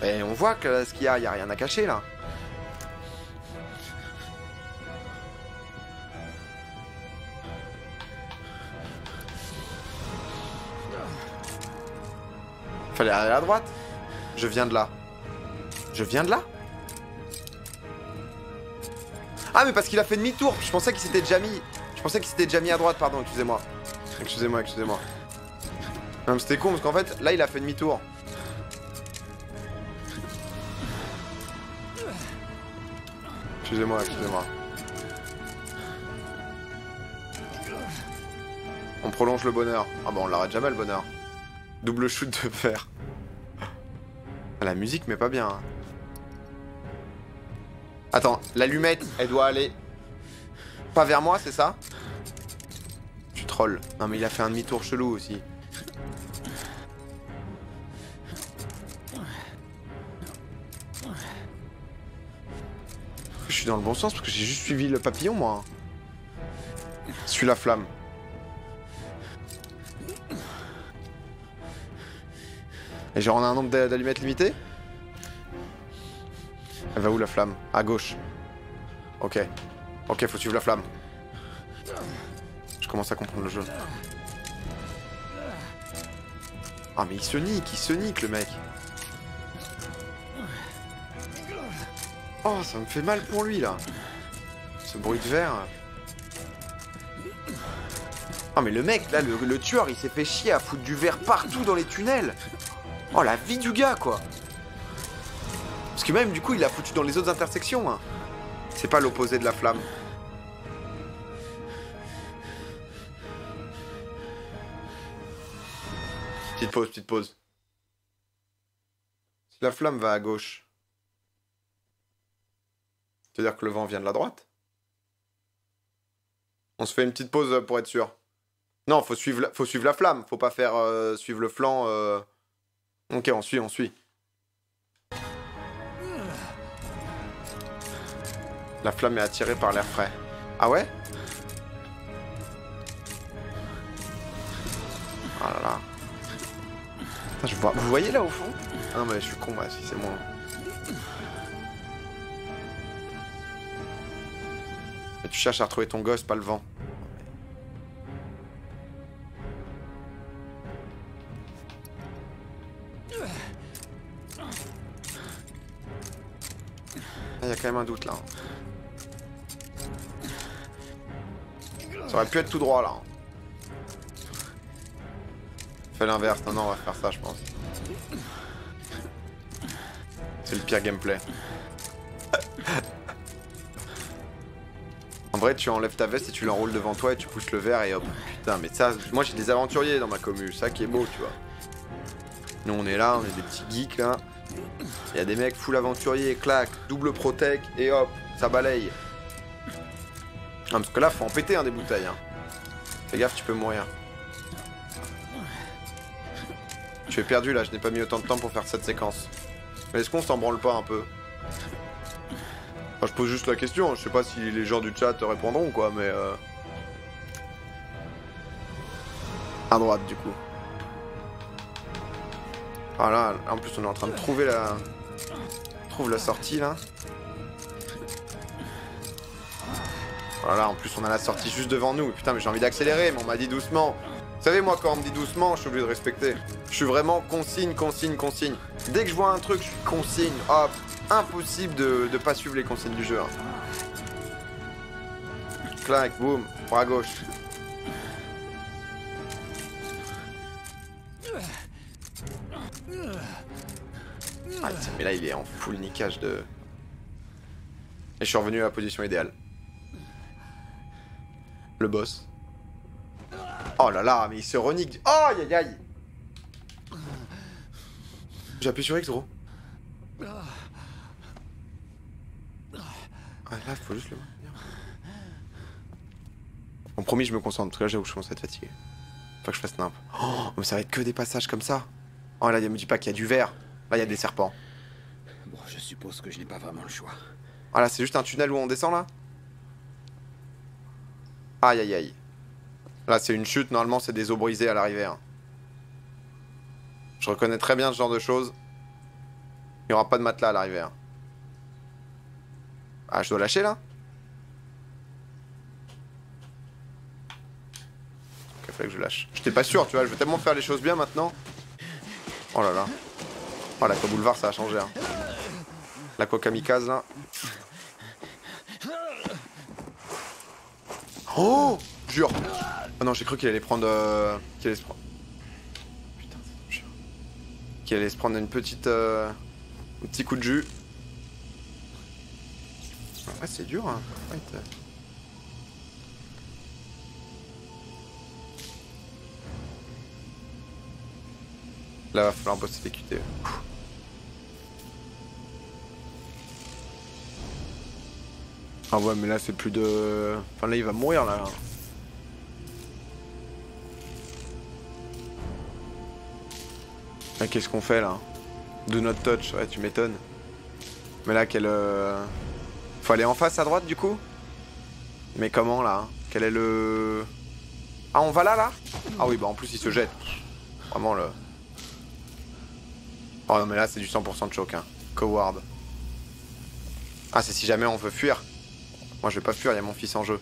Et on voit que ce qu'il y a rien à cacher là. Fallait aller à droite. Je viens de là. Je viens de là? Ah mais parce qu'il a fait demi-tour. Je pensais qu'il s'était déjà mis. Je pensais qu'il s'était déjà mis à droite, pardon, excusez-moi. Excusez-moi, excusez-moi. Non mais c'était con parce qu'en fait là il a fait demi-tour. Excusez-moi, excusez-moi. On prolonge le bonheur. Ah bah on l'arrête jamais le bonheur. Double shoot de fer. La musique mais pas bien. Hein. Attends, l'allumette, elle doit aller... Pas vers moi, c'est ça? Tu trolls. Non mais il a fait un demi-tour chelou aussi. Je suis dans le bon sens parce que j'ai juste suivi le papillon moi. Je suis la flamme. Et genre on a un nombre d'allumettes limité? Elle va où la flamme? À gauche. Ok. Ok, faut suivre la flamme. Je commence à comprendre le jeu. Ah mais il se nique le mec. Oh ça me fait mal pour lui là. Ce bruit de verre. Ah mais le mec là, le tueur il s'est fait chier à foutre du verre partout dans les tunnels. Oh la vie du gars quoi. Parce que même du coup il l'a foutu dans les autres intersections hein. C'est pas l'opposé de la flamme. Petite pause, petite pause. Si la flamme va à gauche, c'est-à-dire que le vent vient de la droite? On se fait une petite pause pour être sûr. Non, faut suivre la flamme, faut pas faire suivre le flanc. Ok, on suit, on suit. La flamme est attirée par l'air frais. Ah ouais? Oh là là. Je vois... Vous voyez là au fond? Ah mais je suis con, bah, si c'est moi. Mais tu cherches à retrouver ton gosse, pas le vent. Il y a quand même un doute là. Ça aurait pu être tout droit là. Fais l'inverse, non, non, on va faire ça je pense. C'est le pire gameplay. En vrai tu enlèves ta veste et tu l'enroules devant toi et tu pousses le verre et hop. Putain mais ça, moi j'ai des aventuriers dans ma commu, ça qui est beau tu vois. Nous on est là, on est des petits geeks là. Il y a des mecs full aventurier, clac, double protec et hop, ça balaye. Ah, parce que là, faut en péter hein, des bouteilles. Hein. Fais gaffe, tu peux mourir. Je suis perdu là, je n'ai pas mis autant de temps pour faire cette séquence. Mais est-ce qu'on s'en branle pas un peu? Enfin, je pose juste la question, je sais pas si les gens du chat répondront quoi, mais... À droite du coup. Ah là, en plus on est en train de trouver la... Trouve la sortie là. Voilà, en plus on a la sortie juste devant nous. Putain mais j'ai envie d'accélérer mais on m'a dit doucement. Vous savez moi quand on me dit doucement je suis obligé de respecter. Je suis vraiment consigne, consigne, consigne. Dès que je vois un truc je suis consigne. Hop, impossible de pas suivre les consignes du jeu hein. Clac, boum, bras gauche. Ah, mais là il est en full niquage de... Et je suis revenu à la position idéale. Le boss. Oh là là, mais il se renique. Oh, aïe aïe aïe. J'appuie sur X gros. Ah là, faut juste le... Bon, promis, je me concentre, parce que là j'avoue je commence à être fatigué. Faut que je fasse nimp. Oh, mais ça va être que des passages comme ça. Oh là, me dis pas qu'il y a du verre. Là, il y a des serpents. Bon, je suppose que je n'ai pas vraiment le choix. Ah là, c'est juste un tunnel où on descend, là? Aïe aïe aïe. Là c'est une chute, normalement c'est des eaux brisées à l'arrivée. Hein. Je reconnais très bien ce genre de choses. Il n'y aura pas de matelas à l'arrivée. Hein. Ah, je dois lâcher là? Ok, fallait que je lâche. J'étais pas sûr, tu vois, je veux tellement faire les choses bien maintenant. Oh là là. Oh, la boulevard ça a changé. Hein. La coca-mikaze là. Oh! Jure! Oh non, j'ai cru qu'il allait prendre. Putain, c'est trop chiant. Qu'il allait se prendre une petite. Un petit coup de jus. Ouais, c'est dur, hein. Ouais, là, va falloir bosser les QTE. Ah ouais, mais là, c'est plus de... Enfin, là, il va mourir, là. Là, qu'est-ce qu'on fait, là? Do not touch, ouais, tu m'étonnes. Mais là, quel... Faut aller en face, à droite, du coup? Mais comment, là? Quel est le... Ah, on va là, là? Ah oui, bah, en plus, il se jette. Vraiment, le... Oh non, mais là, c'est du 100% de choc, hein. Coward. Ah, c'est si jamais on veut fuir. Moi, je vais pas fuir, il y a mon fils en jeu.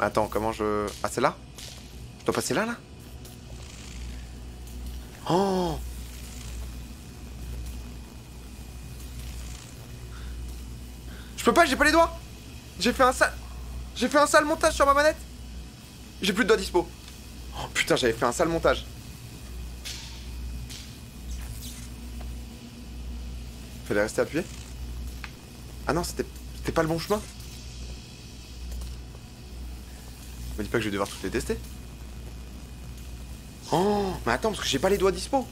Attends, comment je... Ah, c'est là? Je dois passer là, là? Oh! Je peux pas, j'ai pas les doigts! J'ai fait un sale... J'ai fait un sale montage sur ma manette! J'ai plus de doigts dispo. Oh, putain, j'avais fait un sale montage. Fallait rester appuyé. Ah non, c'était pas le bon chemin. Me dis pas que je vais devoir toutes les tester. Oh, mais attends, parce que j'ai pas les doigts dispo.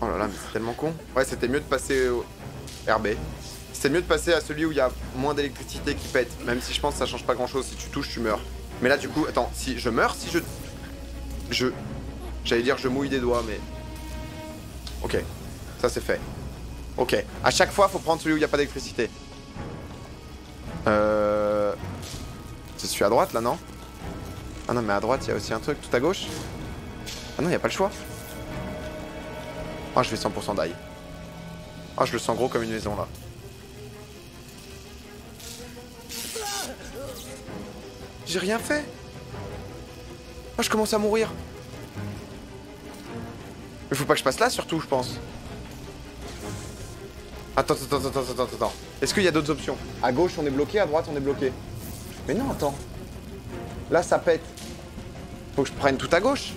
Oh là là, mais c'est tellement con. Ouais, c'était mieux de passer au RB. C'était mieux de passer à celui où il y a moins d'électricité qui pète. Même si je pense que ça change pas grand chose. Si tu touches, tu meurs. Mais là, du coup, attends, si je meurs, si je... J'allais dire je mouille des doigts, mais... Ok, ça c'est fait. Ok, à chaque fois, faut prendre celui où il n'y a pas d'électricité. C'est celui à droite, là, non? Ah non, mais à droite, il y a aussi un truc. Tout à gauche? Ah non, il n'y a pas le choix. Ah, je vais 100% die. Ah, je le sens gros comme une maison, là. J'ai rien fait. Ah, je commence à mourir. Mais faut pas que je passe là, surtout, je pense. Attends. Est-ce qu'il y a d'autres options? À gauche, on est bloqué, à droite, on est bloqué. Mais non, attends. Là, ça pète. Faut que je prenne tout à gauche.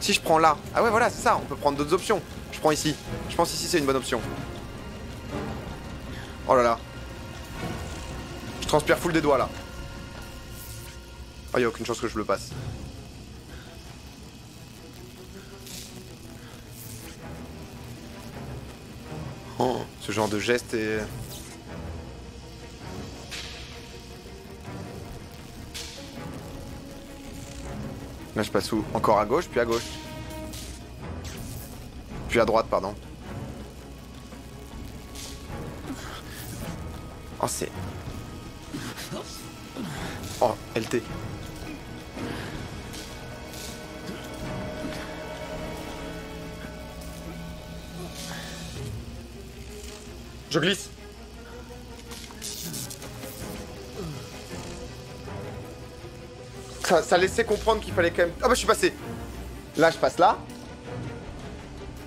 Si je prends là... Ah ouais, voilà, c'est ça, on peut prendre d'autres options. Je prends ici. Je pense ici, c'est une bonne option. Oh là là. Je transpire full des doigts, là. Oh, y'a aucune chance que je le passe. Oh, ce genre de geste est... Là je passe où? Encore à gauche, puis à gauche. Puis à droite, pardon. Oh c'est... Oh, LT. Je glisse. Ça laissait comprendre qu'il fallait quand même... Ah bah je suis passé. Là je passe là.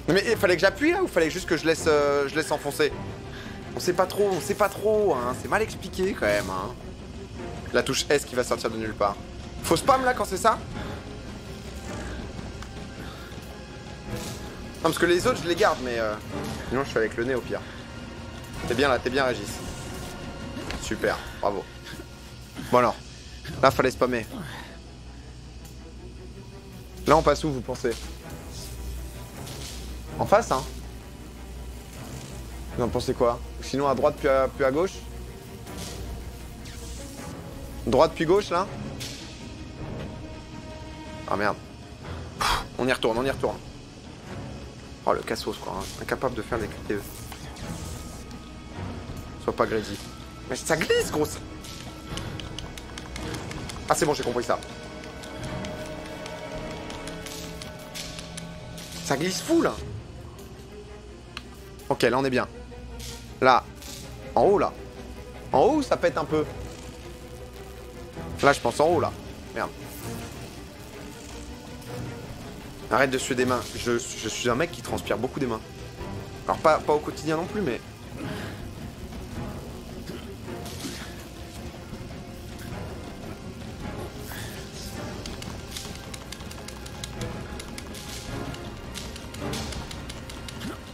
Non mais il fallait que j'appuie là ou fallait juste que je laisse enfoncer? On sait pas trop, hein. C'est mal expliqué quand même, hein. La touche S qui va sortir de nulle part. Faut spam là quand c'est ça? Non parce que les autres je les garde mais... Sinon je suis avec le nez au pire. T'es bien là, t'es bien Régis. Super, bravo. Bon alors, là fallait spammer. Là on passe où vous pensez? En face hein? Vous en pensez quoi? Sinon à droite puis à gauche? Droite puis gauche là? Ah merde. On y retourne. Oh le cassos quoi, hein. Incapable de faire des QTE. Sois pas greedy. Mais ça glisse, gros. Ah, c'est bon, j'ai compris ça. Ça glisse fou, là. Ok, là, on est bien. Là. En haut, là. En haut, ça pète un peu. Là, je pense en haut, là. Merde. Arrête de suer des mains. Je suis un mec qui transpire beaucoup des mains. Alors, pas au quotidien non plus, mais...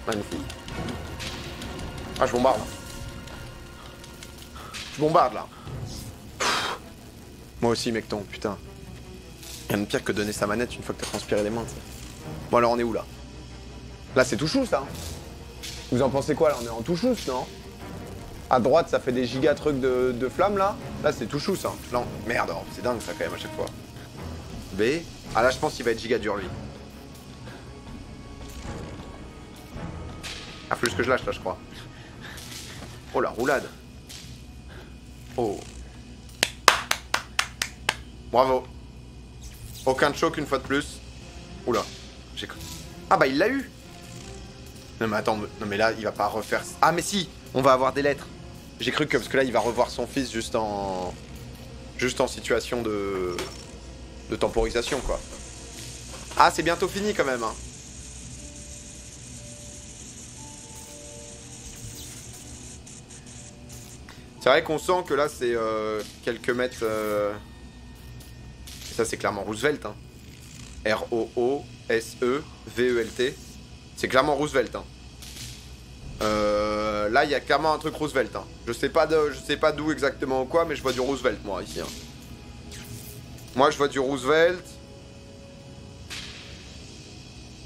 Magnifique. Ah, je bombarde. Je bombarde, là. Pfff. Moi aussi, mec, ton putain. Rien de pire que donner sa manette une fois que t'as transpiré les mains, t'sais. Bon, alors, on est où, là? Là, c'est tout chou, ça. Vous en pensez quoi, là? On est en tout chou, non? À droite, ça fait des gigas trucs de flammes, là. Là, c'est tout chou, ça. Non, merde, oh, c'est dingue, ça, quand même, à chaque fois. B. Ah, là, je pense qu'il va être giga dur, lui. Ah, plus que je lâche là, je crois. Oh la roulade. Oh. Bravo. Aucun choc une fois de plus. Oula. J'ai. Ah bah il l'a eu. Non mais attends, non mais là il va pas refaire. Ah mais si, on va avoir des lettres. J'ai cru que parce que là il va revoir son fils juste en situation de temporisation quoi. Ah c'est bientôt fini quand même. Hein. C'est vrai qu'on sent que là c'est quelques mètres. Ça c'est clairement Roosevelt. Hein. R-O-O-S-E-V-E-L-T. C'est clairement Roosevelt. Hein. Là il y a clairement un truc Roosevelt. Hein. Je sais pas d'où exactement ou quoi, mais je vois du Roosevelt moi ici. Hein. Moi je vois du Roosevelt.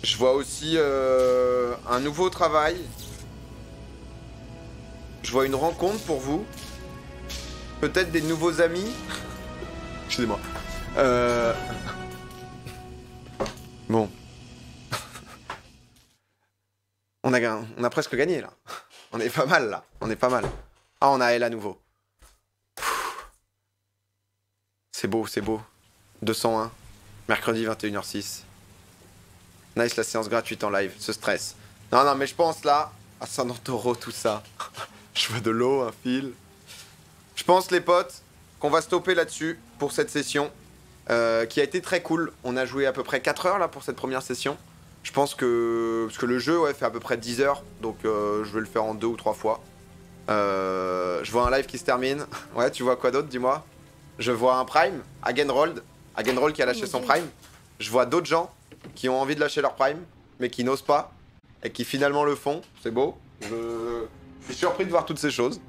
Je vois aussi un nouveau travail. Je vois une rencontre pour vous. Peut-être des nouveaux amis. Excusez-moi. Bon. On a presque gagné là. On est pas mal là. On est pas mal. Ah, on a elle à nouveau. C'est beau, c'est beau. 201. Mercredi 21h06. Nice la séance gratuite en live. Ce stress. Non, non, mais je pense là. Ascendant taureau, tout ça. Je veux de l'eau, un fil. Je pense, les potes, qu'on va stopper là-dessus pour cette session qui a été très cool. On a joué à peu près 4 heures là pour cette première session. Je pense que... Parce que le jeu ouais, fait à peu près 10 heures. Donc je vais le faire en 2 ou 3 fois. Je vois un live qui se termine. Ouais, tu vois quoi d'autre, dis-moi. Je vois un prime, Hagenrold. Hagenrold qui a lâché son prime. Je vois d'autres gens qui ont envie de lâcher leur prime, mais qui n'osent pas et qui finalement le font. C'est beau. Je suis surpris de voir toutes ces choses.